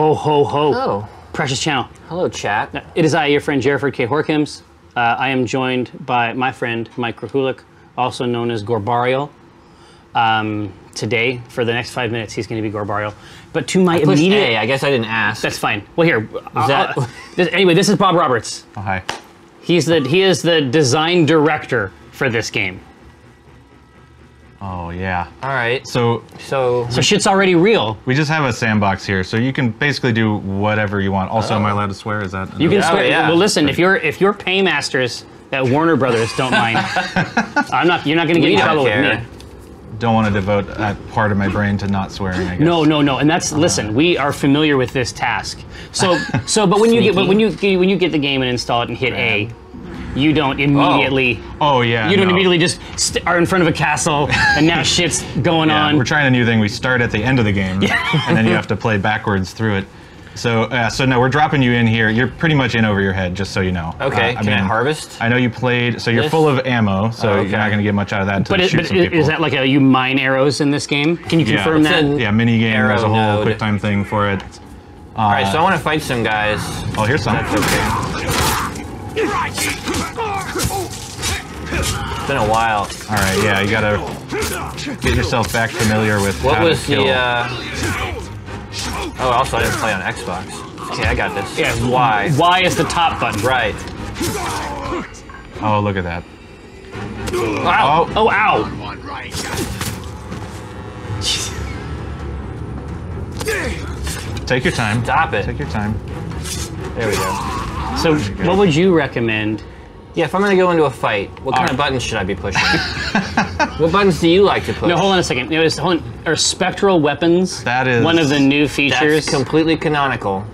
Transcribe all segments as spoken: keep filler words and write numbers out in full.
Oh, ho, ho. Hello. Precious channel. Hello, chat. It is I, your friend, Jerrold K. Horkims. Uh, I am joined by my friend, Mike Ruhlick, also known as Gorbario. Um, today, for the next five minutes, he's going to be Gorbario. But to my I immediate... A, I guess I didn't ask. That's fine. Well, here. I'll, that... I'll, this, anyway, this is Bob Roberts. Oh, hi. He's the, he is the design director for this game. Oh, yeah. All right. So, so, so shit's already real. We just have a sandbox here, so you can basically do whatever you want. Also, oh. am I allowed to swear? Is that... You can yeah, swear. Oh, yeah. Well, listen, Sorry. if you're if you're paymasters at Warner Brothers, don't mind. I'm not. You're not going to get in trouble with me. Don't want to devote that part of my brain to not swearing, I guess. No, no, no. And that's uh, listen. We are familiar with this task. So, so, but when you get, but when you when you get the game and install it and hit Rad. A. You don't immediately. Oh, oh yeah. You don't no. immediately just st are in front of a castle and now shit's going yeah, on. We're trying a new thing. We start at the end of the game, yeah. and then you have to play backwards through it. So, uh, so no, we're dropping you in here. You're pretty much in over your head, just so you know. Okay. Uh, I Can mean, I harvest? I know you played. So you're this? full of ammo, so oh, okay. you're not going to get much out of that until but you it, shoot but some is people. that like a you mine arrows in this game? Can you yeah. confirm it's that? Yeah, mini game. There's a whole quick time thing for it. Uh, All right, so I want to fight some guys. Oh, here's some. That's okay. Right. It's been a while. All right, yeah, you gotta get yourself back familiar with what was the. Uh... Oh, also I didn't play on Xbox. Okay, I got this. Yeah, Y. Y is the top button, right? Oh, look at that! Wow. Oh, oh, ow! Take your time. Stop it. Take your time. There we go. So, we go. what would you recommend? Yeah, if I'm gonna go into a fight, what kind All of right. buttons should I be pushing? What buttons do you like to push? No, hold on a second. It was, hold on. Are spectral weapons that is, one of the new features? That's completely canonical.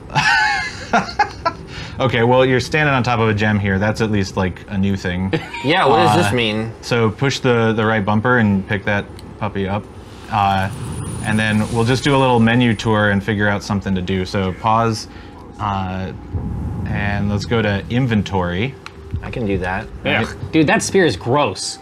Okay, well, you're standing on top of a gem here. That's at least like a new thing. Yeah, what uh, does this mean? So push the, the right bumper and pick that puppy up. Uh, and then we'll just do a little menu tour and figure out something to do. So pause, uh, and let's go to inventory. I can do that. Yeah. Dude, that spear is gross.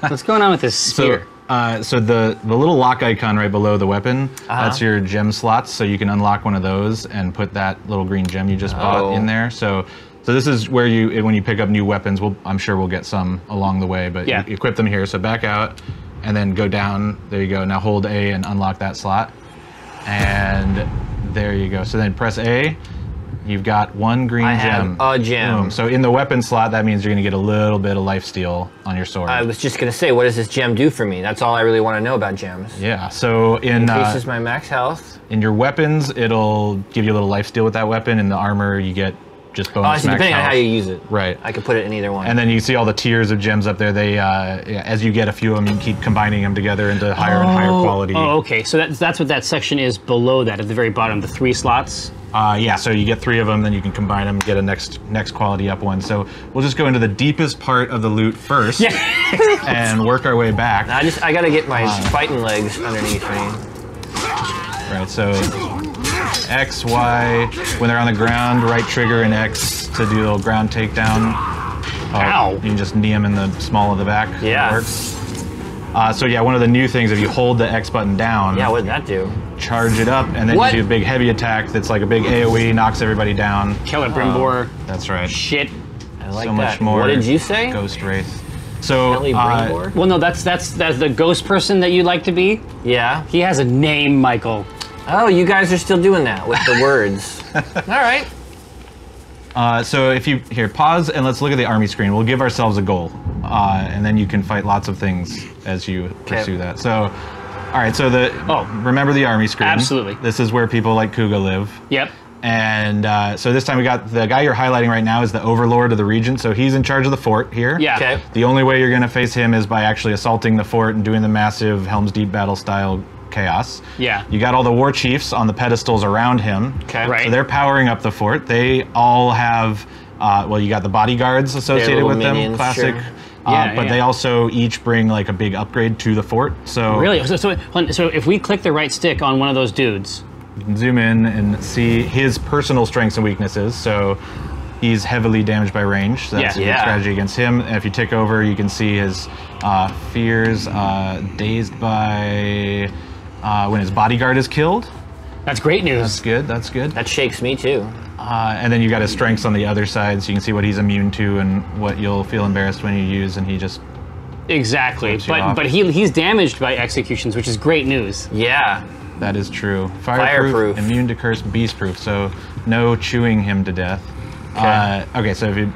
What's going on with this spear? So, uh, so the, the little lock icon right below the weapon, uh-huh. that's your gem slots, so you can unlock one of those and put that little green gem you just oh. bought in there. So so this is where you, when you pick up new weapons, we'll, I'm sure we'll get some along the way, but yeah. you, you equip them here. So back out and then go down. There you go. Now hold A and unlock that slot. And there you go. So then press A. You've got one green I gem. I have a gem. Boom. So in the weapon slot, that means you're going to get a little bit of lifesteal on your sword. I was just going to say, what does this gem do for me? That's all I really want to know about gems. Yeah, so in... It increases uh, my max health. In your weapons, it'll give you a little lifesteal with that weapon. In the armor, you get just bonus oh, so max depending health. on how you use it. Right. I could put it in either one. And then you see all the tiers of gems up there. They, uh, yeah, as you get a few of them, you keep combining them together into higher oh. and higher quality. Oh, okay. So that's, that's what that section is below that, at the very bottom, the three slots. Uh, yeah, so you get three of them, then you can combine them, get a next next quality up one. So we'll just go into the deepest part of the loot first, yeah. and work our way back. I just I gotta get my uh, fighting legs underneath me. Right, so X, Y. When they're on the ground, right trigger and X to do a little ground takedown. Uh, Ow! You can just knee them in the small of the back. Yeah. That works. Uh, so yeah, one of the new things, if you hold the X button down. Yeah, what did that do? Charge it up, and then what? you do a big heavy attack that's like a big AoE, knocks everybody down. Celebrimbor. Um, that's right. Shit. I like so that. Much more. What did you say? Ghost Wraith. So, uh, well, no, that's, that's that's the ghost person that you like to be? Yeah. He has a name, Michael. Oh, you guys are still doing that with the words. All right. Uh, so if you, here, pause and let's look at the army screen. We'll give ourselves a goal. Uh, and then you can fight lots of things as you okay. pursue that. So, all right, so the, oh, remember the army screen. Absolutely. This is where people like Kuga live. Yep. And uh, so this time we got, the guy you're highlighting right now is the overlord of the region, so he's in charge of the fort here. Yeah. Okay. The only way you're gonna face him is by actually assaulting the fort and doing the massive Helm's Deep battle style chaos. Yeah. You got all the war chiefs on the pedestals around him. Okay. Right. So they're powering up the fort. They all have, uh, well, you got the bodyguards associated with minions, them, classic. Sure. Uh, yeah, but yeah. they also each bring like a big upgrade to the fort. So really? So, so, so if we click the right stick on one of those dudes. You can zoom in and see his personal strengths and weaknesses. So he's heavily damaged by range. So that's yeah, a good yeah. strategy against him. And if you tick over, you can see his uh, fears, uh, dazed by... Uh, when his bodyguard is killed, That's great news. That's good. That's good. That shakes me too. Uh, and then you got his strengths on the other side, so you can see what he's immune to and what you'll feel embarrassed when you use, and he just exactly. But off. but he he's damaged by executions, which is great news. Yeah, that is true. Fireproof, Fireproof. Immune to curse, beastproof. So no chewing him to death. Okay. Uh, okay. So if you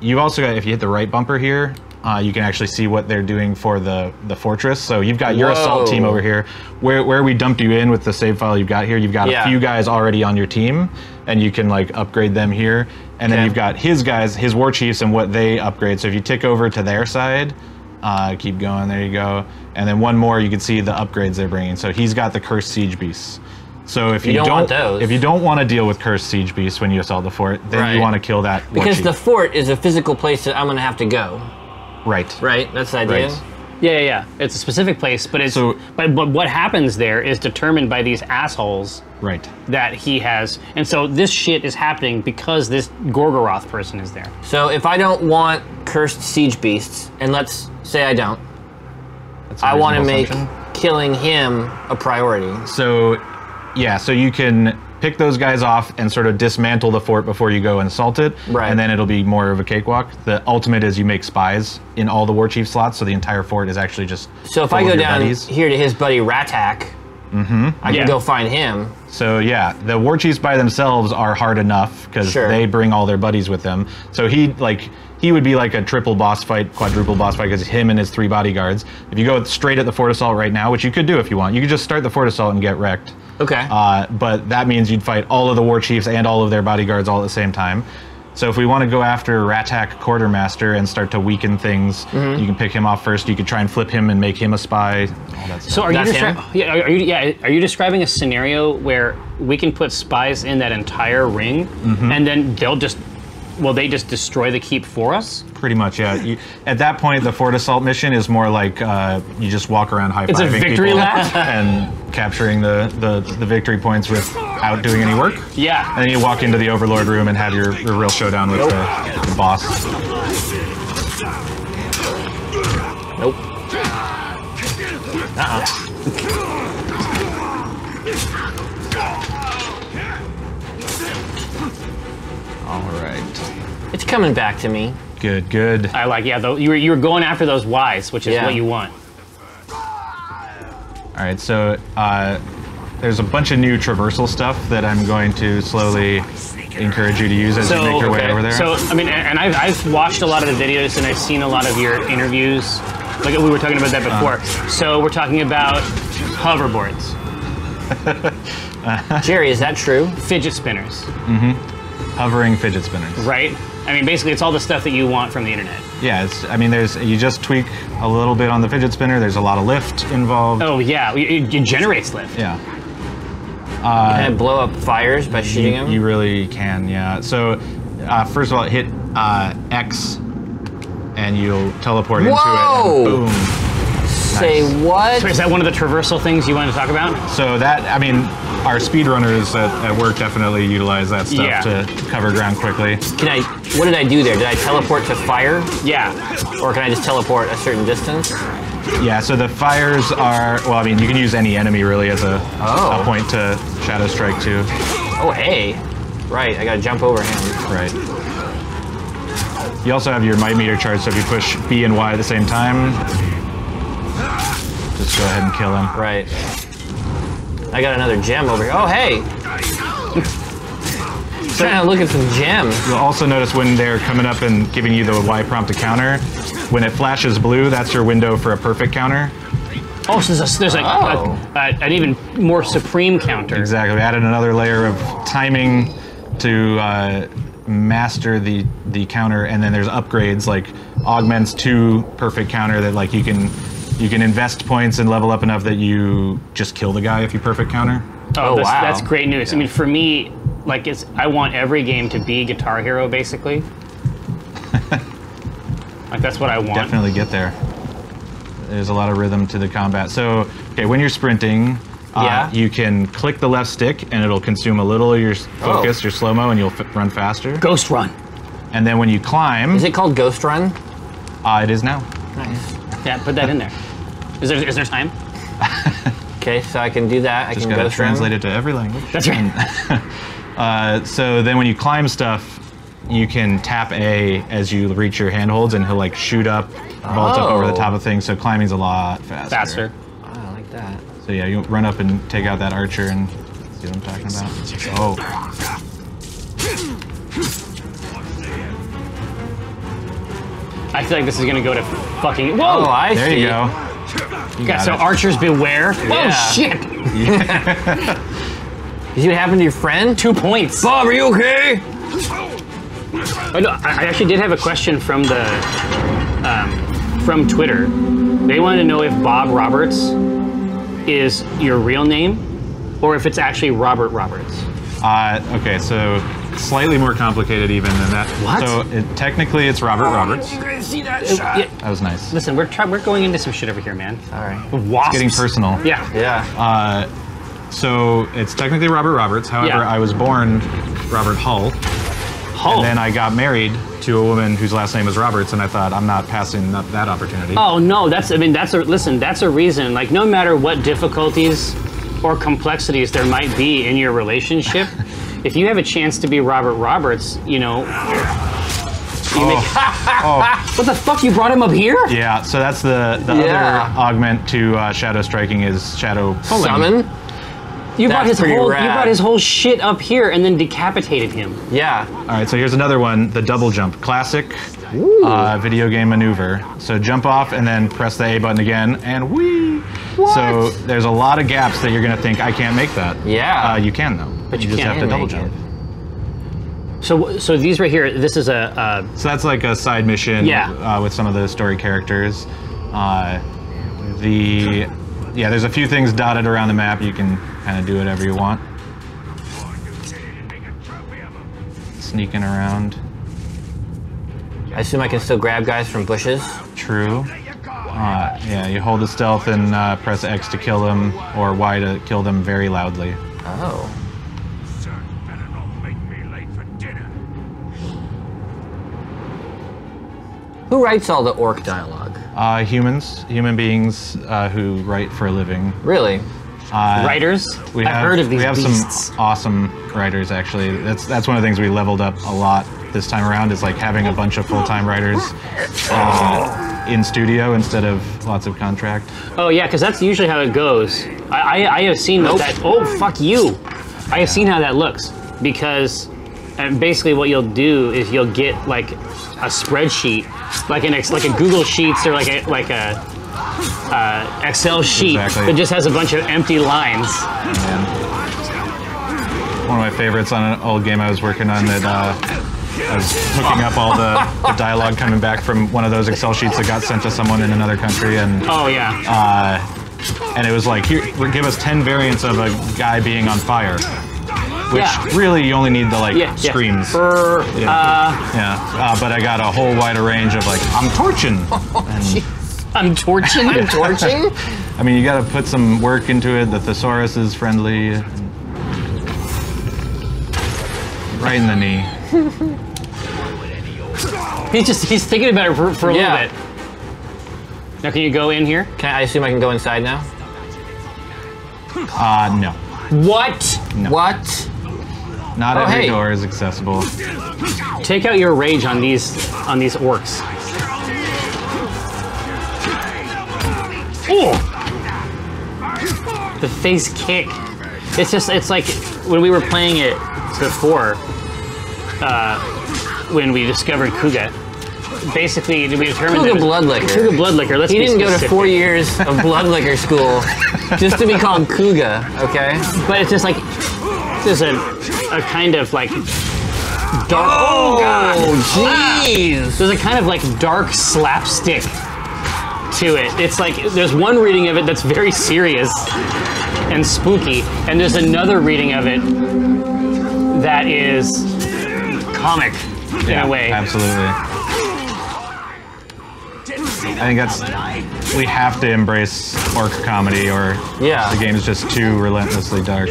you also got if you hit the right bumper here. Uh, you can actually see what they're doing for the, the fortress. So you've got your Whoa. assault team over here. Where, where we dumped you in with the save file you've got here, you've got yeah. a few guys already on your team, and you can like upgrade them here. And okay. then you've got his guys, his war chiefs, and what they upgrade. So if you tick over to their side, uh, keep going, there you go. And then one more, you can see the upgrades they're bringing. So he's got the Cursed Siege Beasts. So if you, you don't, don't want those. if you don't want to deal with Cursed Siege Beasts when you assault the fort, then right. you want to kill that war Because chief. the fort is a physical place that I'm going to have to go. Right. Right. That's the idea. Right. Yeah, yeah, yeah. It's a specific place, but it's so, but, but what happens there is determined by these assholes. Right. That he has, and so this shit is happening because this Gorgoroth person is there. So if I don't want Cursed Siege Beasts, and let's say I don't, That's I want to make killing him a priority. So, yeah. So you can pick those guys off and sort of dismantle the fort before you go and assault it, right. and then it'll be more of a cakewalk. The ultimate is you make spies in all the war chief slots, so the entire fort is actually just So if I go down buddies. here to his buddy Ratak, mm-hmm. I yeah. can go find him. So yeah, the war chiefs by themselves are hard enough because sure. they bring all their buddies with them. So he like he would be like a triple boss fight, quadruple boss fight, because him and his three bodyguards. If you go straight at the fort assault right now, which you could do if you want, you could just start the fort assault and get wrecked. Okay. Uh, but that means you'd fight all of the war chiefs and all of their bodyguards all at the same time. So if we want to go after Ratak Quartermaster and start to weaken things, mm-hmm. you can pick him off first. You could try and flip him and make him a spy. All that stuff. So are you, yeah, are, you, yeah, are you describing a scenario where we can put spies in that entire ring, mm-hmm. and then they'll just, will they just destroy the keep for us? Pretty much, yeah. You, at that point, the fort assault mission is more like uh, you just walk around high-fiving people. It's a victory lap. And capturing the, the, the victory points without doing any work. Yeah. And then you walk into the Overlord room and have your, your real showdown with nope. the, the boss. Nope. Uh-uh. All right. It's coming back to me. Good, good. I like, yeah, though, you, were, you were going after those Ys, which is yeah. what you want. All right, so uh, there's a bunch of new traversal stuff that I'm going to slowly encourage you to use as so, you make your okay. way over there. So, I mean, and I've, I've watched a lot of the videos and I've seen a lot of your interviews. Like, we were talking about that before. Uh, so we're talking about hoverboards. Jerry, is that true? Fidget spinners. Mm-hmm. Hovering fidget spinners. Right. I mean, basically, it's all the stuff that you want from the internet. Yeah. It's, I mean, there's you just tweak a little bit on the fidget spinner. There's a lot of lift involved. Oh yeah, it, it generates lift. Yeah. Uh, can I blow up fires by shooting them? You really can. Yeah. So, uh, first of all, hit uh, X, and you'll teleport Whoa! into it. And boom. Say nice. what? So is that one of the traversal things you wanted to talk about? So that, I mean, our speedrunners at, at work definitely utilize that stuff yeah. to cover ground quickly. Can I, what did I do there? Did I teleport to fire? Yeah. Or can I just teleport a certain distance? Yeah, so the fires are, well, I mean, you can use any enemy really as a, oh. a point to Shadow Strike too. Oh, hey. Right, I gotta jump over him. Right. You also have your Might Meter charge, so if you push B and Y at the same time, just go ahead and kill him. Right. I got another gem over here. Oh, hey! So, trying to look at some gems. You'll also notice when they're coming up and giving you the Y prompt to counter, when it flashes blue, that's your window for a perfect counter. Oh, so there's a, there's a, oh. a, a, an even more supreme counter. Exactly. We added another layer of timing to uh, master the, the counter, and then there's upgrades, like augments to perfect counter that like you can... You can invest points and level up enough that you just kill the guy if you perfect counter. Oh, oh that's, wow. That's great news. Yeah. I mean, for me, like, it's I want every game to be Guitar Hero, basically. Like, that's what I want. Definitely get there. There's a lot of rhythm to the combat. So, okay, when you're sprinting, yeah. uh, you can click the left stick, and it'll consume a little of your focus, oh. your slow-mo, and you'll f run faster. Ghost run. And then when you climb... Is it called ghost run? Uh, it is now. Nice. Yeah, put that in there. Is there, is there time? Okay, so I can do that. I just can gotta go translate it to every language. That's right. uh, so then when you climb stuff, you can tap A as you reach your handholds, and he'll like shoot up, vault oh. up over the top of things. So climbing's a lot faster. Faster. Oh, I like that. So yeah, you run up and take out that archer and see what I'm talking about. Oh. I feel like this is gonna go to fucking. Whoa! Oh, I there see. you go. You got, got so it. Archers beware. Yeah. Oh shit! Yeah. Did you happen to your friend? Two points. Bob, are you okay? Oh, no, I actually did have a question from the um, from Twitter. They wanted to know if Bob Roberts is your real name, or if it's actually Robert Roberts. Uh, okay, so. Slightly more complicated even than that. What? So it, technically, it's Robert oh, Roberts. You guys see that shot? It, it, that was nice. Listen, we're try we're going into some shit over here, man. All right. Wasps. It's getting personal. Yeah. Yeah. Uh, so it's technically Robert Roberts. However, yeah. I was born Robert Hull. Hull. And then I got married to a woman whose last name is Roberts, and I thought I'm not passing up that opportunity. Oh no, that's I mean that's a listen. That's a reason. Like no matter what difficulties or complexities there might be in your relationship. If you have a chance to be Robert Roberts, you know. You oh. Make, oh. What the fuck? You brought him up here? Yeah. So that's the the yeah. other augment to uh, shadow striking is shadow pulling. Summon. You that's brought his whole rad. you brought his whole shit up here and then decapitated him. Yeah. All right. So here's another one: the double jump, classic uh, video game maneuver. So jump off and then press the A button again and whee. What? So there's a lot of gaps that you're gonna think I can't make that. Yeah. Uh, you can though. But you, you just have to double jump. So, so these right here, this is a... Uh, so that's like a side mission yeah. uh, with some of the story characters. Uh, the Yeah, there's a few things dotted around the map. You can kind of do whatever you want. Sneaking around. I assume I can still grab guys from bushes? True. Uh, yeah, you hold the stealth and uh, press X to kill them, or Y to kill them very loudly. Oh. Who writes all the orc dialogue? Uh, humans, human beings uh, who write for a living. Really? Uh, writers? We I've have, heard of these We have beasts. some awesome writers, actually. That's that's one of the things we leveled up a lot this time around, is like having a bunch of full-time writers uh, in studio instead of lots of contract. Oh, yeah, because that's usually how it goes. I, I, I have seen nope. that. Oh, fuck you. I have yeah. seen how that looks, because and basically what you'll do is you'll get, like, a spreadsheet, like an like a Google Sheets or like a like a uh, Excel sheet exactly. that just has a bunch of empty lines. Yeah. One of my favorites on an old game I was working on that uh, I was hooking up all the, the dialogue coming back from one of those Excel sheets that got sent to someone in another country, and oh yeah, uh, and it was like here, give us ten variants of a guy being on fire. Which yeah. really you only need the like yeah, screams. Yeah. Uh, yeah. yeah. Uh, but I got a whole wider range of like I'm torching. Oh, I'm torching. I'm torching. I mean, you got to put some work into it. The thesaurus is friendly. Right in the knee. He's just he's thinking about it for, for a yeah. little bit. Now, can you go in here? Can I, I assume I can go inside now? Uh, no. What? No. What? Not oh, every hey. door is accessible. Take out your rage on these on these orcs. Oh! The face kick. It's just it's like when we were playing it before, uh, when we discovered Kuga. Basically, we determined Kuga bloodlicker. Kuga bloodlicker. Let's he be didn't specific. go to four years of bloodlicker school just to be called Kuga. Okay, but it's just like. This is a, a kind of like dark. Oh, God! Jeez! Ah. There's a kind of like dark slapstick to it. It's like there's one reading of it that's very serious and spooky, and there's another reading of it that is comic yeah, in a way. Absolutely. I think that's we have to embrace orc comedy, or yeah. the game's just too relentlessly dark.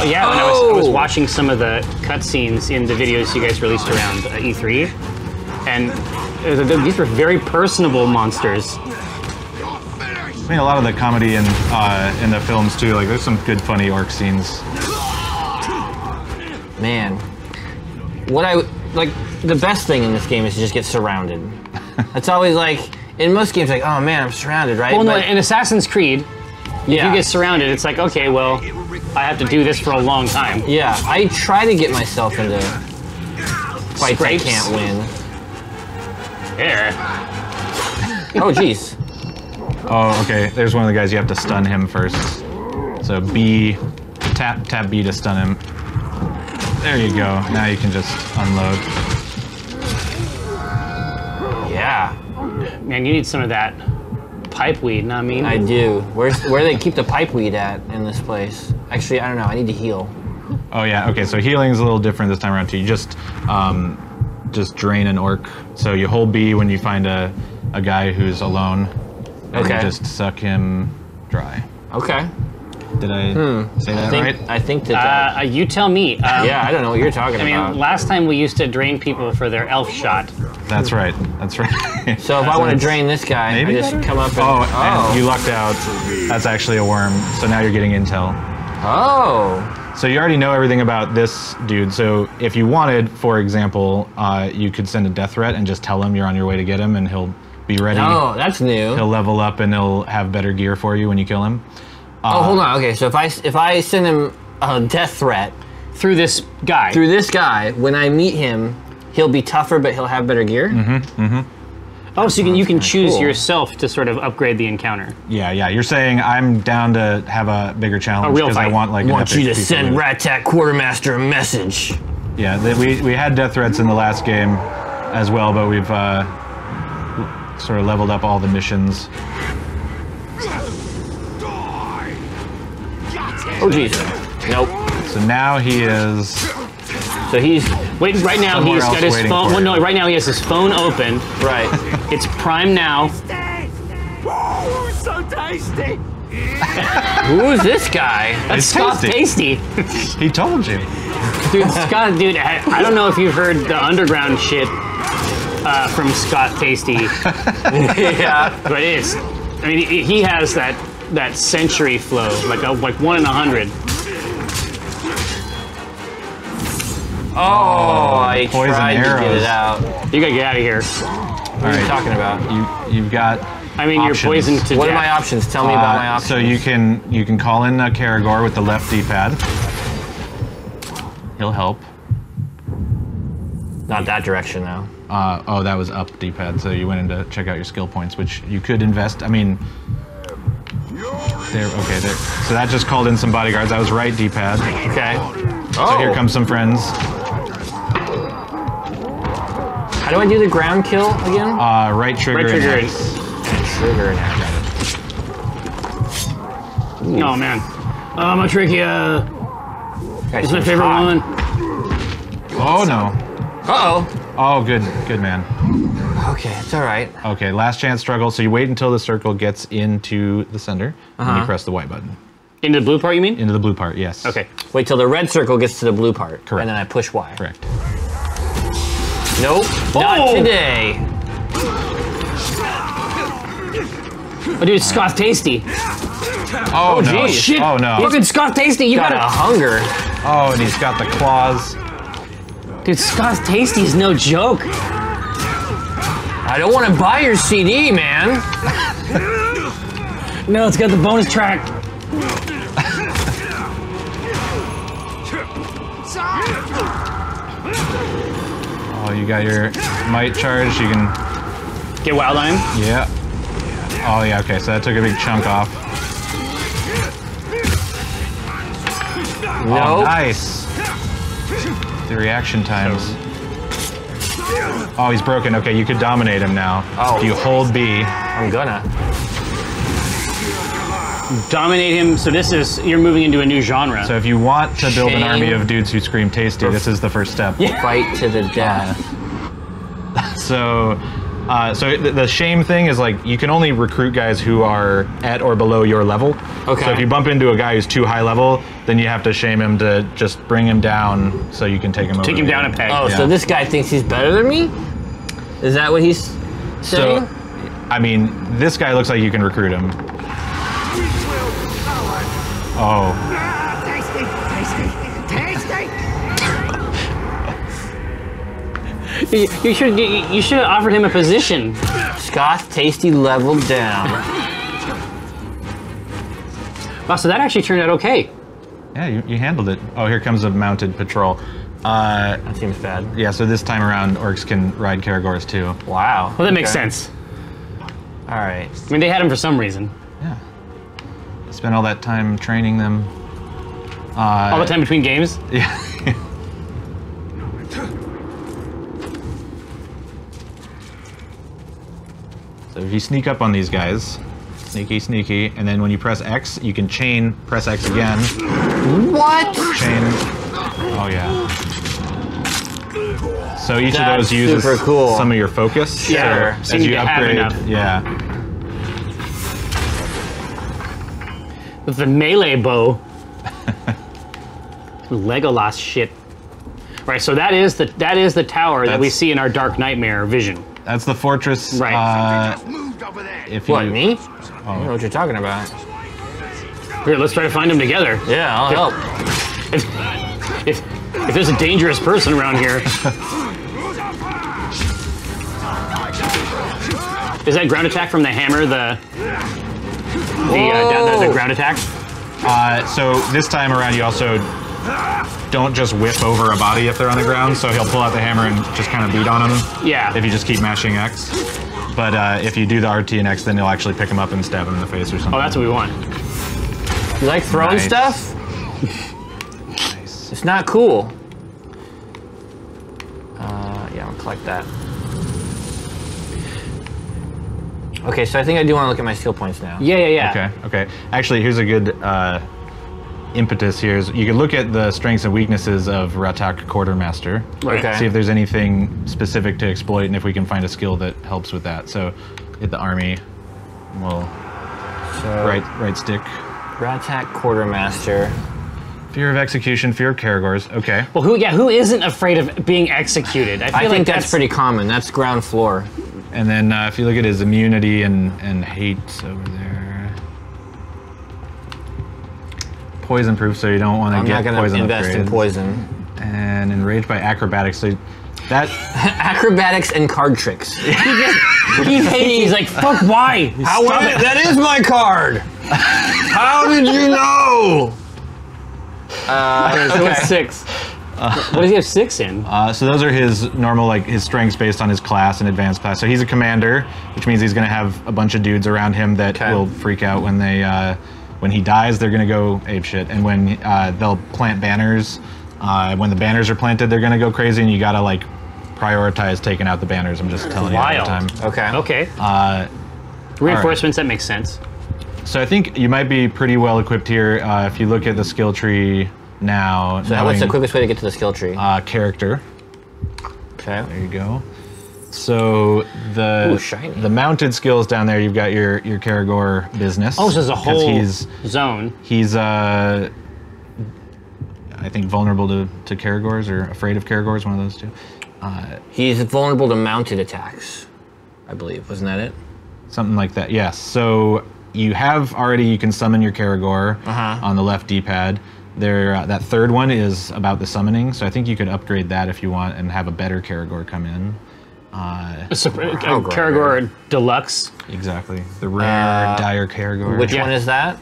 Oh, yeah, when oh. I, was, I was watching some of the cutscenes in the videos you guys released around uh, E three, and it was a, these were very personable monsters. I mean, a lot of the comedy in uh, in the films too. Like, there's some good funny orc scenes. Man, what I like the best thing in this game is to just get surrounded. That's always like in most games, like, oh man, I'm surrounded, right? Well, but, no, in Assassin's Creed, if yeah. you get surrounded, it's like, okay, well, I have to do this for a long time. Yeah, I try to get myself into fights Scrapes. I can't win. There. Oh, jeez. Oh, okay. There's one of the guys. You have to stun him first. So B, tap tap B to stun him. There you go. Now you can just unload. Yeah. Man, you need some of that pipe weed, not me. I do. Where's where do they keep the pipe weed at in this place? Actually, I don't know. I need to heal. Oh yeah. Okay. So healing is a little different this time around too. You just um, just drain an orc. So you hold B when you find a a guy who's alone. And okay. You just suck him dry. Okay. Did I hmm. say that I think, right? I think that. Uh, uh, you tell me. Um, yeah, I don't know what you're talking I mean, about. I mean, last time we used to drain people for their elf shot. That's right. That's right. So if I want to drain this guy, maybe I just better? come up and. Oh, oh. And you lucked out. That's actually a worm. So now you're getting intel. Oh. So you already know everything about this dude. So if you wanted, for example, uh, you could send a death threat and just tell him you're on your way to get him, and he'll be ready. Oh, that's new. He'll level up and he'll have better gear for you when you kill him. Uh, oh, hold on. Okay, so if I if I send him a death threat through this guy, through this guy, when I meet him, he'll be tougher, but he'll have better gear. Mm-hmm. Mm-hmm. Oh, so you can you can choose cool. yourself to sort of upgrade the encounter. Yeah, yeah. You're saying I'm down to have a bigger challenge because I want like. I want you to send Ratak Quartermaster a message. Yeah, they, we we had death threats in the last game as well, but we've uh, sort of leveled up all the missions. Oh Jesus! Nope. So now he is. So he's wait. Right now he's got his phone. Well, no, right now he has his phone open. Right. It's prime now. Whoa, so tasty. Who's this guy? That's Scott Tasty. He told you. Dude, Scott, dude, I, I don't know if you've heard the underground shit uh, from Scott Tasty. Yeah, but it's. I mean, he has that. That century flow, like a, like one in a hundred. Oh, I tried arrows. to get it out. You gotta get out of here. What All are you right. talking about? You you've got. I mean, options. You're poisoned to. What death. are my options? Tell me uh, about my options. So you can you can call in a Karagor with the left D-pad. He'll help. Not that direction though. Uh, oh, that was up D-pad. So you went in to check out your skill points, which you could invest. I mean. There, okay, there. So that just called in some bodyguards. That was right D-pad. Okay. Oh. So here comes some friends. How do I do the ground kill again? Uh, right trigger. Right trigger. And trigger. And oh man. Oh, my trachea. It's my favorite hot. one. Oh no. Uh oh. Oh, good, good man. Okay, it's all right. Okay, last chance struggle. So you wait until the circle gets into the center, uh-huh. and you press the Y button. Into the blue part, you mean? Into the blue part, yes. Okay. Wait till the red circle gets to the blue part. Correct. And then I push Y. Correct. Nope, oh! Not today. Oh, dude, Scott Tasty. Oh, oh no. Geez. Shit. Oh, no. Look at Scott Tasty. You got, got a hunger. Oh, and he's got the claws. Dude, Scott Tasty's no joke. I don't want to buy your C D, man. No, it's got the bonus track. Oh, you got your might charge. You can get wild on him. Yeah. Oh yeah. Okay, so that took a big chunk off. No. Oh, nice. The reaction times. So oh, he's broken. Okay, you could dominate him now. Oh. You hold B. I'm gonna. Dominate him. So this is, you're moving into a new genre. So if you want to build Shame. an army of dudes who scream tasty, this is the first step. Yeah. Fight to the death. So... Uh, so the shame thing is, like, you can only recruit guys who are at or below your level. Okay. So if you bump into a guy who's too high level, then you have to shame him to just bring him down so you can take him over. Take him down a peg. Oh, yeah. So this guy thinks he's better than me? Is that what he's saying? So, I mean, this guy looks like you can recruit him. Oh. Ah, tasty, tasty, tasty. you, you should you should have offered him a position. Scott Tasty leveled down. Wow, so that actually turned out okay. Yeah, you, you handled it. Oh, here comes a mounted patrol. Uh, that seems bad. Yeah, so this time around, orcs can ride Karagors too. Wow. Well, that okay. makes sense. All right. I mean, they had him for some reason. Yeah. Spent all that time training them. Uh, all the time between games? Yeah. So if you sneak up on these guys, sneaky, sneaky, and then when you press X, you can chain, press X again. What? Chain. Oh, yeah. So each That's of those uses super cool. some of your focus. Yeah. Sure. So as you, you upgrade. Yeah. With the melee bow. Legolas shit. Right, so that is the that is the tower that's, that we see in our Dark Nightmare vision. That's the fortress. Right. Uh, if you, what, me? Oh. I don't know what you're talking about. Here, let's try to find him together. Yeah, I'll help. If, if, if there's a dangerous person around here. Is that ground attack from the hammer the... The, uh, the, the ground attack. Uh, so this time around, you also don't just whip over a body if they're on the ground. So he'll pull out the hammer and just kind of beat on them. Yeah. If you just keep mashing X. But uh, if you do the R T and X, then you'll actually pick him up and stab him in the face or something. Oh, that's what we want. You like throwing nice. stuff? Nice. It's not cool. Uh, yeah, I'll collect that. Okay, so I think I do want to look at my skill points now. Yeah, yeah, yeah. Okay, okay. Actually, here's a good uh, impetus here. You can look at the strengths and weaknesses of Ratak Quartermaster. Right. Okay. See if there's anything specific to exploit and if we can find a skill that helps with that. So, hit the army. Well, so, right, right stick. Ratak Quartermaster. Fear of execution, fear of Karagors. Okay. Well, who? Yeah, who isn't afraid of being executed? I, feel I like think that's, that's pretty common. That's ground floor. And then uh, if you look at his immunity and, and hate over there. Poison proof, so you don't want to get poison. I'm not going to invest in poison. And enraged by acrobatics, so that... acrobatics and card tricks. he just, he's hating, he's like, fuck, why? How I, that is my card! How did you know? Uh, so okay. It's six. Uh, what does he have six in? Uh, so those are his normal, like, his strengths based on his class and advanced class. So he's a commander, which means he's going to have a bunch of dudes around him that okay. will freak out when they, uh, when he dies, they're going to go apeshit. And when uh, they'll plant banners, uh, when the banners are planted, they're going to go crazy, and you got to, like, prioritize taking out the banners. I'm just telling Wild. you all the time. Okay. Okay. Uh, Reinforcements, right. That makes sense. So I think you might be pretty well equipped here uh, if you look at the skill tree. Now, so knowing, what's the quickest way to get to the skill tree? Uh, character. Okay. There you go. So the Ooh, shiny. the mounted skills down there. You've got your your Karagor business. Oh, so there's a whole he's, zone. He's uh, I think vulnerable to to Karagors or afraid of Karagors. One of those two. Uh, he's vulnerable to mounted attacks, I believe. Wasn't that it? Something like that. Yes. So you have already. You can summon your Karagor uh-huh. on the left D-pad. There, uh, that third one is about the summoning, so I think you could upgrade that if you want and have a better Karagor come in. Uh, so, uh, Karagor, Karagor Deluxe. Exactly. The rare uh, dire Karagor. Which yeah. one is that?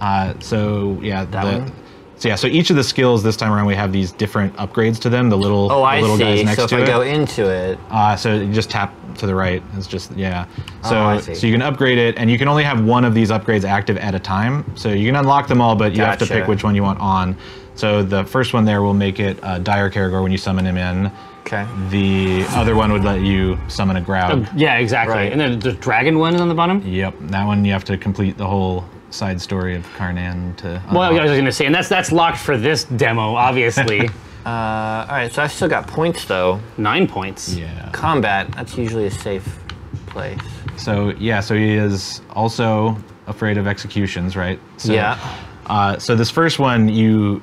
Uh, so yeah, that the, one? So yeah, so each of the skills this time around we have these different upgrades to them. The little, oh, the I little see. guys next so to it. Oh, I see. So if I go into it, uh, so you just tap to the right. It's just yeah. So oh, I see. So you can upgrade it, and you can only have one of these upgrades active at a time. So you can unlock them all, but you gotcha. have to pick which one you want on. So the first one there will make it uh, dire Karagor when you summon him in. Okay. The other one would let you summon a Groud. Oh, yeah, exactly. Right. And then the dragon one is on the bottom. Yep, that one you have to complete the whole side story of Karnan to. Unlock. Well, I was going to say, and that's that's locked for this demo, obviously. Uh, all right, so I still got points though. Nine points. Yeah. Combat. That's usually a safe place. So yeah, so he is also afraid of executions, right? So, yeah. Uh, so this first one, you,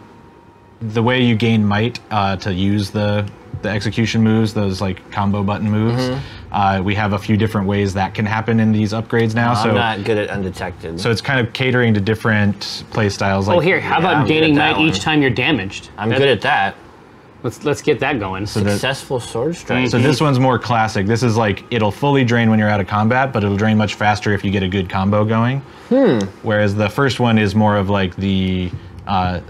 the way you gain might uh, to use the the execution moves, those like combo button moves. Mm-hmm. Uh, we have a few different ways that can happen in these upgrades now. I'm so not good at undetected. So it's kind of catering to different play styles. Like, oh, here, how yeah, about I'm gaining night each time you're damaged? I'm That's, good at that. Let's let's get that going. So Successful that, sword strike. So this one's more classic. This is like, it'll fully drain when you're out of combat, but it'll drain much faster if you get a good combo going. Hmm. Whereas the first one is more of like the, uh,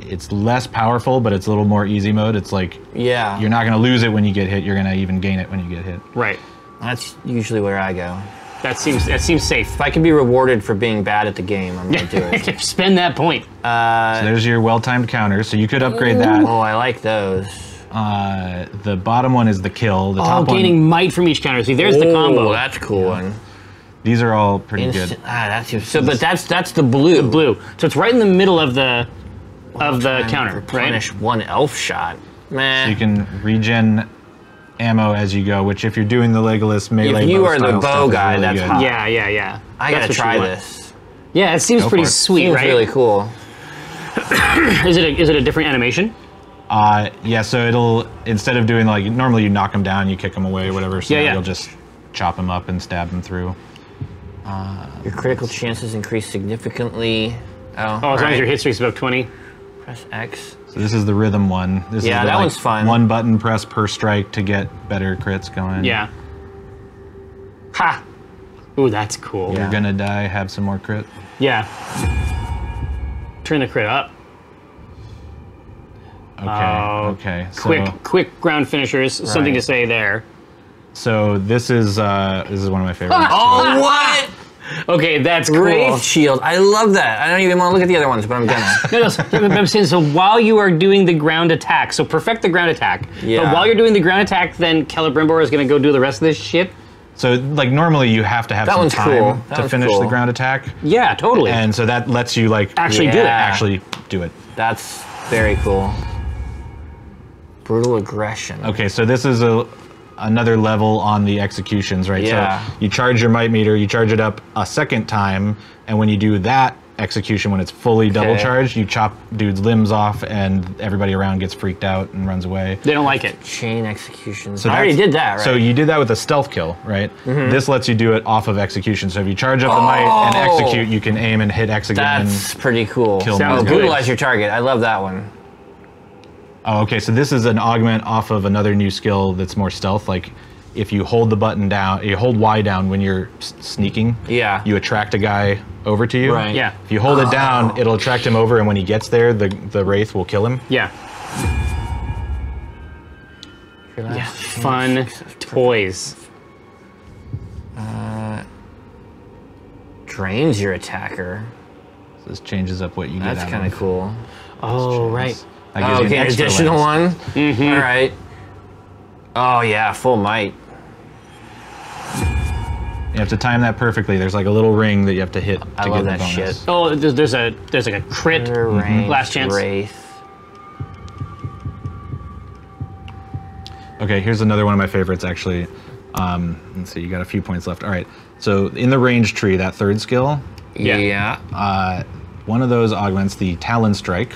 it's less powerful, but it's a little more easy mode. It's like, yeah, you're not gonna lose it when you get hit. You're gonna even gain it when you get hit. Right. That's usually where I go. That seems that seems safe. If I can be rewarded for being bad at the game, I'm gonna do it. Spend that point. Uh, so there's your well-timed counters. So you could upgrade that. Oh, I like those. Uh, the bottom one is the kill. The oh, top gaining one, might from each counter. See, there's oh, the combo. That's cool. Yeah. One. These are all pretty Inst good. Ah, that seems so. But that's that's the blue. The blue. So it's right in the middle of the well, of the counter. Replenish right? one elf shot. Man. So you can regen ammo as you go, which if you're doing the Legolas melee, if you are the bow guy, really that's hot. Yeah, yeah, yeah. I that's gotta try this. Yeah, it seems go pretty sweet, seems right? Really cool. is it a, is it a different animation? Uh, yeah. So it'll instead of doing like normally you knock them down, you kick them away, whatever. So yeah, yeah. You'll just chop them up and stab them through. Uh, Your critical chances increase significantly. Oh, oh as long as your hit streak's above twenty. Press X. So this is the rhythm one. This yeah, is the, that like, one's fun. One button press per strike to get better crits going. Yeah. Ha! Ooh, that's cool. You're yeah. gonna die, have some more crit. Yeah. Turn the crit up. Okay, uh, okay. So, quick, quick ground finishers, right. Something to say there. So this is, uh, this is one of my favorites. Oh, what? Okay, that's Wraith cool. Shield. I love that. I don't even want to look at the other ones, but I'm gonna. no, no, so, I'm saying, so while you are doing the ground attack, so perfect the ground attack. Yeah. But while you're doing the ground attack, then Celebrimbor is going to go do the rest of this shit. So, like, normally you have to have that some time cool. to finish cool. the ground attack. Yeah, totally. And so that lets you, like, actually yeah. do it. Actually do it. That's very cool. Brutal aggression. Okay, so this is a... another level on the executions, right? Yeah. So you charge your might meter, you charge it up a second time, and when you do that execution, when it's fully okay. double charged, you chop dude's limbs off, and everybody around gets freaked out and runs away. They don't like it. Chain executions. So I already did that, right? So you did that with a stealth kill, right? Mm-hmm. This lets you do it off of execution. So if you charge up oh! the might and execute, you can aim and hit X again. That's pretty cool. Kill Sounds good. Brutalize your target. I love that one. Oh, okay, so this is an augment off of another new skill that's more stealth. Like, if you hold the button down, you hold Y down when you're sneaking, yeah. you attract a guy over to you. Right. Yeah. If you hold oh. it down, it'll attract him over, and when he gets there, the, the Wraith will kill him. Yeah. yeah. Fun toys. Uh, drains your attacker. So this changes up what you that's get out kinda of. That's kind of cool. Oh, right. Oh, okay, an additional one. Mm-hmm. All right. Oh yeah, full might. You have to time that perfectly. There's like a little ring that you have to hit. I to love get that shit. Oh, there's, there's a there's like a crit mm-hmm. last chance. Wraith. Okay, here's another one of my favorites actually. Um, let's see, you got a few points left. All right, so in the range tree, that third skill. Yeah. yeah. Uh, one of those augments the Talon Strike.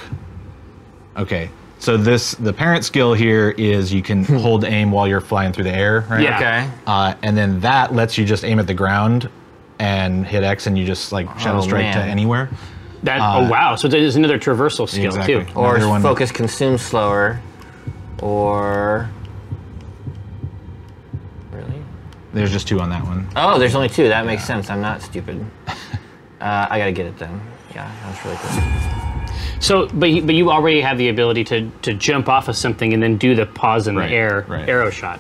Okay, so this the parent skill here is you can hold aim while you're flying through the air, right? Yeah. Okay. Uh, and then that lets you just aim at the ground and hit X, and you just like shadow oh, strike man. to anywhere. That uh, oh wow! So there's another traversal skill exactly. too, or one. focus consume slower, or really? There's just two on that one. Oh, there's only two. That yeah. makes sense. I'm not stupid. uh, I gotta get it then. Yeah, that's really cool. So, but, but you already have the ability to, to jump off of something and then do the pause in right, the air right. arrow shot.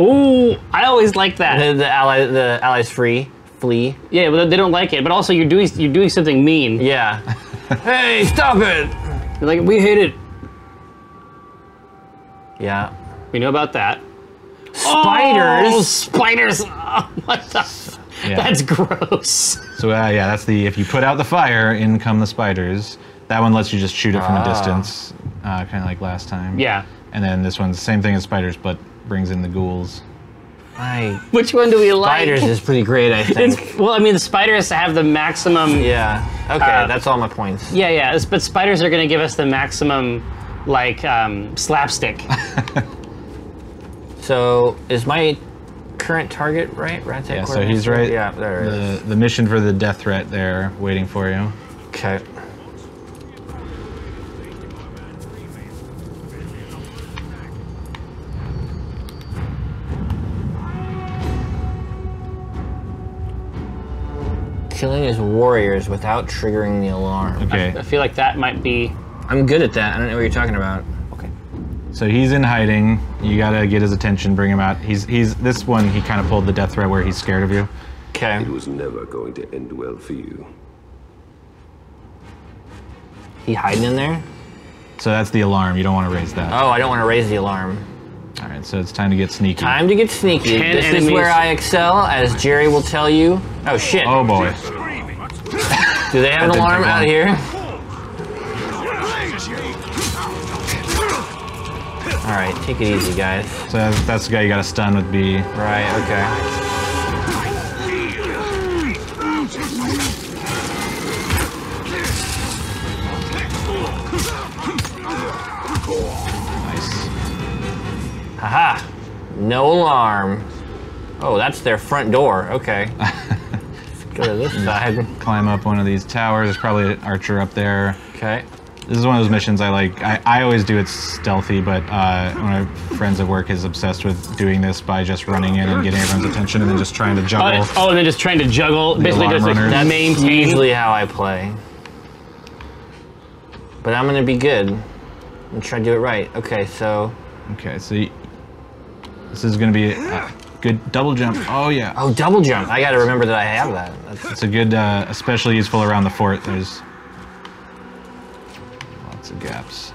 Ooh, I always like that. The, the, ally, the allies free, flee. Yeah, but they don't like it. But also, you're doing you're doing something mean. Yeah. Hey, stop it! You're like, we hate it. Yeah. We know about that. Spiders! Oh, spiders! Oh, what the... Yeah. That's gross. So uh, yeah, that's the if you put out the fire, in come the spiders. That one lets you just shoot it from ah. a distance, uh, kind of like last time. Yeah. And then this one's the same thing as spiders, but brings in the ghouls. I, Which one do we like? Spiders is pretty great, I think. It's, well, I mean, the spiders have the maximum. Yeah. Okay, uh, that's all my points. Yeah, yeah, but spiders are going to give us the maximum, like um, slapstick. So is my current target right? Ratak yeah, so he's right. Yeah, there the, it is. The mission for the death threat there waiting for you. Okay. Killing his warriors without triggering the alarm. Okay. I, I feel like that might be... I'm good at that. I don't know what you're talking about. Okay. So he's in hiding. You gotta get his attention, bring him out. He's, he's, this one, he kind of pulled the death threat where he's scared of you. Okay. It was never going to end well for you. He hiding in there? So that's the alarm. You don't want to raise that. Oh, I don't want to raise the alarm. All right, so it's time to get sneaky. Time to get sneaky. Ten this enemies. Is where I excel, as Jerry will tell you. Oh, shit. Oh, boy. Do they have an alarm out here? All right, take it easy, guys. So that's, that's the guy you got to stun with B. Right, okay. Aha! No alarm. Oh, that's their front door. Okay. Let's go to this side. Climb up one of these towers. There's probably an archer up there. Okay. This is one of those missions I like. I, I always do it stealthy, but uh, one of my friends at work is obsessed with doing this by just running in and getting everyone's attention and then just trying to juggle. Oh, oh and then just trying to juggle. Basically just like that maintain. That's usually how I play. But I'm going to be good. I'm going to try to do it right. Okay, so... Okay, so... You, This is going to be a good double jump. Oh, yeah. Oh, double jump. I got to remember that I have that. That's it's a good, uh, especially useful around the fort. There's lots of gaps.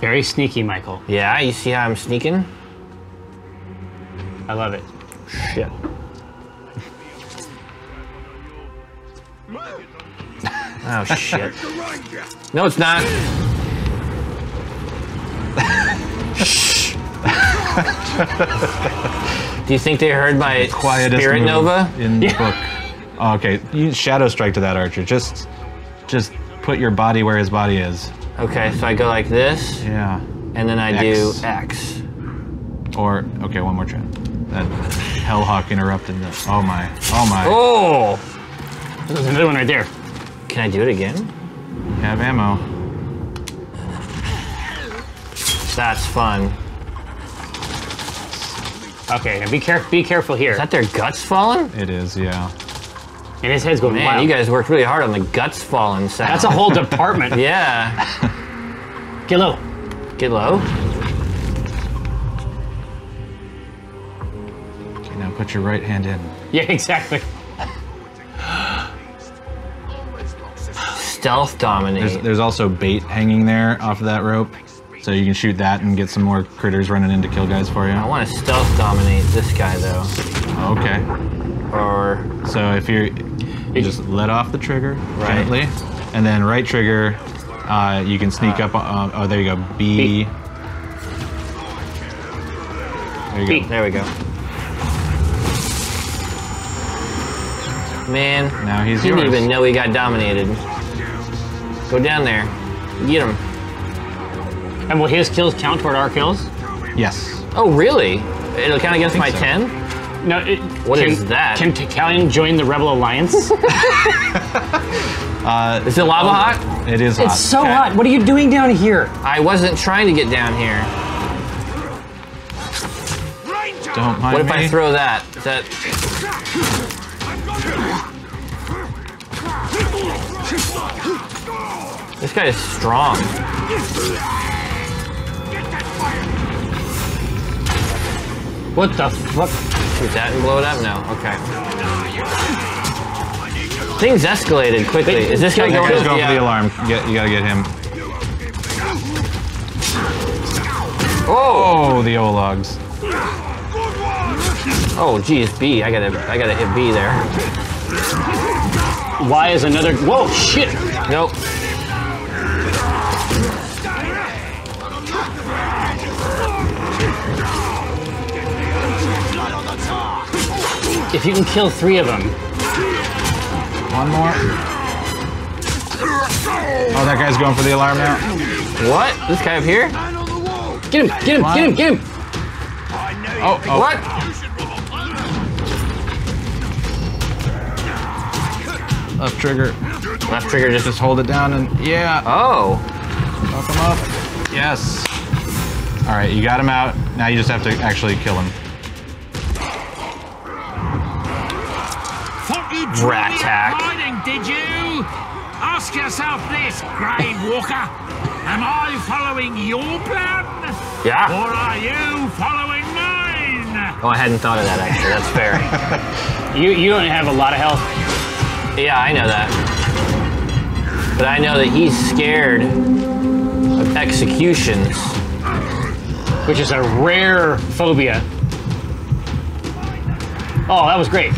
Very sneaky, Michael. Yeah, you see how I'm sneaking? I love it. Shit. Oh, shit. No, it's not. Do you think they heard my quietest spirit nova in the yeah. book? Oh, okay, you shadow strike to that archer. Just, just put your body where his body is. Okay, so I go like this. Yeah. And then I X. do X. Or okay, one more try. That hellhawk interrupted this. Oh my! Oh my! Oh! There's another one right there. Can I do it again? You have ammo. That's fun. Okay, now be careful. Be careful here. Is that their guts falling? It is, yeah. And his head's going Man, wild. You guys worked really hard on the guts falling sound. That's a whole department. Yeah. Get low. Get low. Okay, now put your right hand in. Yeah, exactly. Stealth dominate. There's, there's also bait hanging there off of that rope. So you can shoot that and get some more critters running in to kill guys for you. I want to stealth dominate this guy though. Okay. Or so if you're, you just let off the trigger right. gently, and then right trigger, uh, you can sneak uh, up. Uh, oh, there you go. B. B. There you B. go. There we go. Man, now he's yours. He didn't even know he got dominated. Go down there, get him. And will his kills count toward our kills? Yes. Oh, really? It'll count against my ten? So. No, it... What can, is that? Can Tikalion join the Rebel Alliance? uh, is it lava oh, hot? It is hot. It's so okay. hot. What are you doing down here? I wasn't trying to get down here. Don't mind What if me. I throw that? Is that... This guy is strong. What the fuck? Shoot that and blow it up? No, okay. Things escalated quickly. Wait, is this guy going to go for the alarm? Get, you gotta get him. Oh! Oh, the Olags. Oh, geez, B. I gotta, I gotta hit B there. Why is another? Whoa, shit! Nope. If you can kill three of them. One more. Oh, that guy's going for the alarm now. What? This guy up here? Get him! Get him! Get him! Get him! Oh, oh. What? Left trigger. Left trigger, just, just hold it down and... Yeah! Oh! Knock him up. Yes! Alright, you got him out. Now you just have to actually kill him. Ratak. Did you? Ask yourself this, Grave Walker. Am I following your plan? Yeah. Or are you following mine? Oh, I hadn't thought of that actually. That's fair. you you don't have a lot of health. Yeah, I know that. But I know that he's scared of executions, which is a rare phobia. Oh, that was great.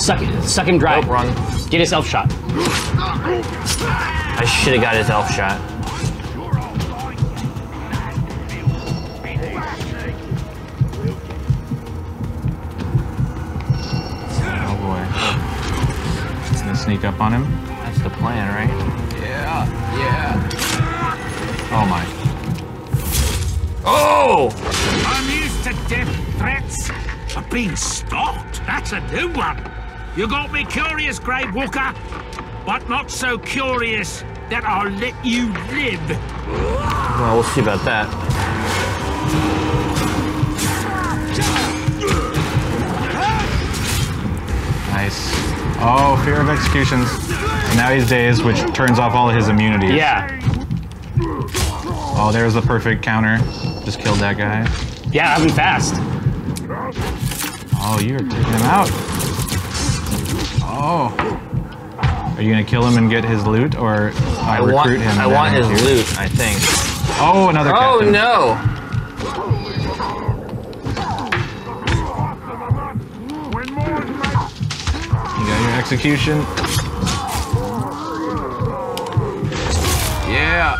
Suck it, suck him dry. Nope, wrong. Get his elf shot. I should have got his elf shot. Oh boy. It's gonna sneak up on him. That's the plan, right? Yeah, yeah. Oh my. Oh! I'm used to death threats. I've been stopped. That's a new one. You got me curious, Grave Walker, but not so curious that I'll let you live. Well, we'll see about that. Nice. Oh, fear of executions. And now he's dazed, which turns off all of his immunities. Yeah. Oh, there's the perfect counter. Just killed that guy. Yeah, I went fast. Oh, you're taking him out. Oh. Are you going to kill him and get his loot, or I, I recruit want, him? I want his loot, I think. Oh, another Oh, captain. No! You got your execution. Yeah!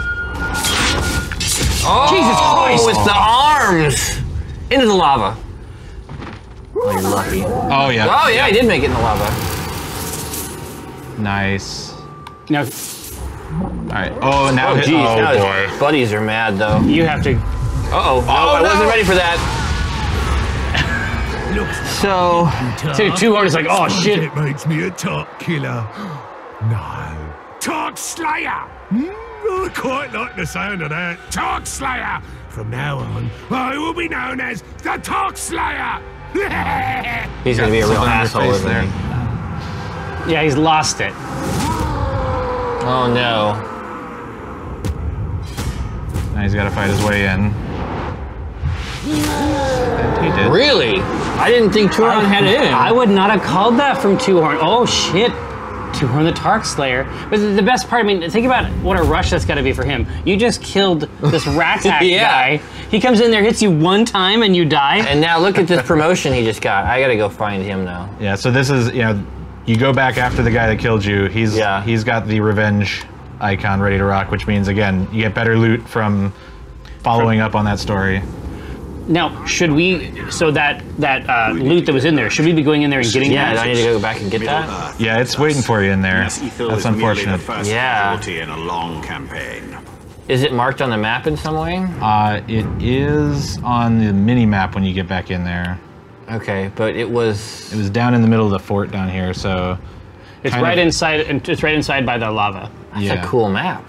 Oh, Jesus Christ! With the arms! Into the lava. Oh, you're lucky. Oh, yeah. Oh, yeah, I did make it in the lava. Nice. No. Alright. Oh, now oh, his, geez, oh, now boy. His buddies are mad, though. You have to... Uh-oh. No, oh, I no. wasn't ready for that. so... Two, two Horn is like, oh, shit. It makes me a Tark killer. No. Tark Slayer! Mm, I quite like the sound of that. Tark Slayer! From now on, I will be known as the Tark Slayer! He's gonna be a real asshole over there. Yeah, he's lost it. Oh no. Now he's gotta fight his way in. He did. Really? I didn't think Two Horn had it in. I would not have called that from Two Horn. Oh shit. Two Horn the Tark Slayer. But the best part, I mean, think about what a rush that's gotta be for him. You just killed this Ratak yeah. guy. He comes in there, hits you one time, and you die. And now look at this promotion he just got. I gotta go find him now. Yeah, so this is, you know, you go back after the guy that killed you. He's yeah. he's got the revenge icon ready to rock, which means again you get better loot from following from, up on that story. Now, should we? So that that uh, loot that was in there, should we be going in there and getting yeah, that? Yeah, I need to go back and get that. Yeah, it's waiting for you in there. That's unfortunate. Yeah. In a long campaign. Is it marked on the map in some way? Uh, it is on the mini map when you get back in there. Okay, but it was... It was down in the middle of the fort down here, so... It's right of... inside It's right inside by the lava. That's yeah. a cool map.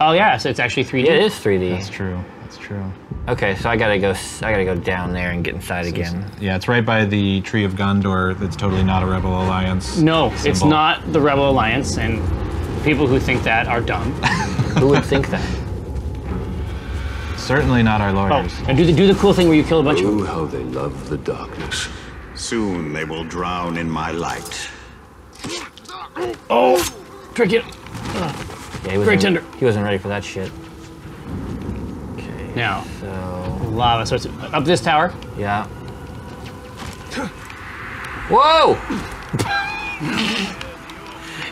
Oh yeah, so it's actually three D. Yeah, it is three D. That's true, that's true. Okay, so I gotta go I gotta go down there and get inside so again. It's, yeah, it's right by the Tree of Gondor that's totally not a Rebel Alliance No, symbol. It's not the Rebel Alliance, and people who think that are dumb. Who would think that? Certainly not our lawyers. Oh, and do the, do the cool thing where you kill a bunch oh, of them. How they love the darkness. Soon they will drown in my light. Oh! Trick it! Yeah, he was very tender. He wasn't ready for that shit. Okay, now, so... lava, so it's up this tower. Yeah. Whoa!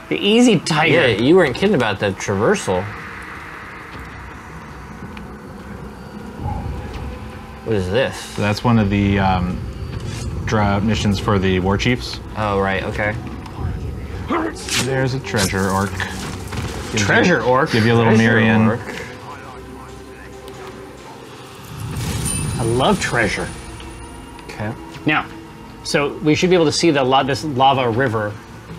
The easy tiger. Yeah, you weren't kidding about the traversal. What is this? So that's one of the um, draw missions for the war chiefs. Oh, right, okay. There's a treasure orc. Give treasure you, orc? Give you a little Mirian. I love treasure. Okay. Now, so we should be able to see the la this lava river.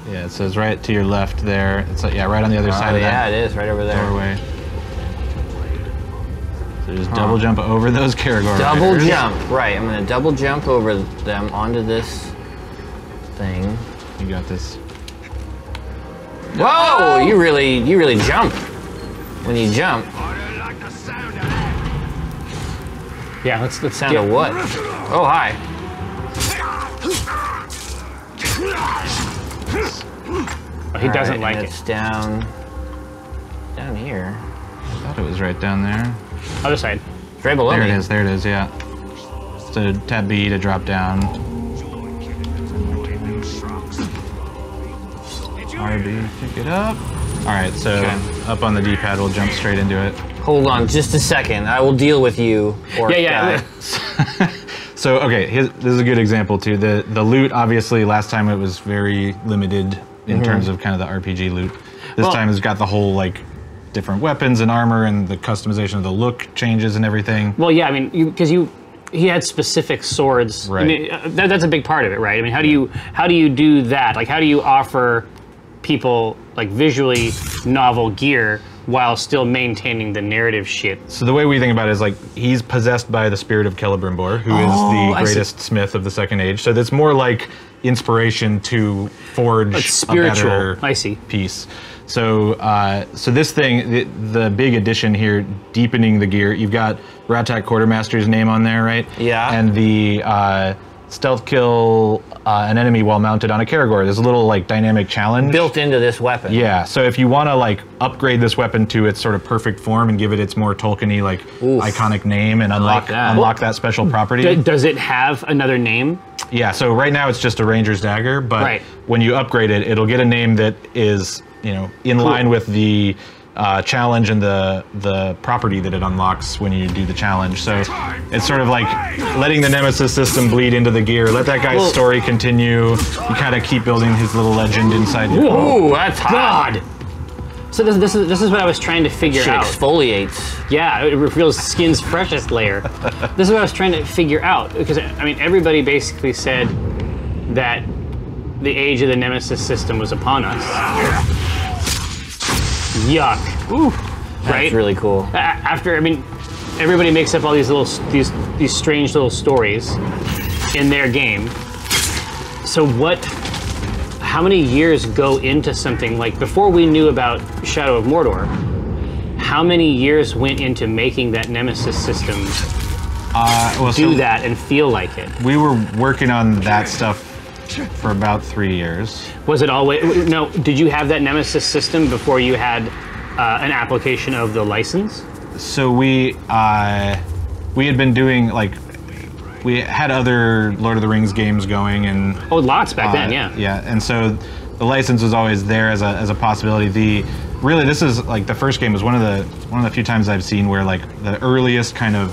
Yeah, it says right to your left there. It's like, yeah, right on the other oh, side of yeah, that. Yeah, it is, right over there. Doorway. So just huh. double jump over those Caragor. Double riders. jump, right. I'm going to double jump over them onto this thing. You got this. Whoa! Oh! You really, you really jump when you jump. Yeah, let's let's sound of what? Oh hi! Oh, he All doesn't right, like and it. It's down, down here. I thought it was right down there. Other side. It's right below there me. It is. There it is. Yeah. So tab B to drop down. R B, pick it up. All right, so okay. up on the D-pad, we'll jump straight into it. Hold on just a second. I will deal with you. Or yeah, yeah. So, okay, here's, this is a good example, too. The the loot, obviously, last time it was very limited in mm-hmm. terms of kind of the R P G loot. This well, time it's got the whole, like, different weapons and armor and the customization of the look changes and everything. Well, yeah, I mean, because you, you, he had specific swords. Right. I mean, that, that's a big part of it, right? I mean, how do you, how do you do that? Like, how do you offer people, like, visually novel gear while still maintaining the narrative shit? So the way we think about it is like, he's possessed by the spirit of Celebrimbor, who oh, is the greatest smith of the Second Age. So that's more like inspiration to forge it's spiritual. a better I see. piece. So, uh, so this thing, the, the big addition here, deepening the gear, you've got Ratak Quartermaster's name on there, right? Yeah. And the uh, stealth kill uh, an enemy while mounted on a Caragor. There's a little like dynamic challenge built into this weapon. Yeah, so if you want to like upgrade this weapon to its sort of perfect form and give it its more Tolkien-y like Oof. iconic name and unlock like that. unlock that special property. D does it have another name? Yeah, so right now it's just a Ranger's Dagger, but right. when you upgrade it, it'll get a name that is, you know, in cool. line with the Uh, challenge and the the property that it unlocks when you do the challenge. So it's sort of like letting the Nemesis system bleed into the gear. Let that guy's story continue. You kind of keep building his little legend inside you. Ooh, that's hot. God. So this, this is this is what I was trying to figure Shit out. Exfoliates. Yeah, it reveals skin's freshest layer. This is what I was trying to figure out, because I mean everybody basically said that the age of the Nemesis system was upon us. Yuck. Ooh. That's right? really cool. After, I mean, everybody makes up all these little, these, these strange little stories in their game. So what, how many years go into something like, before we knew about Shadow of Mordor, how many years went into making that Nemesis system uh, well, do so that and feel like it? We were working on that stuff for about three years. Was it always, no, did you have that Nemesis system before you had uh, an application of the license? So we, uh, we had been doing, like, we had other Lord of the Rings games going and... Oh, lots back uh, then, yeah. Yeah, and so the license was always there as a, as a possibility. The, really, this is, like, the first game was one of the, one of the few times I've seen where, like, the earliest kind of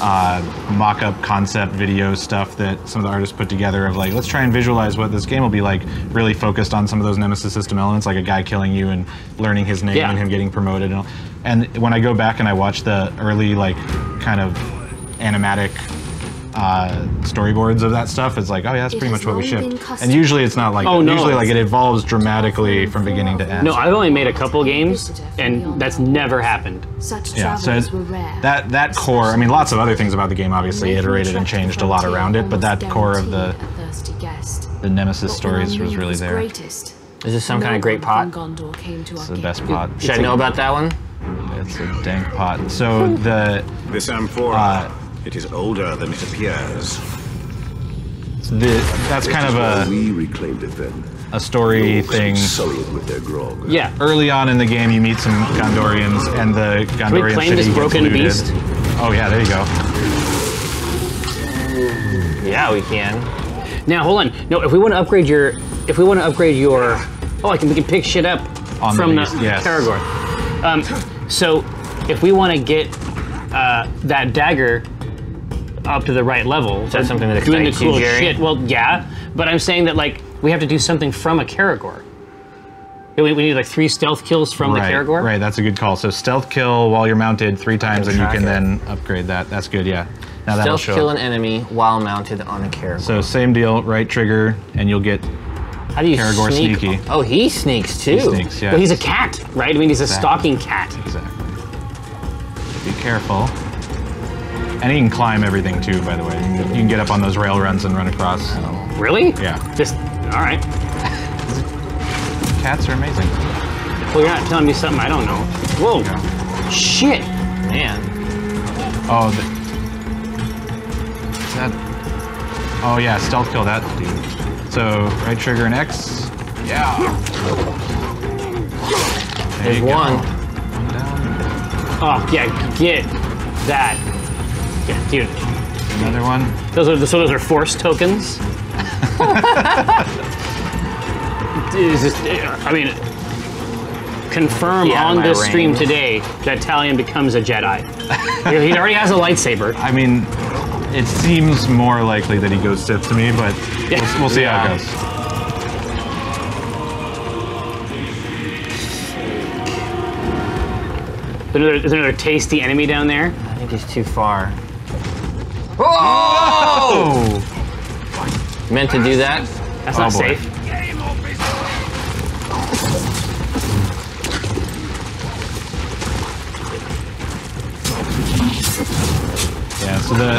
Uh, mock-up concept video stuff that some of the artists put together of like, let's try and visualize what this game will be like, really focused on some of those Nemesis system elements, like a guy killing you and learning his name yeah. and him getting promoted. And all. And when I go back and I watch the early like kind of animatic uh, storyboards of that stuff, it's like, oh yeah, that's pretty much what we shipped. And usually it's not like oh, no. Usually like it evolves dramatically from beginning to end. No, I've only made a couple games, and that's never happened. Such yeah, so that that core, I mean, lots of other things about the game obviously iterated and changed a lot around it, but that core of the the Nemesis stories was really there. Is this some kind of great pot? It's the best pot. Should I know about that one? It's a dank pot. So the this amphora. Uh, It is older than it appears. The, that's kind of a we reclaimed it then. A story thing. With their grog. Yeah. Early on in the game, you meet some Gondorians, and the Gondorian city this broken looted. beast. Oh yeah, there you go. Yeah, we can. Now hold on. No, if we want to upgrade your, if we want to upgrade your, oh, I can we can pick shit up on from the, the yes. Caragor. Um, so if we want to get uh, that dagger up to the right level. Is that something that doing excites the cool you, Jerry? Shit. Well, yeah, but I'm saying that like we have to do something from a Caragor. We, we need like three stealth kills from right, the Caragor. Right, that's a good call. So stealth kill while you're mounted three times, and you can it. then upgrade that. That's good, yeah. Now that Stealth kill up. an enemy while mounted on a Caragor. So same deal, right trigger, and you'll get How do you Caragor sneak? Sneaky. Oh, he sneaks too. He sneaks, yeah. But he's a cat, right? I mean, he's exactly. a stalking cat. Exactly. Be careful. And he can climb everything too, by the way. You can get up on those rail runs and run across. Oh. Really? Yeah. Just, all right. Cats are amazing. Well, you're not telling me something I don't know. Whoa. Yeah. Shit. Man. Oh, the That, oh yeah, stealth kill that dude. So right trigger and X. Yeah. There There's you one. Go. One down. Oh yeah, get that. Yeah, dude. Another one. Those are so those are force tokens. Is this, I mean, confirm yeah, on this stream today that Talion becomes a Jedi. He already has a lightsaber. I mean. It seems more likely that he goes Sith to me, but yeah. we'll, we'll see yeah. how it goes. Is there, is there another tasty enemy down there? I think he's too far. Whoa! Oh! Meant to do that? That's oh not boy. safe. Yeah, so the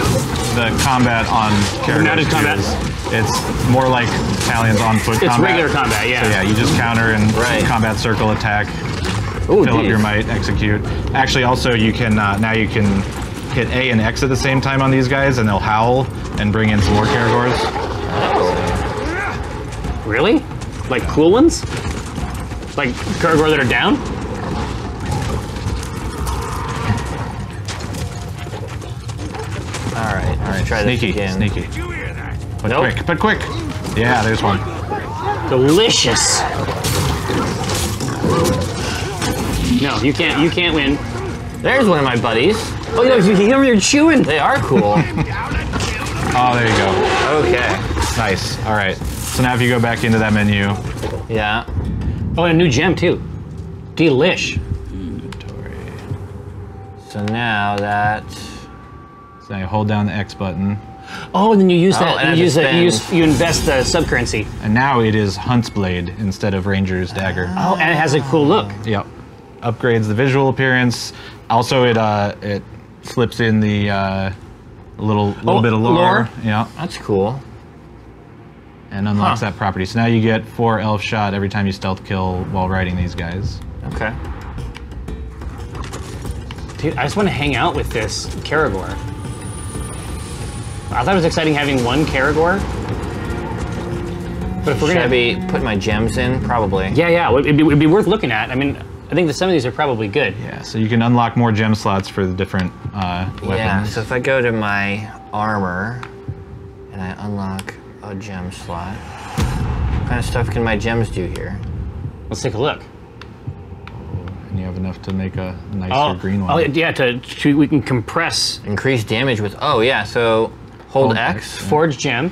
the combat on Caragor is it's more like Talion's on foot it's combat. It's regular combat, yeah. So yeah, you just counter and right. combat circle attack, Ooh, fill geez. up your might, execute. Actually, also you can uh, now you can hit A and X at the same time on these guys, and they'll howl and bring in some more Caragors. Oh. Really? Like cool ones? Like Caragor that are down? All right, all right. Try sneaky, this again. Sneaky, sneaky. But nope. quick, but quick. Yeah, there's one. Delicious. No, you can't. You can't win. There's one of my buddies. Oh no, you can hear them chewing. They are cool. Oh, there you go. Okay. Nice. All right. So now if you go back into that menu. Yeah. Oh, and a new gem too. Delish. Inventory. So now that. So you hold down the X button. Oh, and then you use oh, that. You use that. You, use, you invest the subcurrency. And now it is Hunt's Blade instead of Ranger's Dagger. Oh, and it has a cool look. Yep. Upgrades the visual appearance. Also, it uh, it slips in the uh, little little oh, bit of lore. lore. Yeah. That's cool. And unlocks huh. that property. So now you get four elf shot every time you stealth kill while riding these guys. Okay. Dude, I just want to hang out with this Caragor. I thought it was exciting having one Caragor. But if we're Should gonna I be putting my gems in, probably. Yeah, yeah, it'd be, it'd be worth looking at. I mean, I think that some of these are probably good. Yeah, so you can unlock more gem slots for the different uh, weapons. Yeah, so if I go to my armor and I unlock a gem slot, what kind of stuff can my gems do here? Let's take a look. You have enough to make a nicer oh, green one. Oh, yeah, to, to we can compress. Increase damage with, oh yeah, so hold, hold X. X. Forge gem.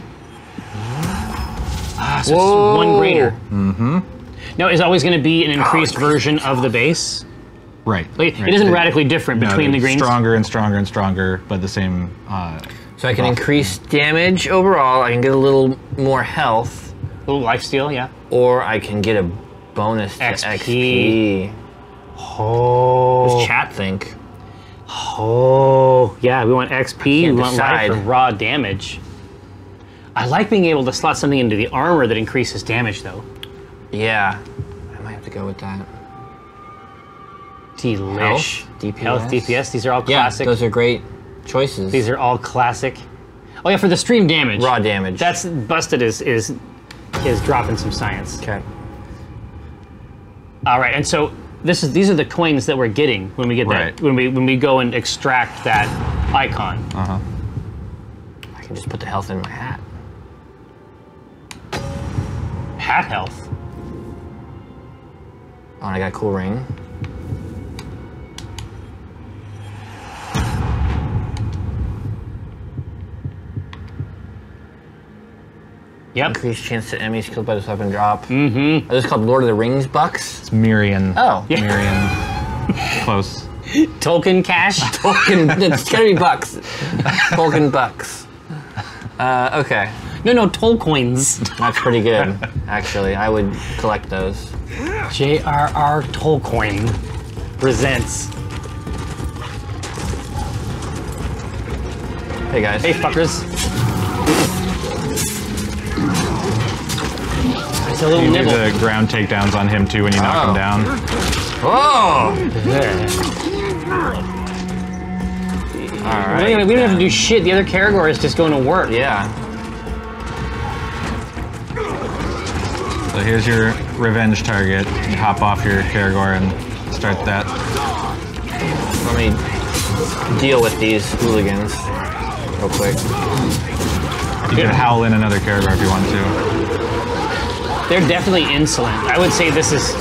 Ah, so Whoa. it's one greater. Mm-hmm. Now, it's always gonna be an increased oh, version of the base. Right. Like, right. It isn't it, radically different no, between the greens. Stronger and stronger and stronger, but the same. Uh, so I can increase thing. damage overall, I can get a little more health. A little lifesteal, yeah. Or I can get a bonus to X P. X P. Oh. What's chat think? Oh. Yeah, we want X P, we want life and raw damage. I like being able to slot something into the armor that increases damage, though. Yeah. I might have to go with that. Delish. Health, D P S. Health, D P S. These are all classic. Yeah, those are great choices. These are all classic. Oh, yeah, for the stream damage. Raw damage. That's busted is, is, is dropping some science. Okay. All right, and so... This is these are the coins that we're getting when we get right. that when we when we go and extract that icon. Uh huh. I can just put the health in my hat. Hat health. Oh, and I got a cool ring. Yep. Increased chance that enemies killed by this weapon drop. Mm-hmm. Are those called Lord of the Rings bucks? It's Mirian. Oh. Yeah. Mirian. Close. Tolkien cash? Tolkien. It's gotta be bucks. Tolkien bucks. Uh, okay. No, no, toll coins. That's pretty good, actually. I would collect those. J R R Tolcoin presents. Hey, guys. Hey, fuckers. It's a little you nibble. You do the ground takedowns on him, too, when you knock oh. him down. Oh! There. All right, anyway, we don't have to do shit. The other Caragor is just going to work. Yeah. So here's your revenge target. You hop off your Caragor and start that. Let me deal with these hooligans real quick. You can howl in another Caragor if you want to. They're definitely insolent. I would say this is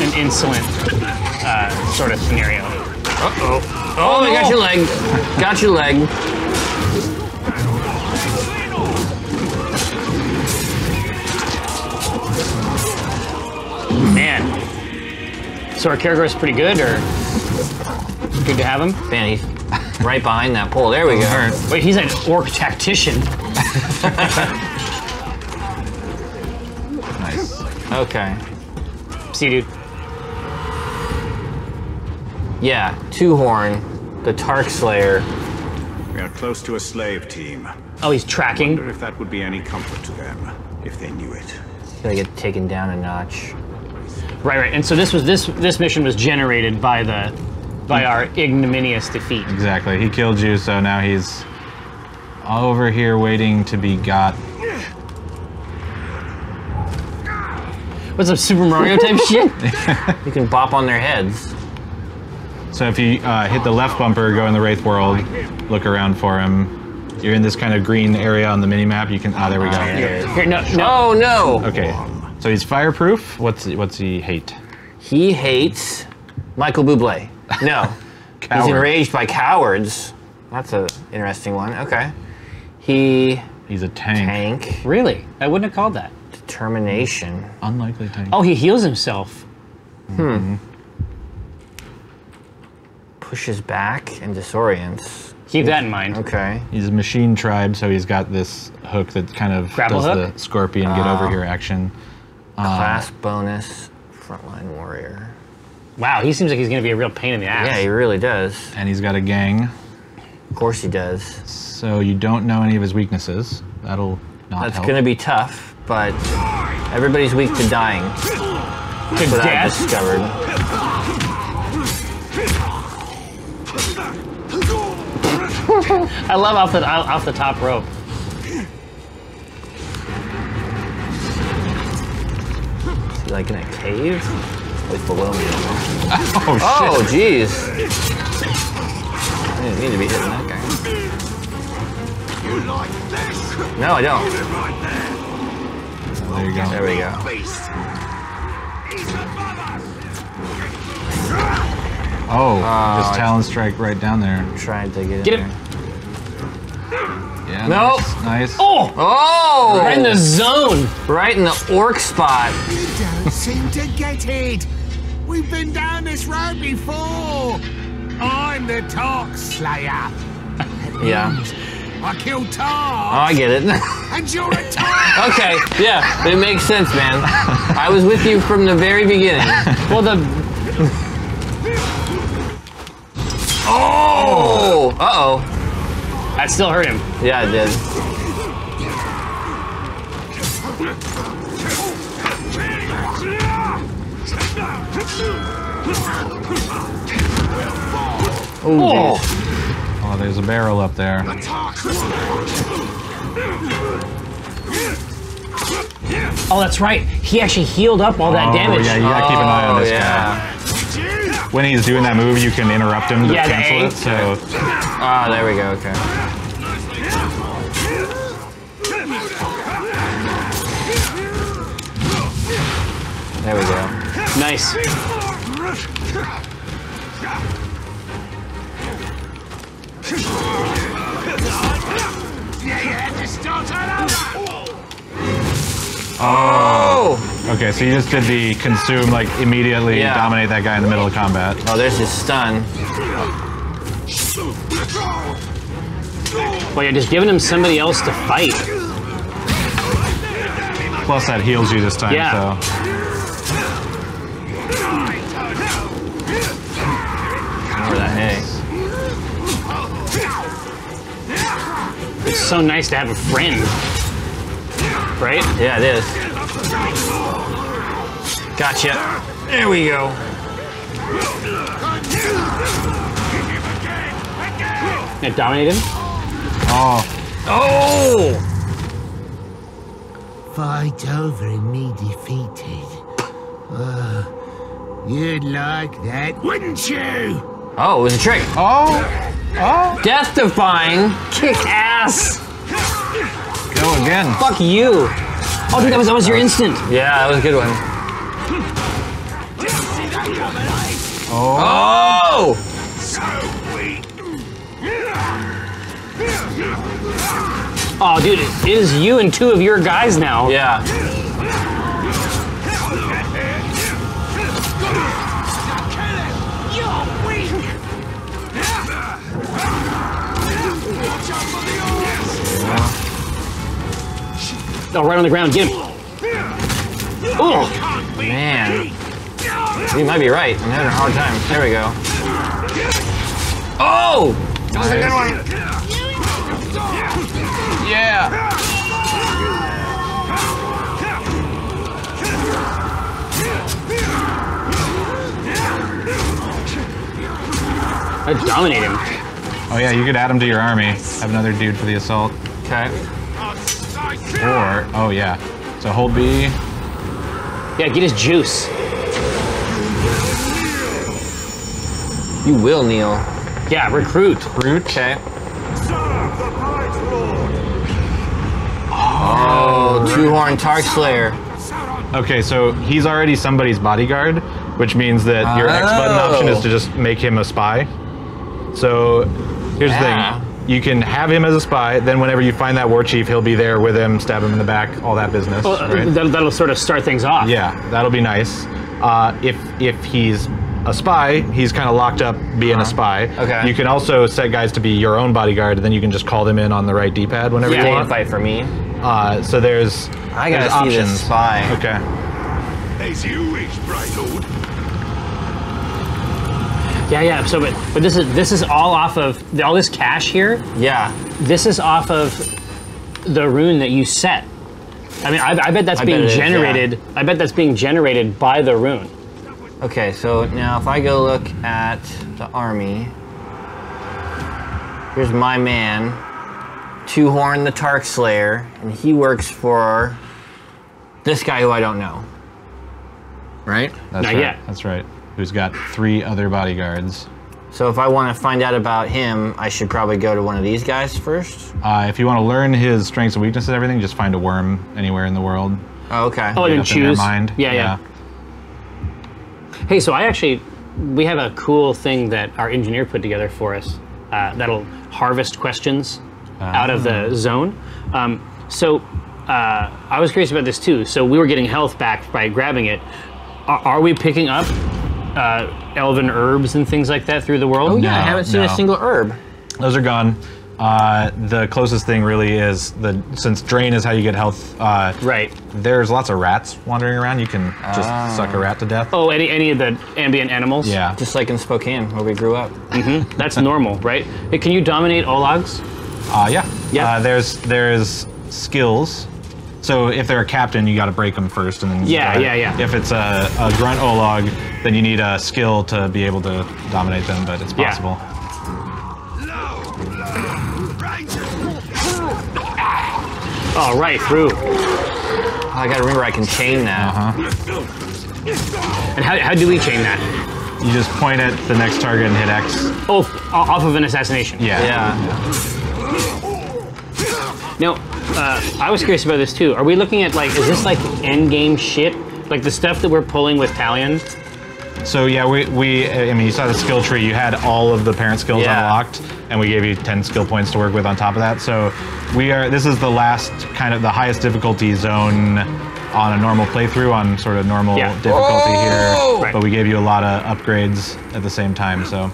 an insolent uh, sort of scenario. Uh-oh. Oh, I got your leg. Got your leg. Man. So our Caragor is pretty good, or good to have him? Man, he's right behind that pole. There we go. Wait, he's an orc tactician. Nice. Okay. See you, dude. Yeah, Two Horn. The Tark Slayer. We are close to a slave team. Oh, he's tracking. I wonder if that would be any comfort to them, if they knew it. Gotta get taken down a notch. Right, right. And so this was this this mission was generated by the by our ignominious defeat. Exactly. He killed you, so now he's over here waiting to be got. What's up, Super Mario type shit? You can bop on their heads. So if you uh, hit the left bumper, go in the Wraith World, look around for him. You're in this kind of green area on the minimap. You can... Ah, oh, there we go. Uh, yeah. Here, no, no, no. Okay. So he's fireproof. What's what's he hate? He hates Michael Bublé. No. He's enraged by cowards. That's an interesting one. Okay. He... He's a tank. Tank. Really? I wouldn't have called that. Determination. Unlikely tank. Oh, he heals himself. Mm-hmm. Hmm. Pushes back and disorients. Keep that in mind. Okay. He's a machine tribe, so he's got this hook that kind of Grapple does hook? The scorpion uh, get over here action. Uh, class bonus, frontline warrior. Wow, he seems like he's going to be a real pain in the ass. Yeah, he really does. And he's got a gang. Of course he does. So you don't know any of his weaknesses. That'll not That's help. That's going to be tough, but everybody's weak to dying. To That's what death? I've discovered. I love off the off the top rope. Is he like in a cave? Like below me. Oh, oh shit! Oh jeez. I didn't mean to be hitting that guy. You like this? No, I don't. Oh, there you go. There we go. Oh, oh, just Talon Strike right down there. I'm trying to get, get in it. Yeah, no. Nice, nice. Oh! Oh! Right in the zone. Right in the orc spot. You don't seem to get it. We've been down this road before. I'm the Tark Slayer. Yeah. I killed Tarks. Oh, I get it. And you're a Tark. Okay, yeah, it makes sense, man. I was with you from the very beginning. Well, the... Oh! Uh-oh. That still hurt him. Yeah, it did. Oh, oh, there's a barrel up there. Oh, that's right. He actually healed up all that oh, damage. Yeah, you gotta keep an eye on this oh, yeah. guy. When he's doing that move, you can interrupt him to yeah, cancel it, so... Ah, oh, there we go, okay. There we go. Nice. Oh! Okay, so you just did the consume, like, immediately yeah. dominate that guy in the middle of combat. Oh, there's his stun. Well, you're just giving him somebody else to fight. Plus, that heals you this time, yeah. so... It's so nice to have a friend. Right? Yeah, it is. Gotcha. There we go. It dominated him? Oh. Oh! Fight over and me defeated. Oh, you'd like that, wouldn't you? Oh, it was a trick. Oh! Oh. Death Defying, kick ass. Go again. Fuck you. Oh, dude, that was almost your instant. Yeah, that was a good one. Oh. Oh, oh dude, it is you and two of your guys now. Yeah. Oh, right on the ground, get him. Oh, man. You might be right. I'm having a hard time. There we go. Oh! That was a good one. Yeah! I dominate him. Oh, yeah, you could add him to your army. Have another dude for the assault. Okay. Or, oh yeah. So hold B. Yeah, get his juice. You will kneel. Yeah, recruit. Recruit, okay. Oh, Two Horn Tark Slayer. Okay, so he's already somebody's bodyguard, which means that oh. your X button option is to just make him a spy. So, here's yeah. the thing. You can have him as a spy, then whenever you find that war chief, he'll be there with him, stab him in the back, all that business. Well, right? that'll, that'll sort of start things off. Yeah, that'll be nice. Uh, if if he's a spy, he's kind of locked up being uh-huh. a spy. Okay. You can also set guys to be your own bodyguard, and then you can just call them in on the right D-pad whenever yeah, you want. Yeah, fight for me. Uh, so there's I gotta there's see options. This spy. Okay. As you wish, bright lord. Yeah, yeah. So, but but this is this is all off of all this cash here. Yeah. This is off of the rune that you set. I mean, I, I bet that's I being bet generated. Is, yeah. I bet that's being generated by the rune. Okay. So now, if I go look at the army, here's my man, Two Horn the Tark Slayer, and he works for this guy who I don't know. Right. That's Not right. yet. That's right. Who's got three other bodyguards. So if I want to find out about him, I should probably go to one of these guys first? Uh, if you want to learn his strengths and weaknesses and everything, just find a worm anywhere in the world. Oh, okay. Oh, and choose. Mind. Yeah, yeah, yeah. Hey, so I actually, we have a cool thing that our engineer put together for us uh, that'll harvest questions uh, out of the zone. Um, so uh, I was curious about this too. So we were getting health back by grabbing it. Are, are we picking up Uh, elven herbs and things like that through the world? Oh yeah, no, I haven't seen no. a single herb. Those are gone. Uh, the closest thing really is the since drain is how you get health. Uh, right. There's lots of rats wandering around. You can just uh. suck a rat to death. Oh, any any of the ambient animals? Yeah. Just like in Spokane where we grew up. Mm-hmm. That's normal, right? Can you dominate olags? Uh, yeah. Yeah. Uh, there's there's skills. So if they're a captain, you got to break them first, and then yeah, yeah, yeah. If it's a, a grunt olag, then you need a skill to be able to dominate them, but it's possible. Yeah. Oh, right through. Oh, I gotta remember I can chain that. Uh-huh. And how how do we chain that? You just point at the next target and hit X. Oh, off of an assassination. Yeah. Yeah. yeah. Now. Uh, I was curious about this too. Are we looking at like, is this like end game shit? Like the stuff that we're pulling with Talion? So yeah, we, we I mean, you saw the skill tree, you had all of the parent skills yeah. unlocked, and we gave you ten skill points to work with on top of that. So we are, this is the last kind of the highest difficulty zone on a normal playthrough on sort of normal yeah. difficulty oh! here, right. but we gave you a lot of upgrades at the same time, so.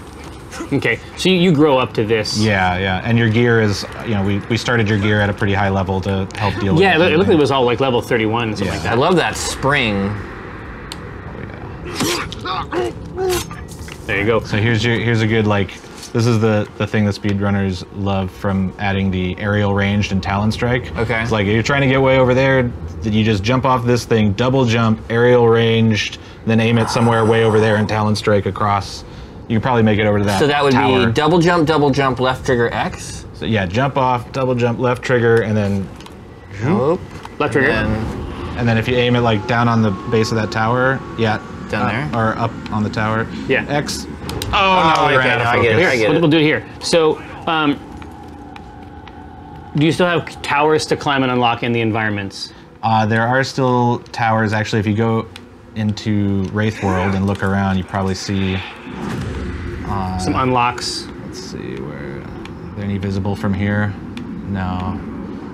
Okay, so you grow up to this. Yeah, yeah, and your gear is, you know, we, we started your gear at a pretty high level to help deal with it. Yeah, it looked like it was all like level thirty-one, something yeah. like that. I love that spring. Oh, yeah. There you go. So here's your, here's a good, like, this is the, the thing that speedrunners love from adding the aerial ranged and talon strike. Okay. It's like, you're trying to get way over there, you just jump off this thing, double jump, aerial ranged, then aim it somewhere way over there and talon strike across. You can probably make it over to that. So that would tower. be double jump, double jump, left trigger X. So yeah, jump off, double jump, left trigger, and then Oop. left trigger. And then, and then if you aim it like down on the base of that tower, yeah, down up, there or up on the tower. Yeah, X. Oh, oh no, we okay, ran out of focus. I get it. I get it. We'll do it here. So, um, do you still have towers to climb and unlock in the environments? Uh, there are still towers. Actually, if you go into Wraith World and look around, you probably see. Uh, Some unlocks. Let's see where. Are they any visible from here? No.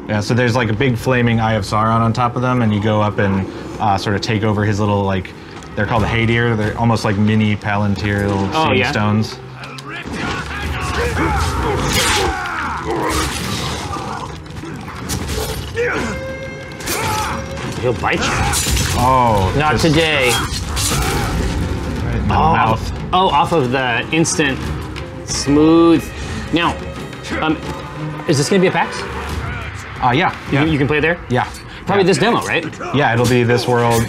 Yeah. So there's like a big flaming Eye of Sauron on top of them, and you go up and uh, sort of take over his little like. They're called the Haydir. They're almost like mini Palantir little oh, yeah. stones. He'll bite you. Oh. Not just, today. Right in the oh. mouth. Oh, off of the instant, smooth. Now, um, is this gonna be a PAX? Uh, yeah, yeah. You, you can play there? Yeah. Probably yeah. this demo, right? Yeah, it'll be this world.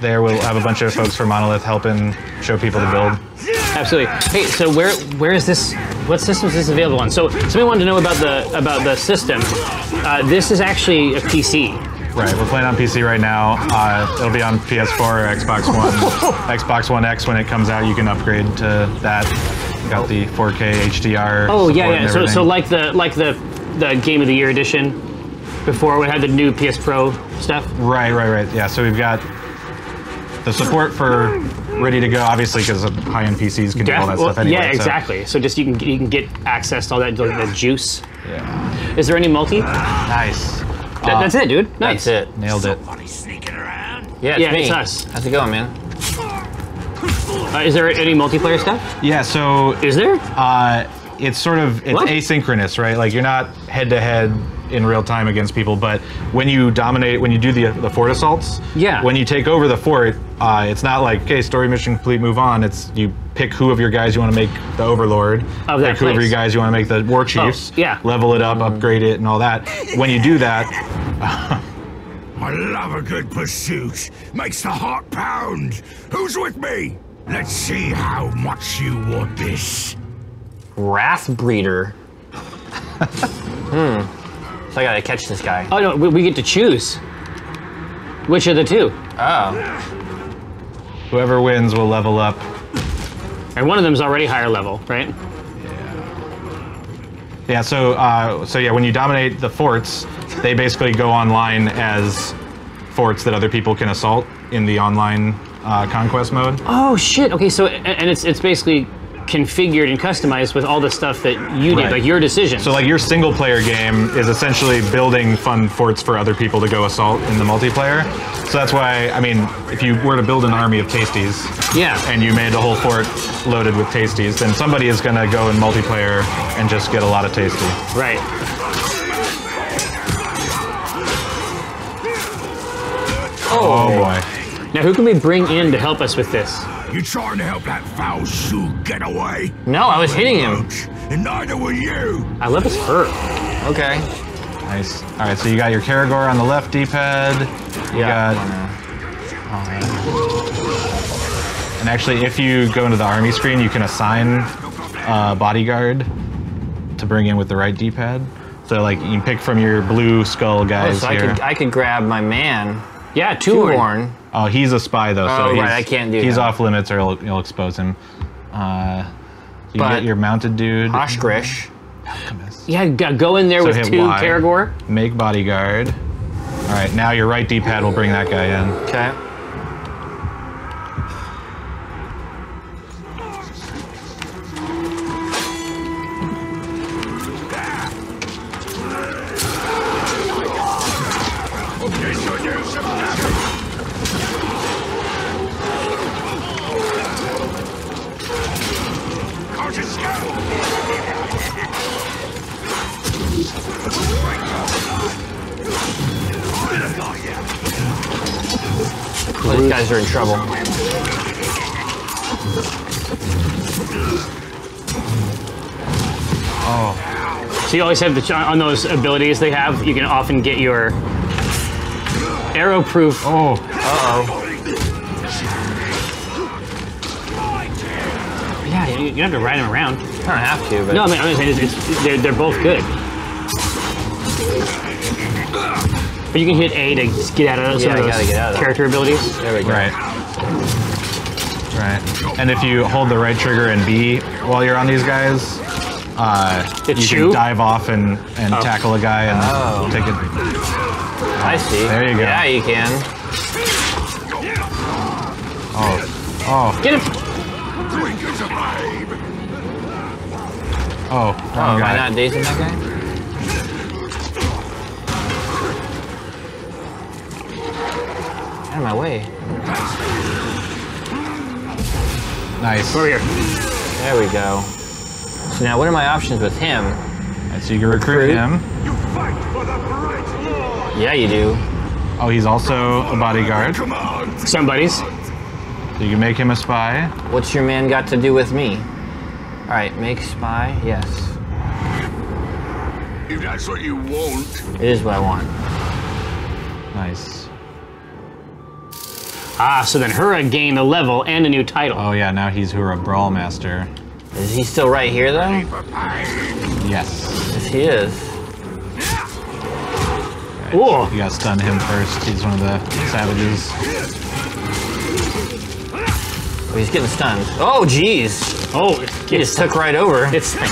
There we'll have a bunch of folks from Monolith helping show people the build. Absolutely. Hey, so where where is this, what system is this available on? So somebody wanted to know about the, about the system. Uh, this is actually a P C. Right, we're playing on P C right now. Uh, it'll be on P S four or Xbox One. Xbox One X, when it comes out, you can upgrade to that. You got the four K H D R. Oh yeah, yeah. So, so like the like the the Game of the Year edition. Before we had the new P S Pro stuff. Right, right, right. Yeah. So we've got the support for ready to go, obviously, because high-end P Cs can Def do all that well, stuff anyway. Yeah, exactly. So, so just you can you can get access to all that like, the juice. Yeah. Is there any multi? Nice. That, that's it, dude. Nice. That's it. Nailed it. Somebody sneaking around. Yeah, it's, yeah, it's us. How's it going, man? Uh, is there any multiplayer stuff? Yeah, so... Is there? Uh, it's sort of... It's what? asynchronous, right? Like, you're not head-to-head in real time against people, but when you dominate, when you do the, the fort assaults, yeah. when you take over the fort, uh, it's not like, okay, story mission complete, move on. It's you pick who of your guys you want to make the overlord, of that pick place. who of your guys you want to make the war chiefs, oh, yeah. level it up, mm. upgrade it, and all that. When you do that... I love a good pursuit. Makes the heart pound. Who's with me? Let's see how much you want this. Wrathbreeder. hmm. So I gotta catch this guy. Oh no, we, we get to choose. Which are the two? Oh. Whoever wins will level up. And one of them's already higher level, right? Yeah. Yeah. So, uh, so yeah, when you dominate the forts, they basically go online as forts that other people can assault in the online uh, conquest mode. Oh shit. Okay. So, and it's it's basically configured and customized with all the stuff that you did, right. like your decisions. So like your single player game is essentially building fun forts for other people to go assault in the multiplayer. So that's why, I mean, if you were to build an army of Tasties yeah. and you made a whole fort loaded with Tasties, then somebody is gonna go in multiplayer and just get a lot of Tasty. Right. Oh, oh boy. Now who can we bring in to help us with this? You trying to help that foul shoe get away? No, I was hitting him. And neither were you. I love his fur. Okay. Nice. All right, so you got your Karagor on the left D-pad. You yeah. got... Uh, and actually, if you go into the army screen, you can assign a bodyguard to bring in with the right D-pad. So, like, you can pick from your blue skull guys oh, so here. I could, I could grab my man. Yeah, Two Horn. Oh, he's a spy though, so oh, he's, right, I can't do he's off limits, or you'll, you'll expose him. Uh, you but get your mounted dude. Oshgrish. Yeah, go in there so with two y. Karagor. Make bodyguard. All right, now your right D-pad will bring that guy in. Okay. Well, these guys are in trouble. Oh. So you always have the, on those abilities they have, you can often get your arrow-proof. Oh. Uh-oh. Yeah, you, you don't have to ride them around. I don't have to, but... No, I mean, I'm just saying, it's, it's, they're, they're both good. But you can hit A to just get out of those, yeah, of those gotta get out of character abilities. There we go. Right. Right. And if you hold the right trigger and B while you're on these guys, uh, you chew? can dive off and, and oh. tackle a guy and oh. take it. Oh, I see. There you go. Yeah, you can. Oh. Oh. Get him! Oh, oh, oh am I not dazing that guy? Out of my way. Nice. Over here. There we go. So now what are my options with him? So you can recruit, recruit him. You fight for the right law. Yeah, you do. Oh, he's also a bodyguard. Come on. Somebody's. So you can make him a spy. What's your man got to do with me? All right, make spy, yes. If that's what you want. It is what I want. Nice. Ah, so then Hura gained a level and a new title. Oh yeah, now he's Hura Brawl Master. Is he still right here, though? Yes. Yes, he is. Right, ooh. You gotta stun him first. He's one of the savages. Oh, he's getting stunned. Oh, jeez. Oh, it he just took right over. It's like...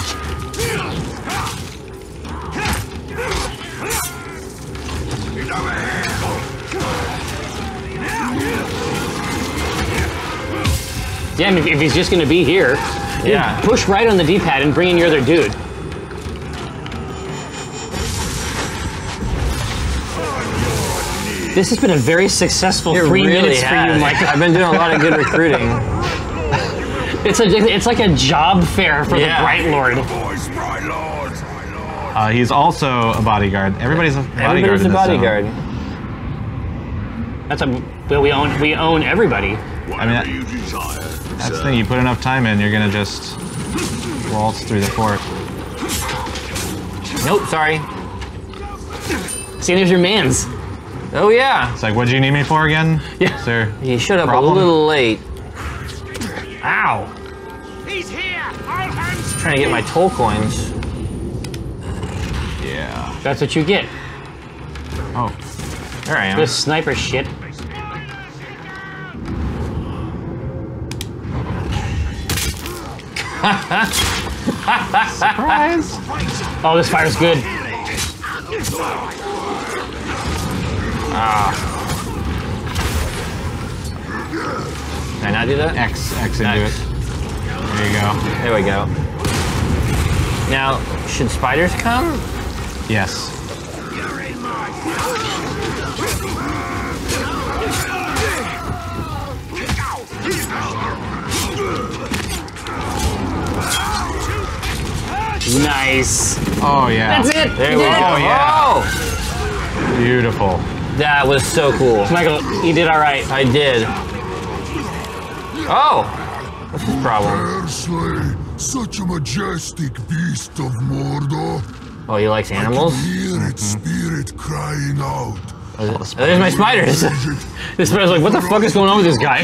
Damn, if, if he's just gonna be here, yeah, push right on the D-pad and bring in your other dude. This has been a very successful it three really minutes has. for you, Mike. I've been doing a lot of good recruiting. It's a, it's like a job fair for yeah. the Bright Lord. Uh, he's also a bodyguard. Everybody's a bodyguard. Everybody's a bodyguard. Zone. That's a we own we own everybody. I mean, that, that's the thing. You put enough time in, you're gonna just waltz through the fort. Nope, sorry. See, there's your man's. Oh yeah. It's like, what do you need me for again? Yeah, sir. You showed up problem? a little late. Ow! He's here. All hands trying to get my toll coins. Yeah. That's what you get. Oh. There I am. This sniper shit. Surprise! Oh, this fire's good. Ah. Can I not do that? X, X into X. it. There you go. There we go. Now, should spiders come? Yes. Nice. Oh yeah. That's it. There you we go. go. Oh, yeah. Oh. Beautiful. That was so cool. Michael, you did all right. I did. Oh! What's his problem? Slay, such a majestic beast of Mordor. Oh, he likes animals? I can hear its spirit crying out. Oh, the spider. There's my spiders! This spider's like, what the fuck is going on with this guy?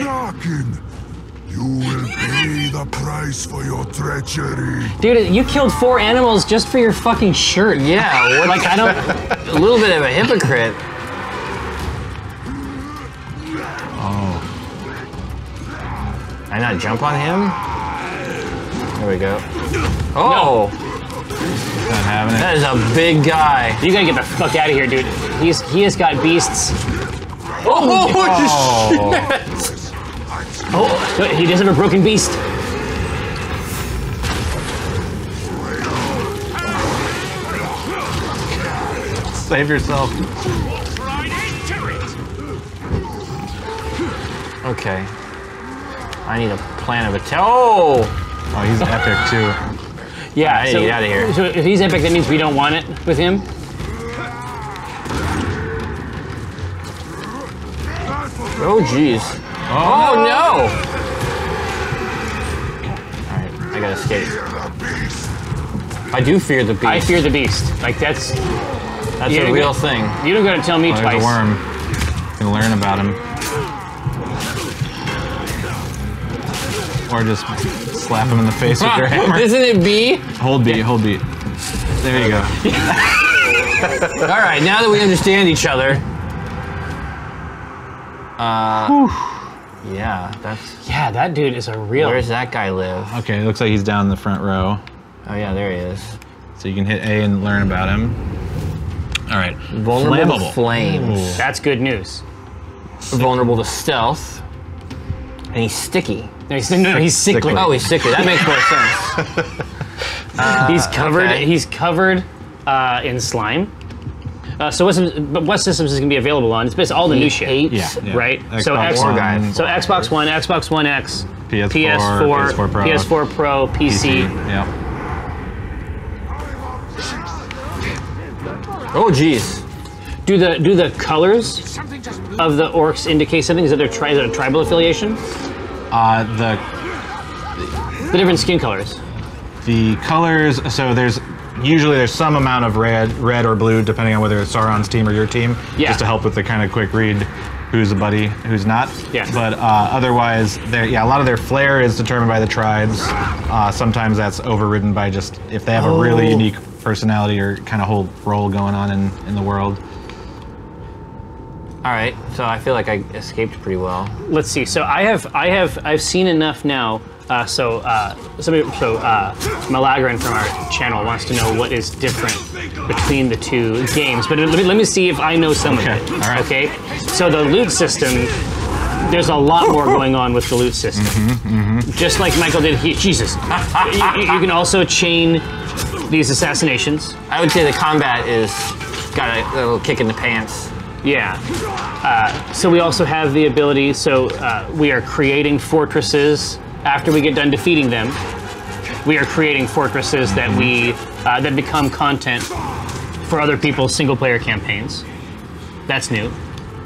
You will pay the price for your treachery. Dude, you killed four animals just for your fucking shirt. Yeah, what? Like, I don't... A little bit of a hypocrite. I not jump on him? There we go. Oh! No. Not having it. That is a big guy. You gotta get the fuck out of here, dude. He's he has got beasts. Oh! Oh, shit. Oh, he does have a broken beast. Save yourself. Okay. I need a plan of attack. Oh! Oh, he's epic too. Yeah, I need so, to get out of here. So if he's epic, that means we don't want it with him. Oh, jeez. Oh, oh no! no. Alright, I gotta escape. I do fear the beast. I fear the beast. Like, that's... That's a real go, thing. You don't gotta tell me oh, twice. There's a worm. You can learn about him. Or just slap him in the face with your hammer. Isn't it B? Hold B, yeah. hold B. There you go. Alright, now that we understand each other. Uh, Whew. Yeah, that's... Yeah, that dude is a real... Where does that guy live? Okay, it looks like he's down in the front row. Oh yeah, there he is. So you can hit A and learn about him. Alright. Vulnerable Flammable. to flames. Ooh. That's good news. Sick. Vulnerable to stealth. And he's sticky. No, he's, no, no, he's sickly. sickly. Oh, he's sickly. That makes more sense. Uh, he's covered. Okay. He's covered uh, in slime. Uh, so what's, but what systems is going to be available on? It's basically all the he new shit, yeah, yeah. right? Xbox so Xbox One, guys. So Xbox One, Xbox One X, PS4, PS4, PS4 Pro, PS4 Pro, PC. PC yeah. Oh, jeez. Do the do the colors of the orcs indicate something? Is that their tri is that a tribal affiliation? Uh, the the different skin colors. The colors. So there's usually there's some amount of red, red or blue, depending on whether it's Sauron's team or your team, yeah. just to help with the kind of quick read, who's a buddy, who's not. Yeah. But uh, otherwise, yeah, a lot of their flair is determined by the tribes. Uh, sometimes that's overridden by just if they have oh. a really unique personality or kind of whole role going on in in the world. All right, so I feel like I escaped pretty well. Let's see. So I have, I have, I've seen enough now. Uh, so, uh, somebody, so uh, Malagran from our channel wants to know what is different between the two games. But let me, let me see if I know some okay. of it. All right. Okay. So the loot system. There's a lot more going on with the loot system. Mm-hmm, mm-hmm. Just like Michael did. He, Jesus. you, you can also chain these assassinations. I would say the combat is got a, a little kick in the pants. Yeah. Uh, so we also have the ability, so uh, we are creating fortresses after we get done defeating them. We are creating fortresses that we uh, that become content for other people's single-player campaigns. That's new.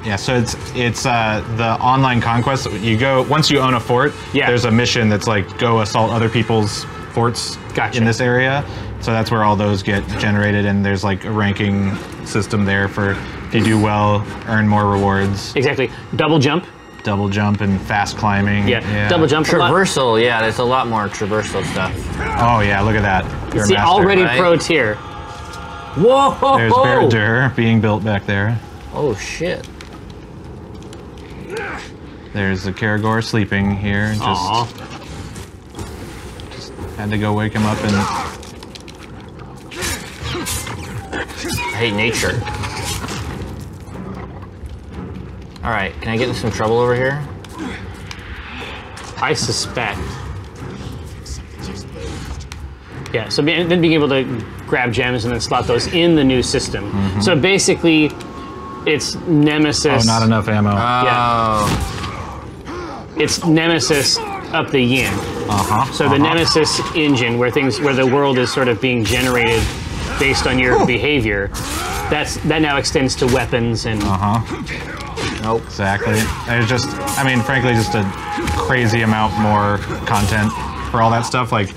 Yeah, so it's it's uh, the online conquest. You go once you own a fort. Yeah. There's a mission that's like go assault other people's forts gotcha. in this area. So that's where all those get generated, and there's like a ranking system there for if you do well, earn more rewards. Exactly. Double jump. Double jump and fast climbing. Yeah. yeah. Double jump. Traversal. Yeah, there's a lot more traversal stuff. Oh yeah, look at that. You're See, master, already right? pro tier. Whoa! There's Barad-dur being built back there. Oh shit. There's the Karagor sleeping here. Just, Aww. Just had to go wake him up and. I hate nature. All right, can I get in some trouble over here? I suspect. Yeah, so be, then being able to grab gems and then slot those in the new system. Mm-hmm. So basically, it's Nemesis. Oh, not enough ammo. Oh. Yeah. It's Nemesis up the yin. Uh-huh. So uh-huh. the Nemesis engine, where things, where the world is sort of being generated based on your Ooh. behavior, that's that now extends to weapons and. Uh-huh. Nope. Exactly. There's just, I mean, frankly, just a crazy amount more content for all that stuff. Like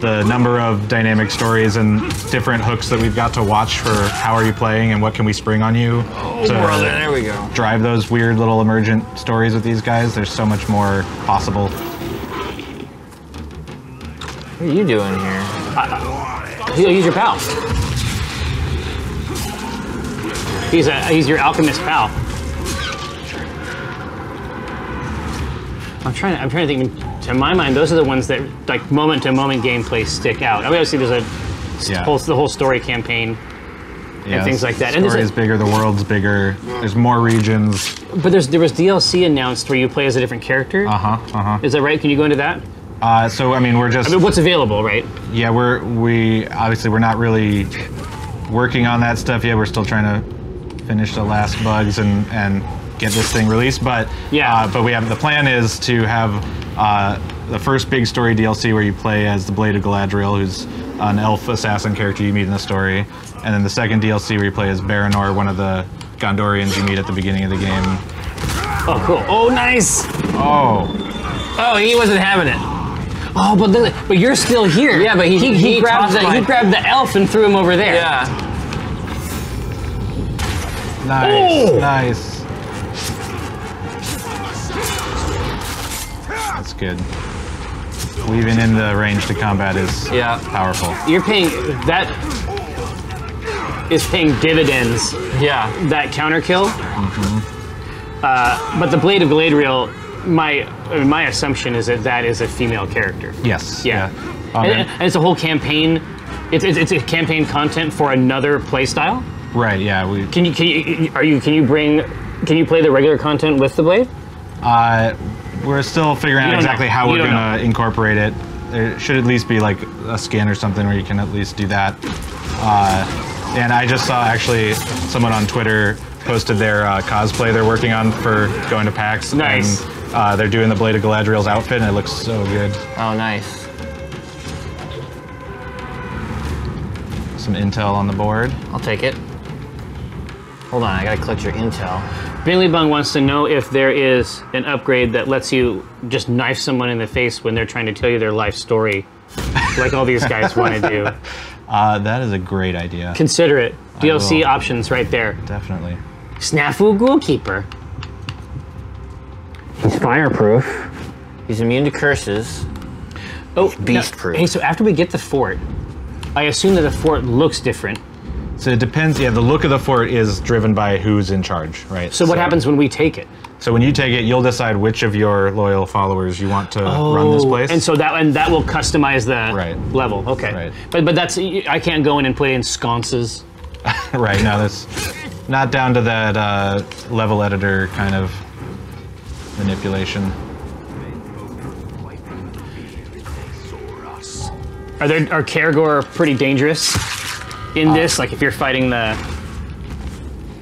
the number of dynamic stories and different hooks that we've got to watch for how are you playing and what can we spring on you. Oh, to brother, there we go. Drive those weird little emergent stories with these guys. There's so much more possible. What are you doing here? Uh, he's your pal. He's a he's your alchemist pal. I'm trying. To, I'm trying to think. To my mind, those are the ones that, like, moment-to-moment gameplay stick out. I mean, obviously, there's a yeah. whole, the whole story campaign yeah, and things like that. The story is bigger. The world's bigger. There's more regions. But there's there was D L C announced where you play as a different character. Uh huh. Uh huh. Is that right? Can you go into that? Uh, so I mean, we're just. I mean, what's available, right? Yeah, we're we obviously we're not really working on that stuff yet. We're still trying to finish the last bugs and and. get this thing released, but yeah. uh, but we have the plan is to have uh, the first big story D L C where you play as the Blade of Galadriel, who's an elf assassin character you meet in the story. And then the second D L C where you play as Baranor, one of the Gondorians you meet at the beginning of the game. Oh, cool. Oh, nice! Oh. Oh, he wasn't having it. Oh, but the, but you're still here. Yeah, but he, he, he, he, grabbed the, he grabbed the elf and threw him over there. Yeah. Nice, oh! Nice. That's good. Weaving in the range to combat is yeah. powerful. You're paying... That is paying dividends. Yeah. That counter kill. Mm-hmm. uh, but the Blade of Galadriel, my, my assumption is that that is a female character. Yes. Yeah. yeah. Um, and, and it's a whole campaign. It's, it's, it's a campaign content for another playstyle. Right. Yeah. We, can you? Can you? Are you? Can you bring? Can you play the regular content with the blade? Uh, we're still figuring out exactly know. how you we're gonna know. incorporate it. There should at least be like a skin or something where you can at least do that. Uh, and I just saw actually someone on Twitter posted their uh, cosplay they're working on for going to PAX. Nice. And, uh, they're doing the Blade of Galadriel's outfit, and it looks so good. Oh, nice. Some intel on the board. I'll take it. Hold on, I gotta collect your intel. Billy Bung wants to know if there is an upgrade that lets you just knife someone in the face when they're trying to tell you their life story, like all these guys want to do. Uh, that is a great idea. Consider it. D L C options right there. Definitely. Snafu Ghoulkeeper. He's fireproof. He's immune to curses. Oh, beast proof. Hey, so after we get the fort, I assume that the fort looks different. So it depends, yeah, the look of the fort is driven by who's in charge, right? So what so, happens when we take it? So when you take it, you'll decide which of your loyal followers you want to oh, run this place. And so that and that will customize the right. level, okay. Right. But but that's, I can't go in and put in sconces. Right, no, that's not down to that uh, level editor kind of manipulation. Are there, are Caregor pretty dangerous? In this, uh, like if you're fighting the,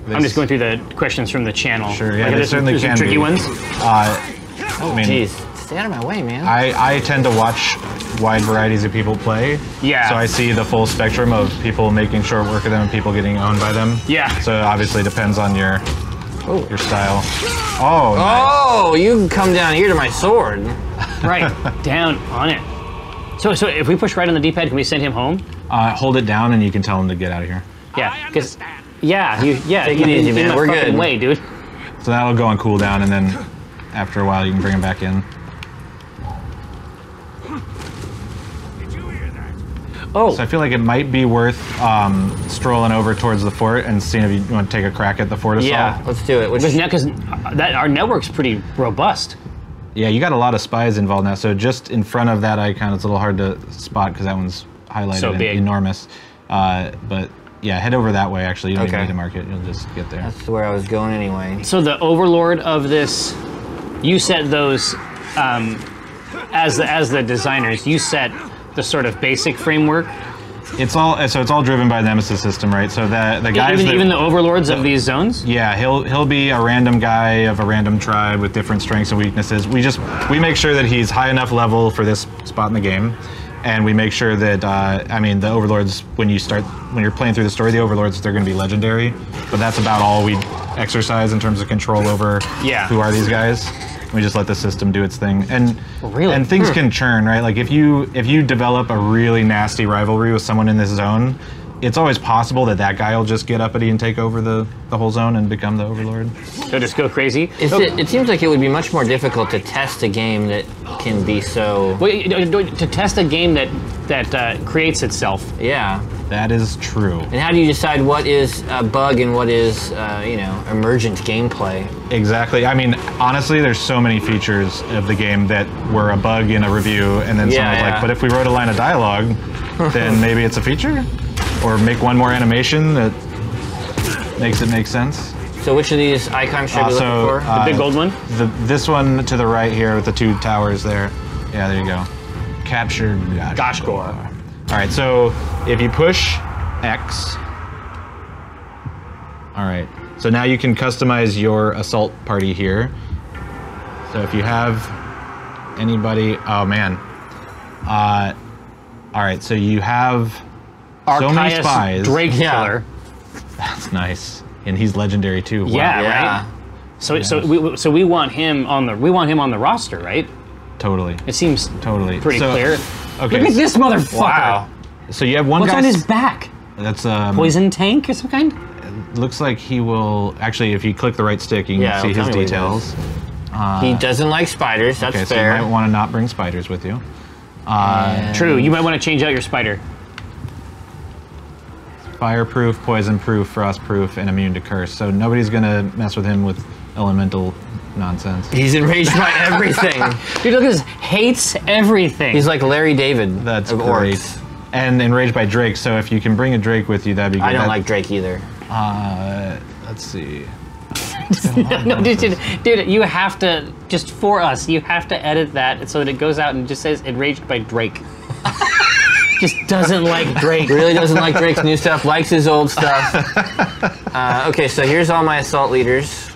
this, I'm just going through the questions from the channel. Sure, yeah, like there certainly can some tricky be. ones. Uh, oh, jeez, I mean, stay out of my way, man. I, I tend to watch wide varieties of people play. Yeah. So I see the full spectrum of people making short work of them and people getting owned by them. Yeah. So it obviously depends on your, oh. your style. Oh. Nice. Oh, you can come down here to my sword. Right, down on it. So, so if we push right on the D-pad, can we send him home? Uh, hold it down, and you can tell him to get out of here. Yeah, because yeah, you, yeah, take it easy, man. We're good. Way, dude. So that'll go on cooldown, and then after a while, you can bring him back in. Did you hear that? Oh, so I feel like it might be worth um, strolling over towards the fort and seeing if you want to take a crack at the fort assault. Yeah, let's do it. Because that our network's pretty robust. Yeah, you got a lot of spies involved now, so just in front of that icon, it's a little hard to spot because that one's highlighted so big. And enormous. Uh, but yeah, head over that way, actually. You don't okay. even need to mark it. You'll just get there. That's where I was going anyway. So the overlord of this, you set those, um, as, the, as the designers, you set the sort of basic framework. It's all so it's all driven by the Nemesis system, right? So the the guys even, that, even the overlords the, of these zones. Yeah, he'll he'll be a random guy of a random tribe with different strengths and weaknesses. We just we make sure that he's high enough level for this spot in the game, and we make sure that uh, I mean the overlords when you start when you're playing through the story, the overlords they're going to be legendary, but that's about all we exercise in terms of control over. Yeah. Who are these guys? We just let the system do its thing, and really? and things can churn, right? Like if you if you develop a really nasty rivalry with someone in this zone, it's always possible that that guy will just get uppity and take over the the whole zone and become the overlord. So just go crazy. Is oh. it, it seems like it would be much more difficult to test a game that can be so. Wait, to test a game that that uh, creates itself. Yeah, that is true. And how do you decide what is a bug and what is, uh, you know, emergent gameplay? Exactly. I mean, honestly, there's so many features of the game that were a bug in a review, and then yeah, someone's yeah. like, "But if we wrote a line of dialogue, then maybe it's a feature, or make one more animation that makes it make sense." So, which of these icons should uh, we be looking for? Uh, the big gold one. The, this one to the right here with the two towers there. Yeah, there you go. Captured Goshgor. All right, so if you push X, all right, so now you can customize your assault party here. So if you have anybody? Oh, man. Uh, all right, so you have so many spies. Archaeus Drake killer. That's nice. And he's legendary too. Wow. Yeah, yeah, right? So, yeah. so we so we want him on the we want him on the roster, right? Totally. It seems totally pretty so, clear. Okay. Look at this motherfucker. Wow. So you have one What's guy on his back? That's a um, poison tank or some kind? It looks like he will actually if you click the right stick you can yeah, see his details. He, uh, he doesn't like spiders, that's okay, so fair. You might want to not bring spiders with you. Uh, and... True, you might want to change out your spider. Fireproof, poison-proof, frost-proof, and immune to curse. So nobody's gonna mess with him with elemental nonsense. He's enraged by everything. Dude, look at this. Hates everything. He's like Larry David. That's of great. Orcs. And enraged by Drake. So if you can bring a Drake with you, that'd be good. I don't that, like Drake either. Uh, let's see. no, no dude, dude, dude, you have to just for us. You have to edit that so that it goes out and just says enraged by Drake. Just doesn't like Drake. Really doesn't like Drake's new stuff. Likes his old stuff. Uh, okay, so here's all my assault leaders.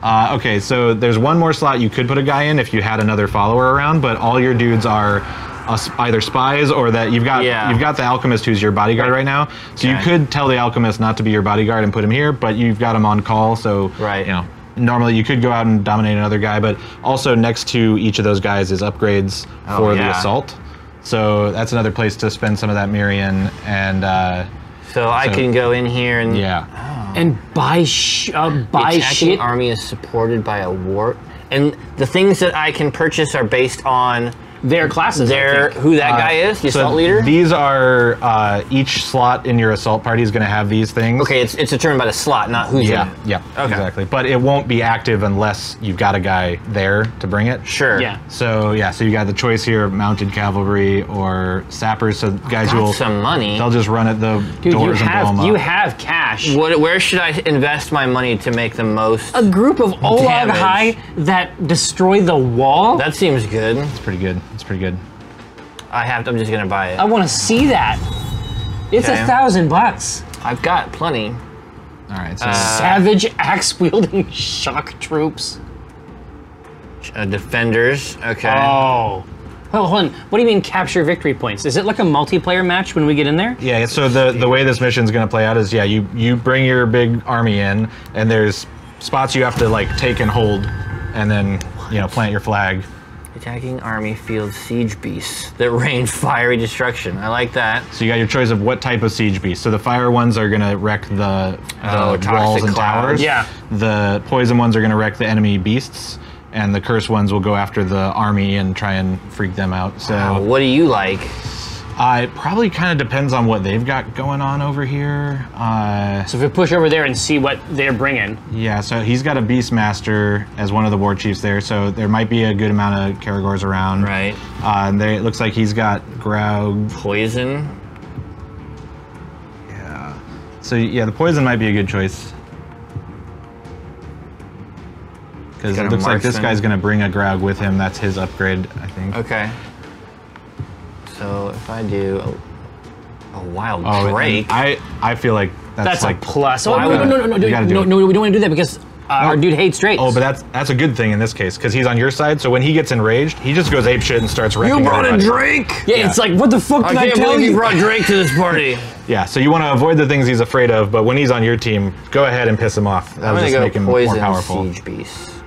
Uh, okay, so there's one more slot you could put a guy in if you had another follower around, but all your dudes are uh, either spies or that you've got yeah. you've got the alchemist who's your bodyguard right now. So okay. you could tell the alchemist not to be your bodyguard and put him here, but you've got him on call. So right. you know, normally you could go out and dominate another guy, but also next to each of those guys is upgrades oh, for yeah. the assault. So that's another place to spend some of that Mirian, and uh, so I so, can go in here and yeah, oh. and buy sh uh, buy the attacking shit. Army is supported by a wart, and the things that I can purchase are based on their classes, their who that uh, guy is, the so assault leader. These are uh, each slot in your assault party is going to have these things. Okay, it's it's determined by the slot, not who's yeah, in it. Yeah, okay. exactly. But it won't be active unless you've got a guy there to bring it. Sure. Yeah. So yeah, so you got the choice here: of mounted cavalry or sappers. So guys who will some money. They'll just run at the Dude, doors you have, and blow them up. You have cash. What? Where should I invest my money to make the most? A group of Olag High that destroy the wall. That seems good. That's pretty good. It's pretty good. I have. To, I'm just gonna buy it. I want to see that. It's okay. a thousand bucks. I've got plenty. All right. So uh, savage axe wielding shock troops. Uh, defenders. Okay. Oh. Hold on. What do you mean capture victory points? Is it like a multiplayer match when we get in there? Yeah. So the the way this mission's gonna play out is yeah you you bring your big army in and there's spots you have to like take and hold and then what? you know plant your flag. Attacking army fields siege beasts that rain fiery destruction. I like that. So you got your choice of what type of siege beast. So the fire ones are gonna wreck the, oh, the walls and towers. Yeah. The poison ones are gonna wreck the enemy beasts, and the curse ones will go after the army and try and freak them out. So wow, what do you like? Uh, it probably kind of depends on what they've got going on over here. Uh, so if we push over there and see what they're bringing. Yeah, so he's got a Beastmaster as one of the war chiefs there, so there might be a good amount of Karagors around. Right. Uh, and they, it looks like he's got Graug. Poison. Yeah. So yeah, the poison might be a good choice. Because it looks like this guy's going to bring a Graug with him. That's his upgrade, I think. Okay. So if I do a, a wild oh, Drake, I I feel like that's, that's like a plus. Oh, no, no, no, no, no, no, no, no, we don't want to do that because uh, no. our dude hates Drakes. Oh, but that's that's a good thing in this case because he's on your side. So when he gets enraged, he just goes ape shit and starts wrecking. You brought everybody. a Drake? Yeah, yeah, it's like what the fuck I did I tell you? You brought Drake to this party. Yeah, so you want to avoid the things he's afraid of, but when he's on your team, go ahead and piss him off. That'll just go make him more powerful. Siege beast.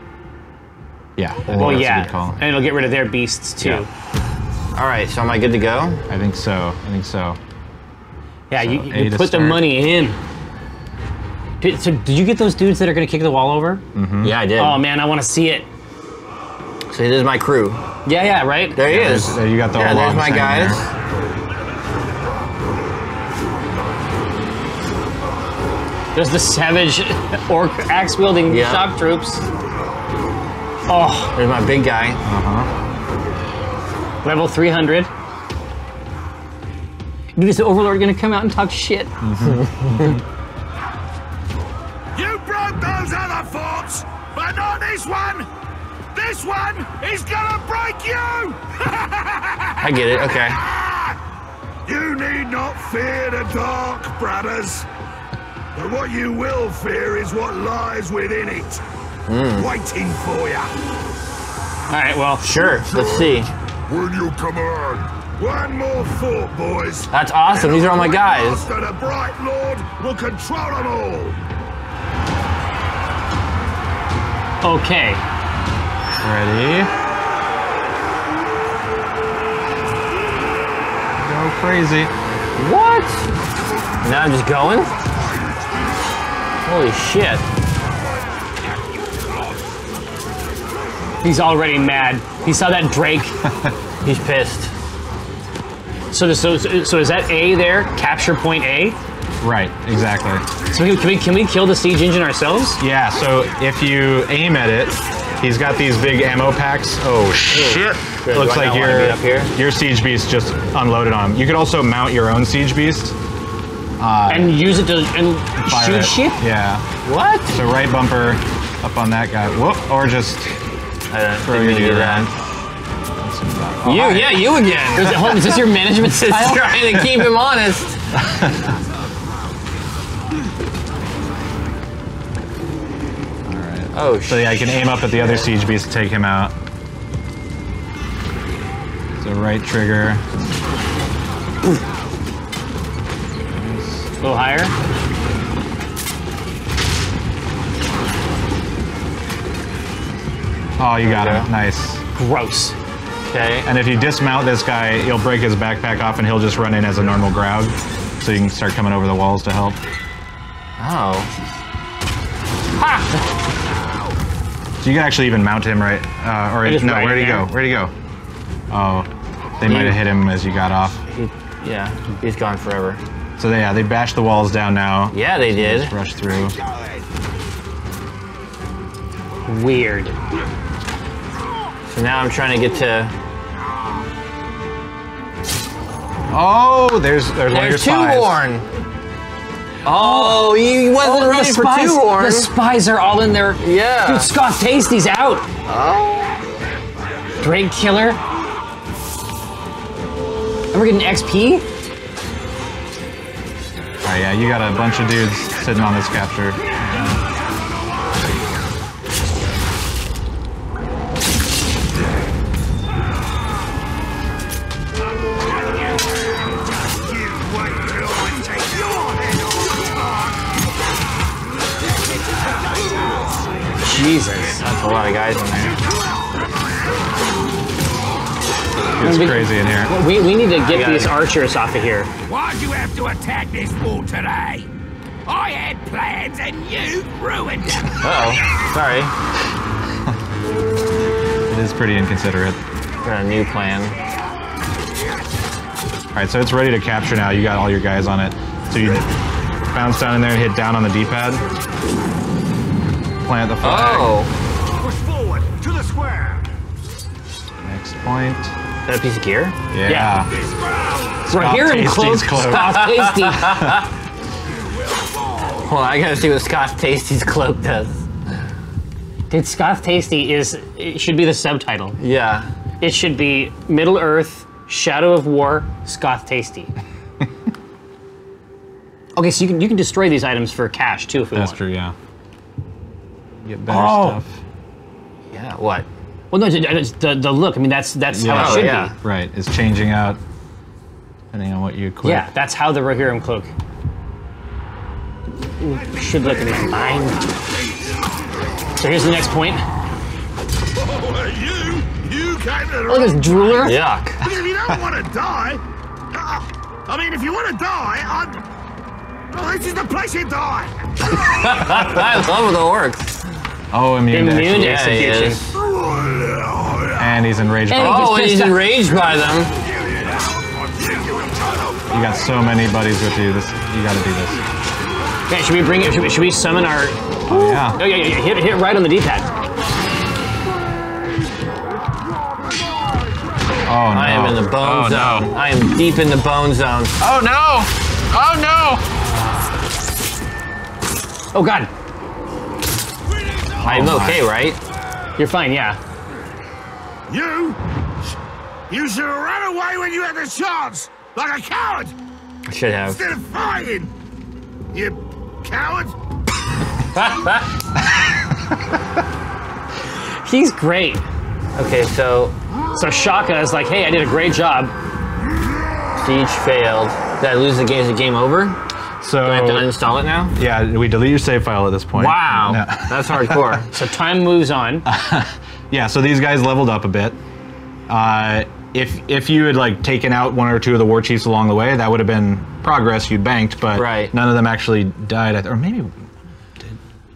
Yeah. Well, yeah, a good call. And it'll get rid of their beasts too. Yeah. All right, so am I good to go? I think so. I think so. Yeah, so you, you put start. the money in. Did, so did you get those dudes that are going to kick the wall over? Mm-hmm. Yeah, I did. Oh, man, I want to see it. So this is my crew. Yeah, yeah, right? There he yeah, is. There you got the yeah, there's my guys. There. There's the savage orc axe-wielding yeah. shock troops. Oh, there's my big guy. Uh-huh. Level three hundred. Dude, is the Overlord gonna come out and talk shit? Mm-hmm. You broke those other forts, but not this one! This one is gonna break you! I get it, okay. You need not fear the dark, brothers. But what you will fear is what lies within it, mm. waiting for you. Alright, well, sure. So, let's see. Will you come on? One more four, boys. That's awesome. These are all my guys. The Bright Lord will control them all. Okay. Ready? Go crazy. What? Now I'm just going? Holy shit. He's already mad. He saw that Drake. He's pissed. So, so, so is that A there? Capture point A? Right, exactly. So can we, can we kill the siege engine ourselves? Yeah, so if you aim at it, he's got these big ammo packs. Oh shit. Good. Looks like your, your siege beast just unloaded on him. You could also mount your own siege beast. Uh, and use it to and shoot it. shit? Yeah. What? So right bumper up on that guy. Whoop, or just I don't throw your dude around. Oh, you, hi. yeah, you again. Is, it, hold, is this your management system? I'm trying to keep him honest. All right. Oh, so yeah, I can aim up at the other siege beast to take him out. So right trigger. A little higher. Oh, you got him. Nice. Gross. Okay. And if you dismount this guy, you'll break his backpack off and he'll just run in as a normal Graug. So you can start coming over the walls to help. Oh. Ha! So you can actually even mount him, right? Uh, or it, no, right where'd he go? Where'd he go? Oh, they he, might have hit him as you got off. He, yeah, he's gone forever. So they, yeah, they bashed the walls down now. Yeah, they so did. Just rush through. Weird. So now I'm trying to get to. Oh, there's there's, there's one of your spies. Two Horn. Oh, you wasn't oh, running for Two Horn. The spies are all in there. Yeah. Dude, Scott Tasty's out. Oh. Drake killer. And we're getting X P. Oh yeah, you got a bunch of dudes sitting on this capture. Jesus, that's a lot of guys in there. It's we, crazy in here. We, we need to get these it. archers off of here. Why'd you have to attack this wall today? I had plans and you ruined them. Uh-oh, sorry. It is pretty inconsiderate. Got a new plan. Alright, so it's ready to capture now. You got all your guys on it. So you bounce down in there and hit down on the D-pad. Plant the flag. Oh! Push forward to the square. Next point. Is that a piece of gear? Yeah. yeah. We're hearing close. Scott Tasty. Hold on, I gotta see what Scott Tasty's cloak does. Dude, Scott Tasty is. It should be the subtitle. Yeah. It should be Middle Earth, Shadow of War, Scott Tasty. Okay, so you can you can destroy these items for cash too if we That's want. That's true. Yeah. Get better oh. stuff. Yeah. What? Well, no, it's the the look. I mean, that's that's yeah. how it should oh, yeah. be. Right. It's changing out depending on what you equip. Yeah. That's how the Rohirrim cloak should look in his mind. So here's the next point. Oh, you you came to the look at this drooler. Yuck. If you don't want to die, I mean, if you want to die, I'm. Oh, this is the place you die. I love the orcs. Oh, immune, immune to execution. execution. And he's enraged and by them. Oh, and he's enraged by them. You got so many buddies with you. This, you got to do this. Okay, should we bring it? Should we, should we summon our? Oh, yeah. Oh yeah, yeah, yeah. Hit, hit right on the D-pad. Oh no! I am in the bone oh, zone. No. I am deep in the bone zone. Oh no! Oh no! Oh god! Oh, I'm okay, my. right? You're fine, yeah. You? You should have run away when you had the chance! Like a coward! I should have. Instead of fighting! You coward! He's great. Okay, so... So Shaka is like, hey, I did a great job. Siege failed. Did I lose the game? Is the game over? So, do I have to uninstall it now? Yeah, we delete your save file at this point. Wow, no. That's hardcore. So time moves on. Yeah, so these guys leveled up a bit. Uh, if if you had like taken out one or two of the war chiefs along the way, that would have been progress you'd banked, but right. none of them actually died. At, or maybe did,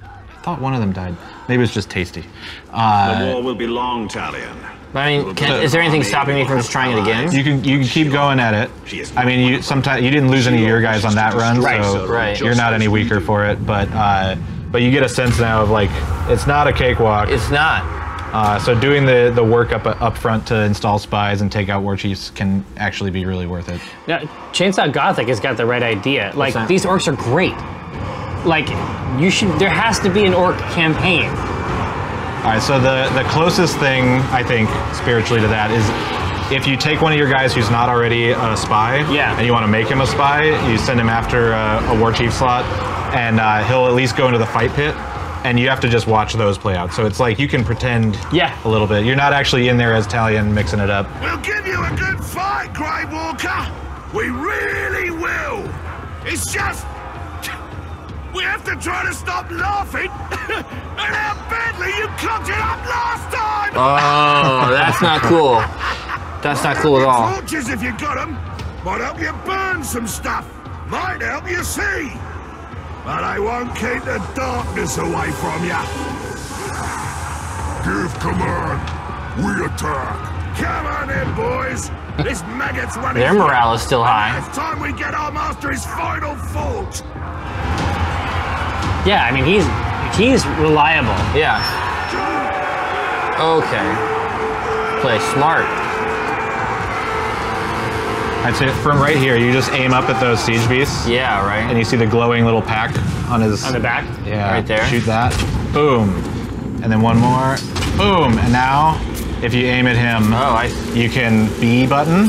I thought one of them died. Maybe it was just Tasty. Uh, the war will be long, Talion. But I mean, can, is there anything stopping me from just trying it again? You can you can keep going at it. I mean, you sometimes you didn't lose any of your guys on that run, so right. you're not any weaker for it. But uh, but you get a sense now of like it's not a cakewalk. It's not. Uh, so doing the the work up up front to install spies and take out war chiefs can actually be really worth it. Now, Chainsaw Gothic has got the right idea. Like Percent. these orcs are great. Like you should. There has to be an orc campaign. All right, so the, the closest thing, I think, spiritually to that is if you take one of your guys who's not already a spy, yeah. and you want to make him a spy, you send him after a, a war chief slot, and uh, he'll at least go into the fight pit, and you have to just watch those play out. So it's like you can pretend yeah. a little bit. You're not actually in there as Talion mixing it up. We'll give you a good fight, Grey Walker. We really will. It's just... we have to try to stop laughing at how badly you cocked it up last time! Oh, that's not cool. That's not cool at all. Torches, if you got them, might help you burn some stuff. Might help you see. But I won't keep the darkness away from you. Give command. We attack. Come on in, boys. This maggot's running. Their morale is still high. It's time we get our master his final forge. Yeah, I mean, he's he's reliable. Yeah. Okay. Play smart. I'd say from right here, you just aim up at those siege beasts. Yeah, right. And you see the glowing little pack on his... on the back? Yeah. Right there. Shoot that. Boom. And then one more. Boom. And now, if you aim at him, oh, I... you can B button.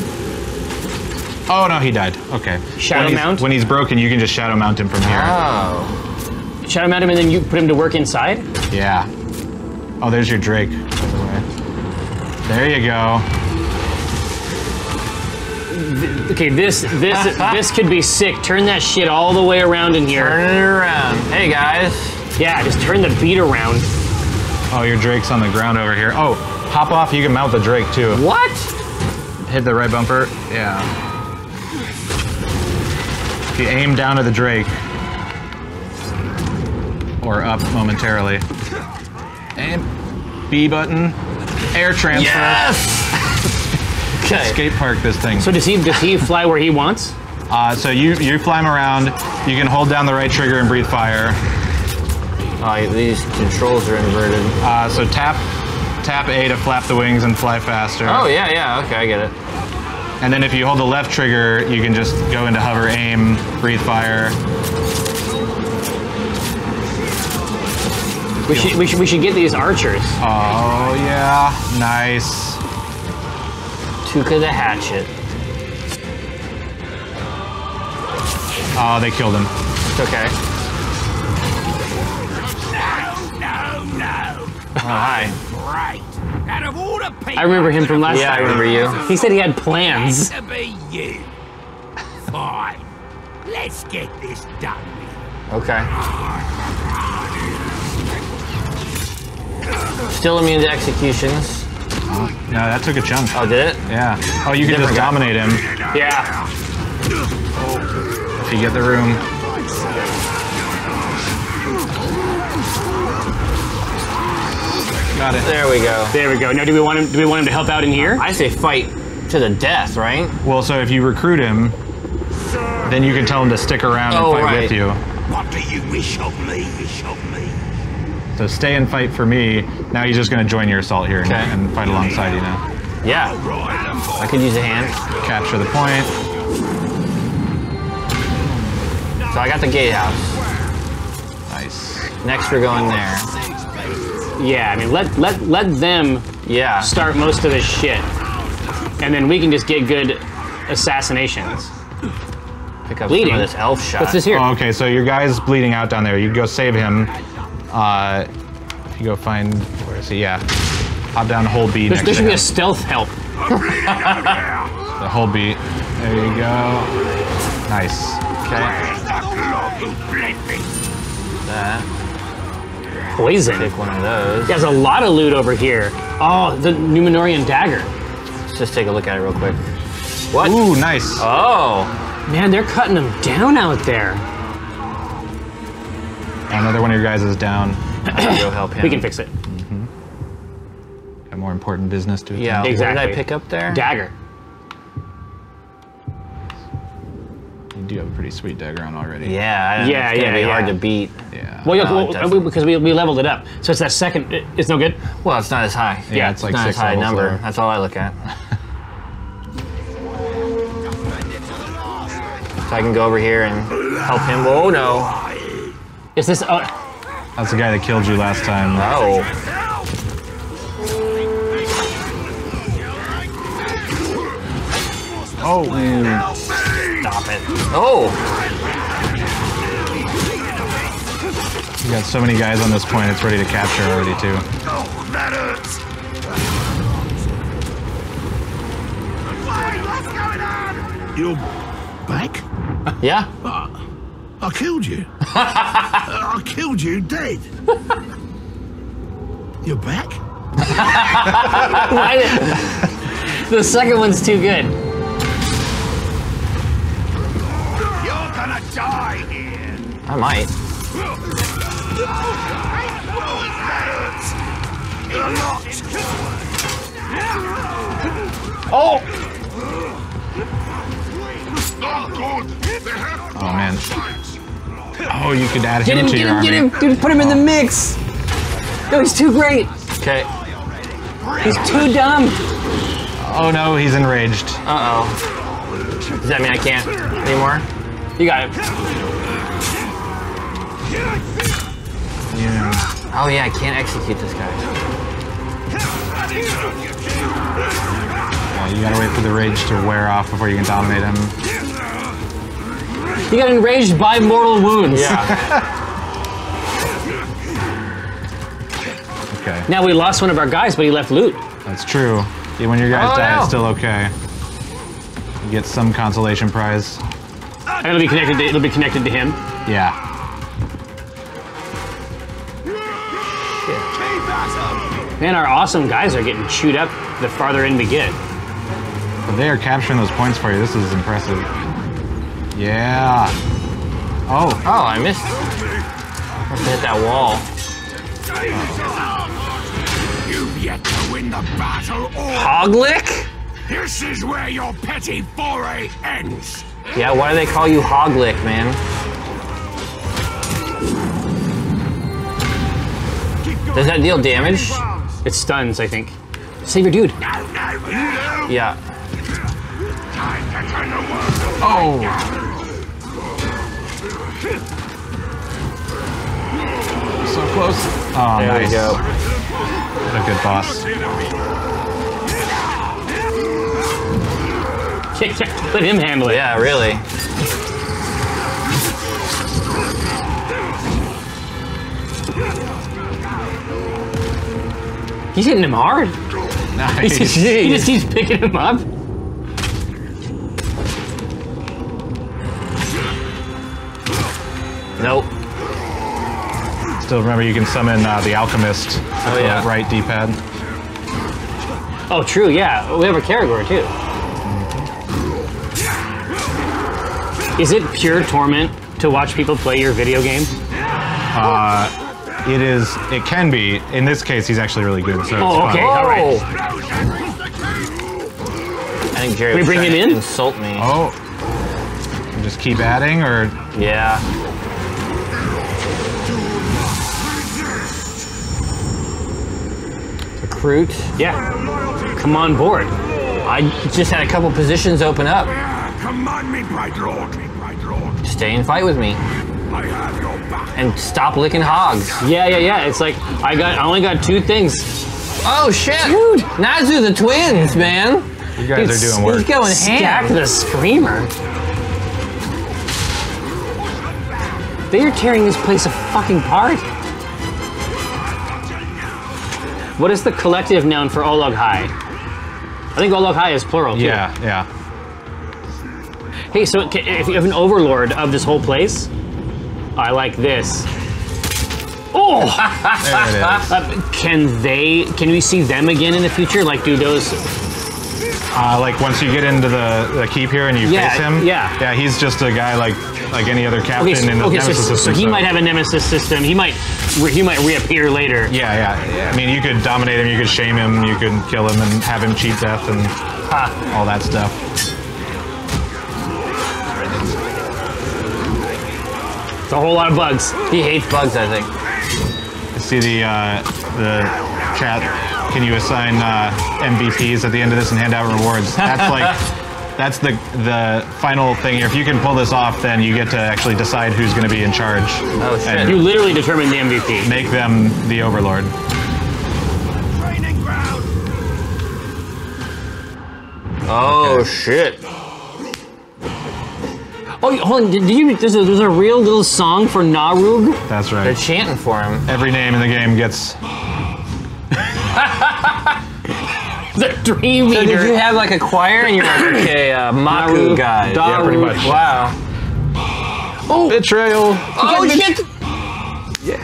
Oh, no, he died. Okay. Shadow when mount? He's, when he's broken, you can just shadow mount him from here. Oh. Shadow mount him and then you put him to work inside? Yeah. Oh, there's your Drake, by the way. There you go. Th okay, this this this could be sick. Turn that shit all the way around in here. Turn it around. Hey guys. Yeah, just turn the beat around. Oh, your Drake's on the ground over here. Oh, hop off, you can mount the Drake too. What? Hit the right bumper. Yeah. If you aim down at the Drake. Or up momentarily. And B button, air transfer. Yes! Okay. Skate park this thing. So does he does he fly where he wants? Uh, so you you fly him around. You can hold down the right trigger and breathe fire. Uh, these controls are inverted. Uh, so tap tap A to flap the wings and fly faster. Oh yeah yeah okay I get it. And then if you hold the left trigger, you can just go into hover, aim, breathe fire. We should, we should we should get these archers. Oh yeah, nice. Tuca the hatchet. Oh, they killed him. It's okay. No, no, no. Oh, hi. Right. Out of all the people. I remember him from last yeah, time. Yeah, I remember you. He said he had plans. It has to be you. Fine. Let's get this done. Okay. Still immune to executions. Oh, no, that took a chunk. Oh, did it? Yeah. Oh, you can just dominate him. Yeah. If you get the room. Got it. There we go. There we go. Now, do we want him? Do we want him to help out in here? I say fight to the death, right? Well, so if you recruit him, then you can tell him to stick around oh, and fight right. with you. What do you wish of me? Wish of me. So stay and fight for me. Now you're just gonna join your assault here okay. and, and fight alongside you now. Yeah. I could use a hand. Capture the point. So I got the gatehouse. Nice. Next we're going there. Yeah, I mean let let let them yeah. start most of this shit. And then we can just get good assassinations. Pick up bleeding. Some of this elf shot. What's this here? Oh, okay, so your guy's bleeding out down there. You go save him. Uh, you go find, where is he? Yeah. Hop down to hold B. There should be a stealth help. So hold B. There you go. Nice. Okay. That. Poison. Take one of those. There's a lot of loot over here. Oh, the Numenorian dagger. Let's just take a look at it real quick. What? Ooh, nice. Oh. Man, they're cutting them down out there. Another one of your guys is down. I'll go help him. We can fix it. Mm-hmm. Got more important business to attend. Yeah, exactly. What did I pick up there? Dagger. You do have a pretty sweet dagger on already. Yeah, yeah, it's gonna yeah, be yeah. hard to beat. Yeah. Well, yeah, no, well we, because we, we leveled it up, so it's that second. It, it's no good. Well, it's not as high. Yeah, yeah it's, it's like not six as high number. Lower. That's all I look at. So I can go over here and help him. Oh no! Is this? Uh, That's the guy that killed you last time. Oh. Oh. Man. Stop it. Oh. You got so many guys on this point, it's ready to capture already, too. Oh, that hurts. What's going on? You're back? Yeah. Uh, I killed you. uh, I killed you dead. You're back? The second one's too good. You're gonna die here. I might. Oh! Oh man. Oh, you could add him, him to your him, army. Get him, get him, dude! Put him oh. in the mix. No, he's too great. Okay. He's too dumb. Oh no, he's enraged. Uh oh. Does that mean I can't anymore? You got it. Yeah. Oh yeah, I can't execute this guy. Well, you gotta wait for the rage to wear off before you can dominate him. He got enraged by mortal wounds. Yeah. Okay. Now we lost one of our guys, but he left loot. That's true. Yeah, when your guys oh, die, no. it's still okay. You get some consolation prize. And it'll be connected. To, it'll be connected to him. Yeah. Shit. Man, our awesome guys are getting chewed up the farther in we get. But they are capturing those points for you. This is impressive. Yeah. Oh. Oh, I missed. I have to hit that wall. Oh. You've yet to win the battle. Hoglick? This is where your petty foray ends. Yeah, why do they call you Hoglick, man? Does that deal damage? It stuns, I think. Save your dude. No, no, no. Yeah. Oh! So close. Oh, there nice. we go. What a good boss. Let him handle it. Yeah, really. He's hitting him hard. Nice. He just, he just keeps picking him up. Nope. Still remember you can summon uh, the Alchemist. Oh yeah. Right D-pad. Oh true, yeah. We have a Caragor too. Mm-hmm. Is it pure torment to watch people play your video game? Uh, it is, it can be. In this case, he's actually really good, so oh, it's okay, fun. Alright. I think Jerry was trying to insult me. Oh. Just keep adding, or? Yeah. Recruit. Yeah. Come on board. I just had a couple positions open up. Command me, bright lord, bright lord. Stay and fight with me. I have your back. And stop licking hogs. Yeah, yeah, yeah. It's like I got, I only got two things. Oh shit! Dude, Nazu the twins, man. You guys it's, are doing work. He's going ham. Stack the screamer. They are tearing this place a fucking apart. What is the collective noun for Ologhai? I think Ologhai is plural, too. Yeah, yeah. Hey, so if you have an overlord of this whole place, I like this. Oh! There it is. Can they, can we see them again in the future? Like, do those... Uh, like, once you get into the, the keep here and you yeah, face him? Yeah. Yeah, he's just a guy like like any other captain okay, so, in the okay, nemesis so, system. So he so. might have a nemesis system. He might he might reappear later. Yeah, yeah, yeah. I mean, you could dominate him, you could shame him, you could kill him and have him cheat death and huh. all that stuff. It's a whole lot of bugs. He hates bugs, I think. I see the, uh, the chat. Can you assign uh, M V Ps at the end of this and hand out rewards? That's like, that's the the final thing. If you can pull this off, then you get to actually decide who's going to be in charge. Oh shit! You literally determine the M V P. Make them the overlord. Training ground. Oh okay. shit! Oh, hold on. Did you? There's a, there's a real little song for Narug. That's right. They're chanting for him. Every name in the game gets. The Dream Eater. So did you have like a choir and you're like, okay, uh, Maku guy. Yeah, pretty much. Wow. Oh! Betrayal! Oh, shit! Yeah!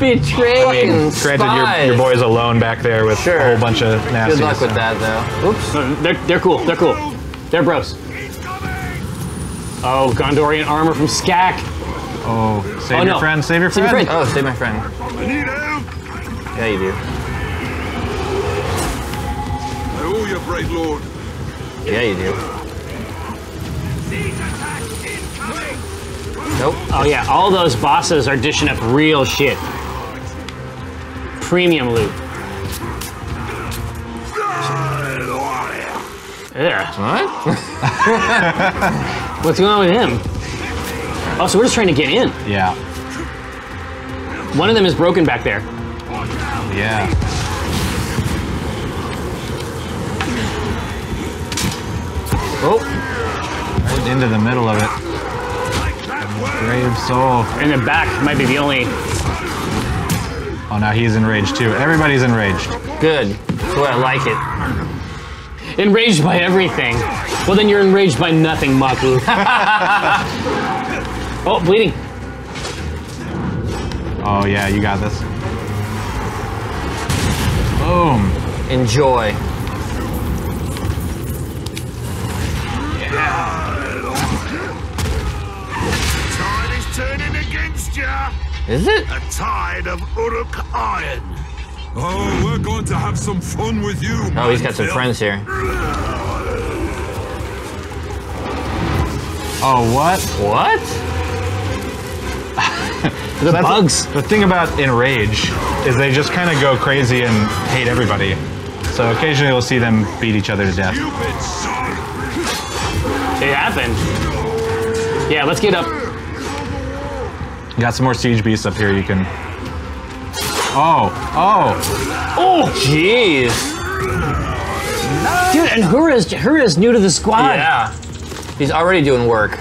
Betrayal! I mean, granted, your, your boy's alone back there with sure. a whole bunch of nasty Good luck stuff. with that, though. Oops. No, they're, they're cool, they're cool. They're bros. Oh, Gondorian armor from Skak. Oh, save oh, your no. friend, save your friend. save your friend. Oh, save my friend. I need help! Yeah, you do. You brave lord. Yeah, you do. Nope. Oh yeah, all those bosses are dishing up real shit. Premium loot. Yeah. What? What's going on with him? Oh, so we're just trying to get in. Yeah. One of them is broken back there. Yeah. Oh, right into the middle of it. Brave soul. In the back might be the only... Oh, now he's enraged too. Everybody's enraged. Good. Boy, I like it. Enraged by everything. Well, then you're enraged by nothing, Maku. Oh, bleeding. Oh, yeah, you got this. Boom. Enjoy. Is it? A tide of Uruk iron. Oh, we're going to have some fun with you. Oh, he's got some friends here. Oh, what? What? The so bugs. The, the thing about Enrage is they just kind of go crazy and hate everybody. So occasionally we'll see them beat each other to death. It happened. Yeah, let's get up. Got some more siege beasts up here you can... Oh! Oh! Oh! Jeez! Dude, and Hura is, Hura is new to the squad! Yeah. He's already doing work.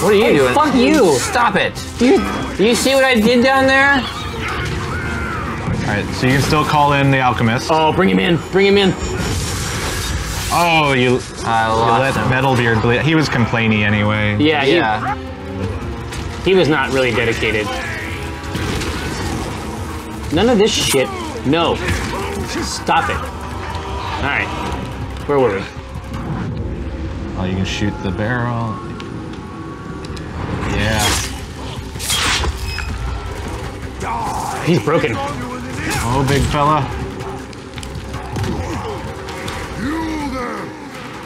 What are you hey, doing? Fuck you! Stop it! Do you, do you see what I did down there? Alright, so you can still call in the Alchemist. Oh, bring him in! Bring him in! Oh, you, I lost you let him. Metalbeard bleed. He was complaining anyway. Yeah, yeah. He, He was not really dedicated. None of this shit. No. Stop it. Alright. Where were we? Oh, you can shoot the barrel. Yeah. He's broken. Oh, big fella.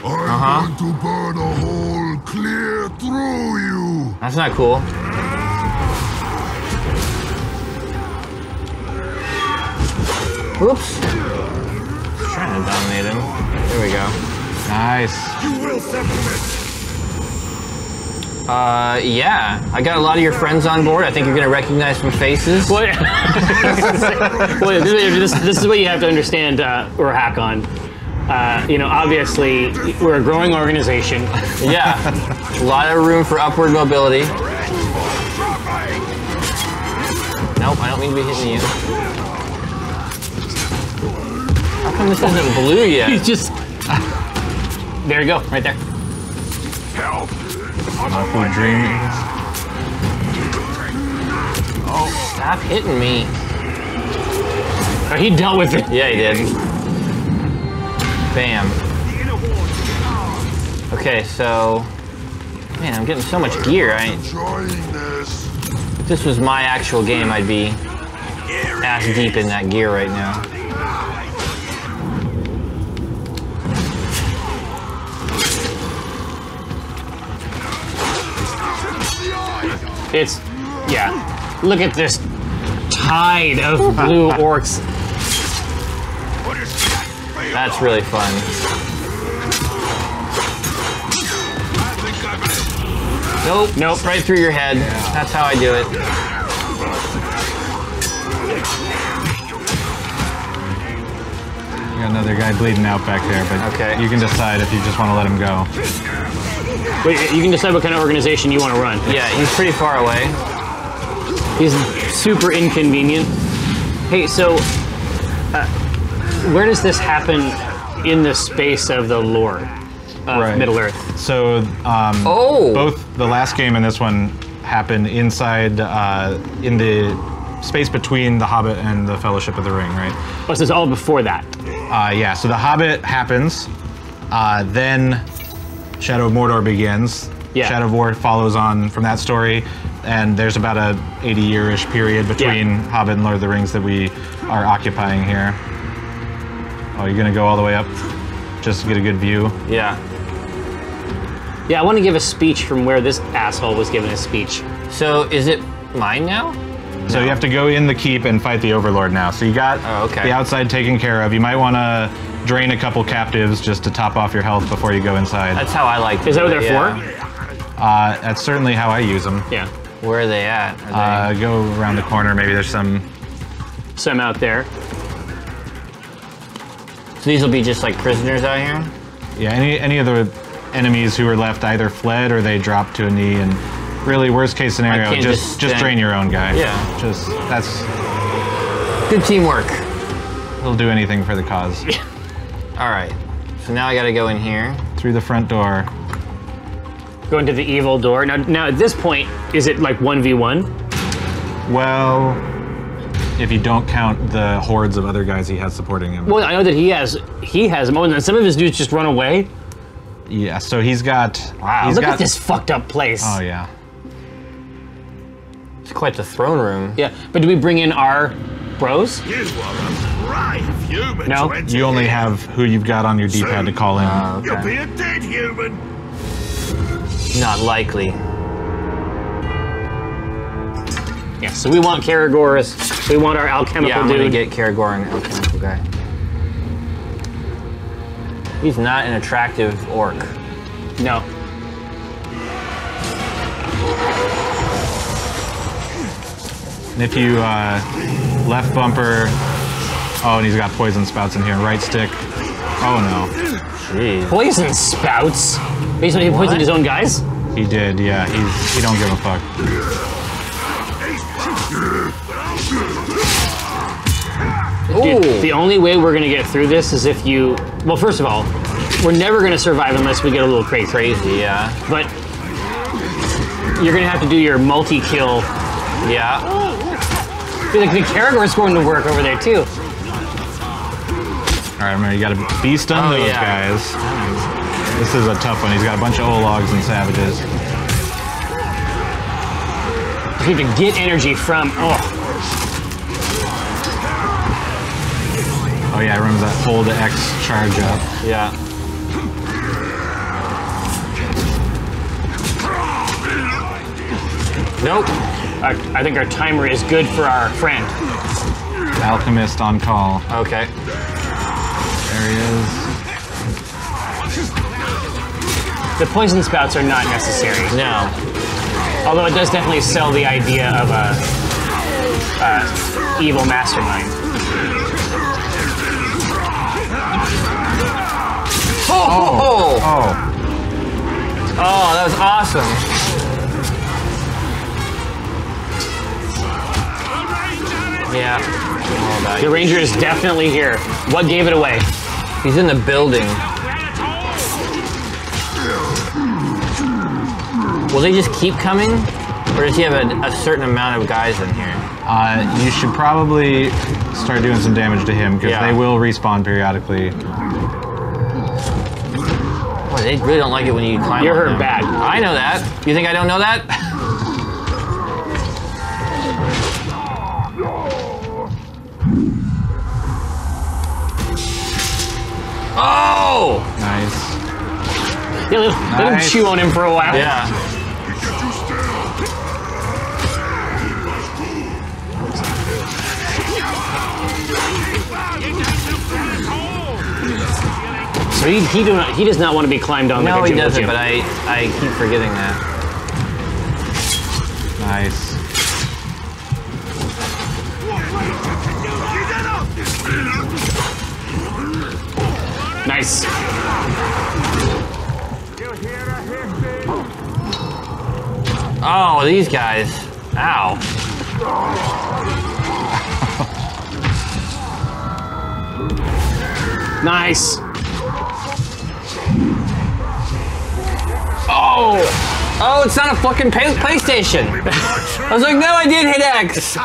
Uh-huh. To burn a hole clear through you. That's not cool. Oops. Just trying to dominate him. There we go. Nice. You will separate. Uh, yeah. I got a lot of your friends on board. I think you're gonna recognize some faces. Well, well this, this is what you have to understand uh, or hack on. Uh, you know, obviously, we're a growing organization. Yeah. A lot of room for upward mobility. Nope, I don't mean to be hitting you. And this isn't blue yet. He's just... Uh, there you go, right there. Help! I'm on my dreams. Oh, stop hitting me. Oh, he dealt with it. Yeah, he did. Bam. Okay, so... Man, I'm getting so much gear. I this. If this was my actual game, I'd be ass deep in that gear right now. It's, yeah. Look at this tide of blue orcs. That's really fun. Nope, nope, right through your head. That's how I do it. You got another guy bleeding out back there, but okay. You can decide if you just want to let him go. Wait, you can decide what kind of organization you want to run. Yeah, he's pretty far away. He's super inconvenient. Hey, so uh, where does this happen in the space of the lore? Uh, right. Middle Earth. So, um, oh. both the last game and this one happened inside, uh, in the space between The Hobbit and The Fellowship of the Ring, right? Oh, so it's all before that. Uh, yeah, so The Hobbit happens, uh, then Shadow of Mordor begins, yeah. Shadow of War follows on from that story, and there's about a eighty-year-ish period between yeah. Hobbit and Lord of the Rings that we are occupying here. Oh, you're gonna go all the way up just to get a good view? Yeah. Yeah, I want to give a speech from where this asshole was giving a speech. So, is it mine now? So no. You have to go in the keep and fight the Overlord now. So you got oh, okay. the outside taken care of. You might want to drain a couple captives just to top off your health before you go inside. That's how I like to Is that what they're yeah. for? Uh, that's certainly how I use them. Yeah. Where are they at? Are they... Uh, go around the corner. Maybe there's some... Some out there. So these will be just like prisoners out here? Yeah, any, any of the... enemies who were left either fled or they dropped to a knee, and really worst case scenario, just just, just drain your own guy. Yeah, just that's good teamwork. He'll do anything for the cause. All right, so now I got to go in here through the front door. Go into the evil door. Now, now at this point, is it like one v one? Well, if you don't count the hordes of other guys he has supporting him. Well, I know that he has he has them. Oh, and some of his dudes just run away. Yeah, so he's got... Wow, he's look got, at this fucked up place. Oh, yeah. It's quite the throne room. Yeah, but do we bring in our bros? You are a brave human. No. You only have who you've got on your D-pad to call in. Uh, okay. You'll be a dead human. Not likely. Yeah, so we want Karagoras. We want our alchemical yeah, I'm dude. I'm gonna get Karagor and alchemical guy. He's not an attractive orc. No. And if you uh, left bumper, oh, and he's got poison spouts in here. Right stick. Oh no. Jeez. Poison spouts? Basically, he poisoned his own guys. He did. Yeah. He's he don't give a fuck. Dude, the only way we're gonna get through this is if you. Well, first of all, we're never going to survive unless we get a little crazy. Crazy, yeah. But you're going to have to do your multi-kill. Yeah. Dude, like, the Karagor's going to work over there, too. All right, remember, you got to beast on oh, those yeah. guys. This is a tough one. He's got a bunch of Ologs and Savages. You have to get energy from... Oh. Oh yeah, I remember that hold X charge up. Yeah. Nope. I, I think our timer is good for our friend. Alchemist on call. Okay. There he is. The poison spouts are not necessary. No. Although it does definitely sell the idea of a, a evil mastermind. Oh. Oh. Oh. Oh, that was awesome. All right, Yeah. The Ranger is definitely here. What gave it away? He's in the building. Will they just keep coming? Or does he have a, a certain amount of guys in here? Uh, you should probably start doing some damage to him, because yeah. they will respawn periodically. Boy, they really don't like it when you climb You're hurt bad. I know that. You think I don't know that? Oh! Nice. Yeah, let, nice. Let him chew on him for a while. Yeah. So he, he, do not, he does not want to be climbed on no, like a No, he doesn't, gym. But I, I keep forgetting that. Nice. Nice. Oh, these guys. Ow. Nice. Oh! Oh, it's not a fucking pay PlayStation! I was like, no, I didn't hit X!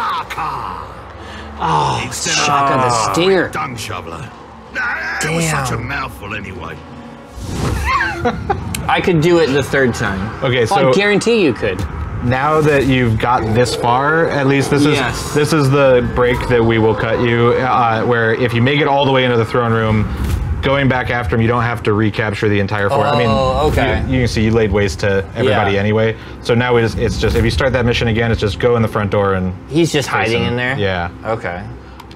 Oh, Shaka the Stinger. Dung shoveler. Damn. It was such a mouthful anyway. I could do it the third time. Okay, so... Well, I guarantee you could. Now that you've gotten this far, at least this is yes. this is the break that we will cut you, uh, where if you make it all the way into the throne room, going back after him, you don't have to recapture the entire fort. Oh, I mean, okay. you, you can see you laid waste to everybody yeah. anyway. So now it's, it's just, if you start that mission again, it's just go in the front door and... He's just hiding him. in there? Yeah. Okay.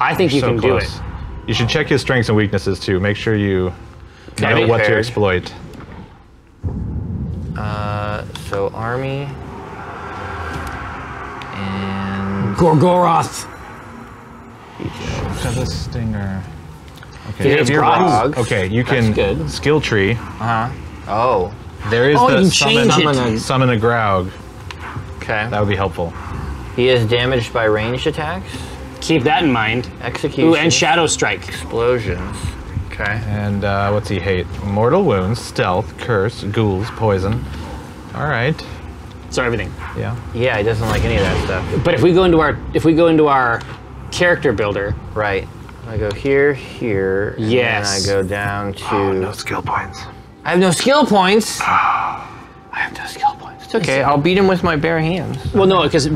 I think You're you so can close. do it. You should check his strengths and weaknesses too. Make sure you Gotta know what paired. to exploit. Uh, so army... And... Gorgoroth! Got the stinger. Okay, if you're right, okay, you can good. skill tree. Uh huh. Oh. There is oh, the summon, summon, a, summon a Grog. Okay. That would be helpful. He is damaged by ranged attacks. Keep that in mind. Execution. Ooh, and Shadow Strike. Explosions. Okay. And uh, what's he hate? Mortal wounds, stealth, curse, ghouls, poison. All right. So everything. Yeah. Yeah, he doesn't like any of that stuff. But if we go into our if we go into our character builder, right. I go here, here, and yes. then I go down to... Oh, no skill points. I have no skill points? Oh, I have no skill points. It's okay, I'll beat him with my bare hands. Well, no, because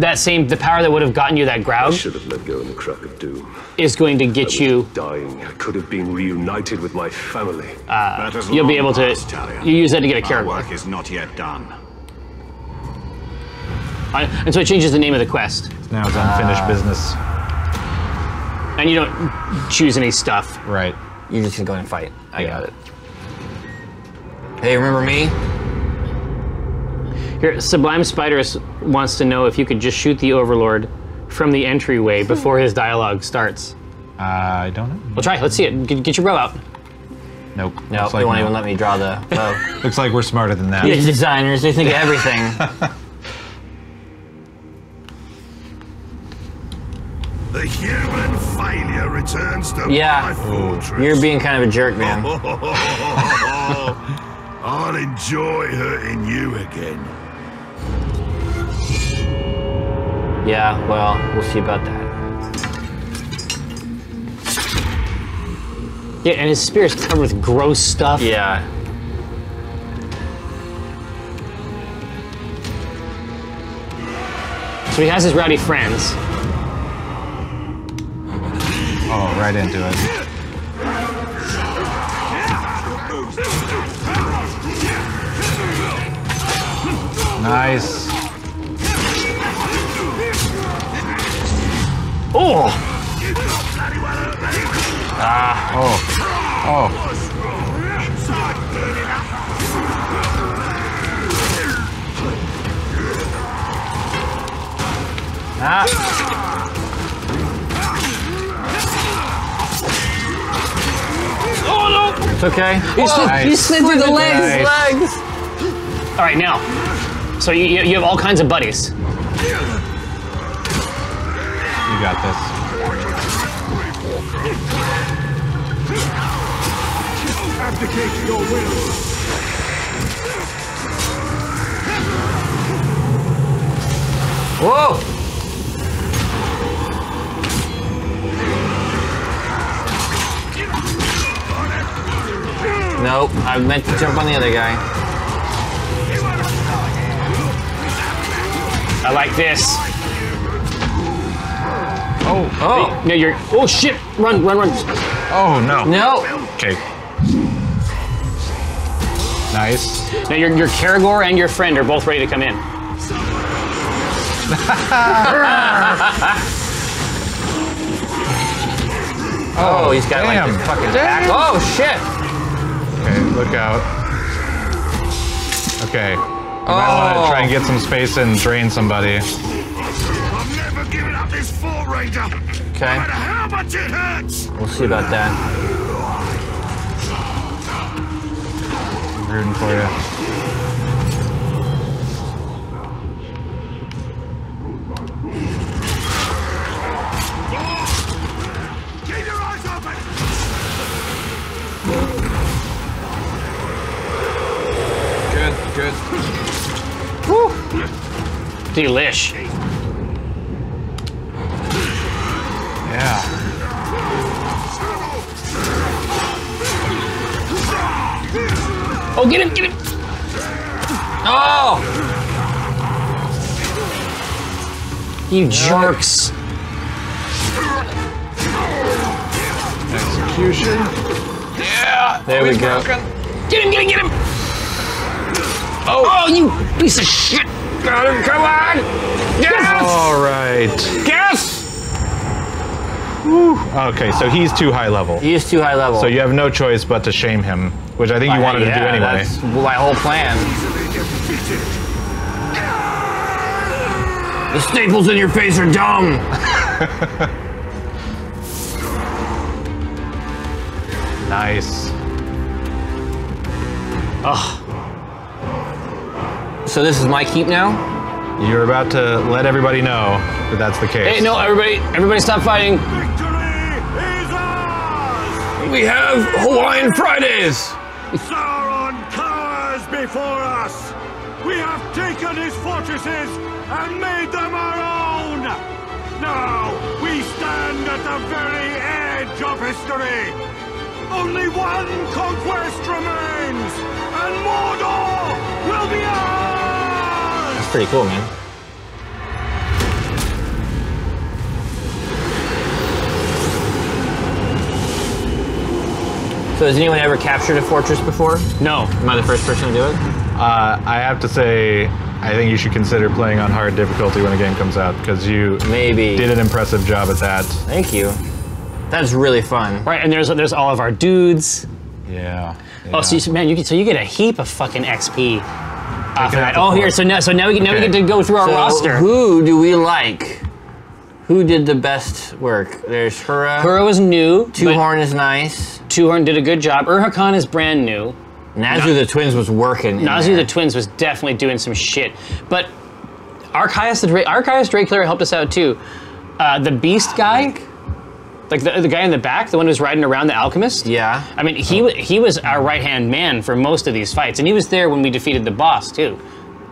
that same, the power that would have gotten you that Grog... I should have let go in the crack of doom. ...is going to get I you... dying. I could have been reunited with my family. Uh, you'll be able to... Italian. You use that to get a character. My work is not yet done. I, and so it changes the name of the quest. Now it's unfinished uh, business. And you don't choose any stuff. Right. You're just gonna go and fight. I yeah. got it. Hey, remember me? Here, Sublime Spiders wants to know if you could just shoot the Overlord from the entryway before his dialogue starts. Uh, I don't know. We'll try. Let's see it. Get, get your bow out. Nope. Nope. Looks they like won't no. even let me draw the bow. Looks like we're smarter than that. These designers, they think of everything. The human failure returns to yeah. my fortress. You're being kind of a jerk, man. I'll enjoy hurting you again. Yeah, well, we'll see about that. Yeah, and his spear's covered with gross stuff. Yeah. So he has his rowdy friends. Oh, right into it. Nice. Oh! Ah, oh. Oh. Ah. Oh no! It's okay. You oh, nice. slithered the legs. Nice. legs. All right, now. So you you have all kinds of buddies. You You got this. Abdicate your will. Whoa! Nope, I meant to jump on the other guy. I like this. Oh, oh. No, you're. Oh, shit! Run, run, run. Oh, no. No! Okay. Nice. Now, your, your Caragor and your friend are both ready to come in. Oh, oh, he's got damn. like the fucking back. Oh shit! Okay, look out. Okay, oh. I might want to try and get some space and drain somebody. I'm never giving up this Fall Ranger. Okay. No matter how much it hurts. We'll see about that. I'm rooting for you. Good. Woo! Delish. Yeah. Oh, get him! Get him! Oh! You jerks! Execution. Yeah. There we go. Get him! Get him! Get him! Oh. Oh, you piece of shit! Got him, come on! Yes! Alright. Yes! Woo. Okay, so he's too high level. He is too high level. So you have no choice but to shame him, which I think you wanted yeah, to do anyway. That's my whole plan. The staples in your face are dumb! Nice. Ugh. So this is my keep now? You're about to let everybody know that that's the case. Hey, no, everybody, everybody stop fighting. Victory is ours! We have Hawaiian Fridays! Sauron cowers before us! We have taken his fortresses and made them our own! Now, we stand at the very edge of history! Only one conquest remains, and Mordor will be ours! Pretty cool, man. So has anyone ever captured a fortress before? No. Am I the first person to do it? Uh, I have to say, I think you should consider playing on hard difficulty when a game comes out, because you Maybe. did an impressive job at that. Thank you. That's really fun. Right, and there's there's all of our dudes. Yeah. yeah. Oh, so you, man, you so you get a heap of fucking X P. Oh, here, so now, so now, we, get, now okay. we get to go through our so roster. Who do we like? Who did the best work? There's Hura. Hura was new. Two Horn is nice. Two Horn did a good job. Urhakan is brand new. Nazu no. the Twins was working. Nazu the Twins was definitely doing some shit. But Archaeus the Drake, Archaeus Drake killer helped us out too. Uh, the Beast guy, like the, the guy in the back, the one who was riding around the Alchemist. Yeah. I mean, he, he was our right-hand man for most of these fights, and he was there when we defeated the boss, too.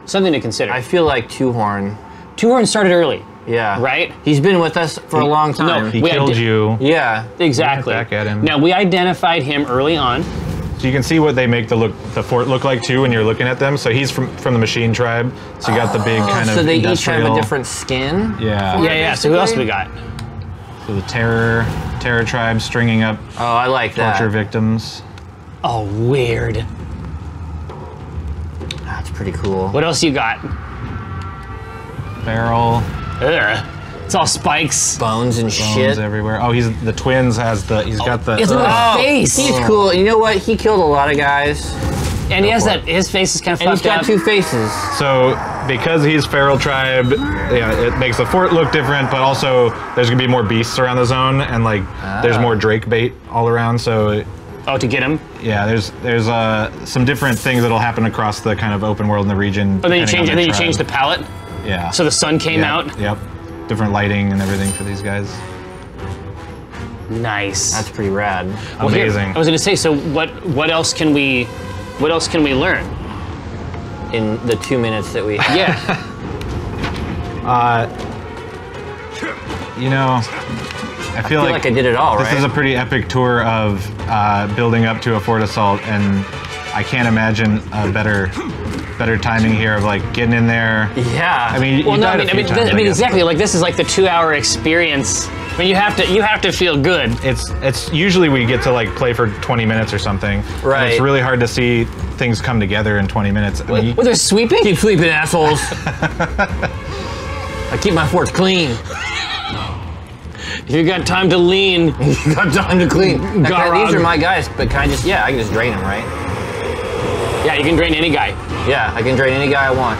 Something to consider. I feel like Two Horn. Two Horn started early. Yeah. Right? He's been with us for he, a long time. No, he killed you. Yeah. Exactly. Back at him. Now, we identified him early on. So you can see what they make the look the fort look like too when you're looking at them. So he's from from the Machine Tribe. So you got oh, the big kind so of So they industrial... each have a different skin? Yeah. Yeah, yeah. Basically. So who else we got? So the terror, terror tribe stringing up. Oh, I like that. Torture victims. Oh, weird. That's pretty cool. What else you got? Barrel. Ugh. It's all spikes, bones and bones shit. Bones everywhere. Oh, he's the twins has the. He's oh, got the. He has uh, oh, face. He's oh. cool. You know what? He killed a lot of guys. And Go he has that. It. His face is kind of. And fucked he's got up. two faces. So. Because he's feral tribe, yeah, it makes the fort look different, but also there's gonna be more beasts around the zone, and like ah. there's more drake bait all around. So, oh, to get him? Yeah, there's there's uh, some different things that'll happen across the kind of open world in the region. Oh, then you change, and then you change the palette. Yeah. So the sun came yeah. out. Yep. different lighting and everything for these guys. Nice. That's pretty rad. Well, amazing. Here, I was gonna say, so what what else can we what else can we learn in the two minutes that we yeah. uh, you know, I feel, I feel like, like I did it all, this right? This is a pretty epic tour of uh, building up to a fort assault, and I can't imagine a better better timing here of like getting in there. Yeah. I mean, well, you no, died I mean, a few I mean, times, I mean I exactly. Like this is like the two-hour experience. I mean, you have to you have to feel good. It's it's usually we get to like play for twenty minutes or something. Right. And it's really hard to see things come together in twenty minutes. What, I mean, what they're sweeping? Keep sleeping, assholes. I keep my forts clean. If you got time to lean, you got time to clean. Now, I, these are my guys, but can I just yeah, I can just drain them, right? Yeah, you can drain any guy. Yeah, I can drain any guy I want.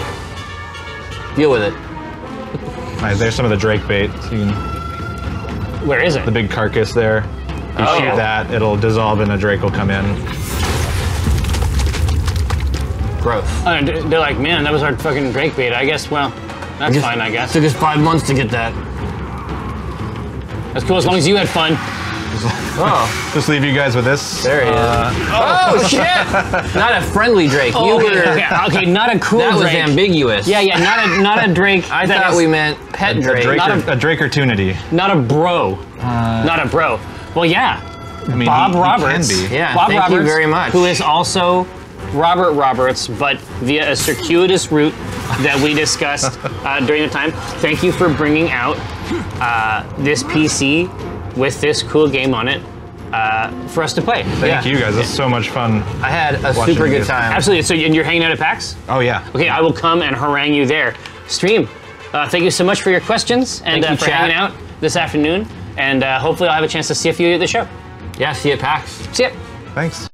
Deal with it. All right, there's some of the Drake bait. So you can, where is it? The big carcass there. You oh. shoot that, it'll dissolve and a Drake will come in. Gross. Uh, they're like, man, that was our fucking Drake bait. I guess, well, that's just, fine, I guess. It took us five months to get that. That's cool, as long as you had fun. Oh. Just leave you guys with this. There he uh, is. Oh, oh shit! Not a friendly Drake. You oh, were, okay, okay, not a cool that Drake. That was ambiguous. Yeah, yeah, not a not a Drake. I thought we meant pet a, Drake. A Drake, not or, a, a Drake or Tunity. Not a bro. Uh, not a bro. Well, yeah. I mean, Bob he, Roberts. He can be. Yeah. Bob thank Roberts, you very much. Who is also Robert Roberts, but via a circuitous route that we discussed uh, during the time. Thank you for bringing out uh, this P C. With this cool game on it uh, for us to play. Thank yeah. you guys, that's so much fun. I had a super good time. Absolutely, so and you're hanging out at PAX? Oh yeah. Okay, I will come and harangue you there. Stream, uh, thank you so much for your questions and uh, you, for chat. hanging out this afternoon, and uh, hopefully I'll have a chance to see a few of you at the show. Yeah, see you at PAX. See ya. Thanks.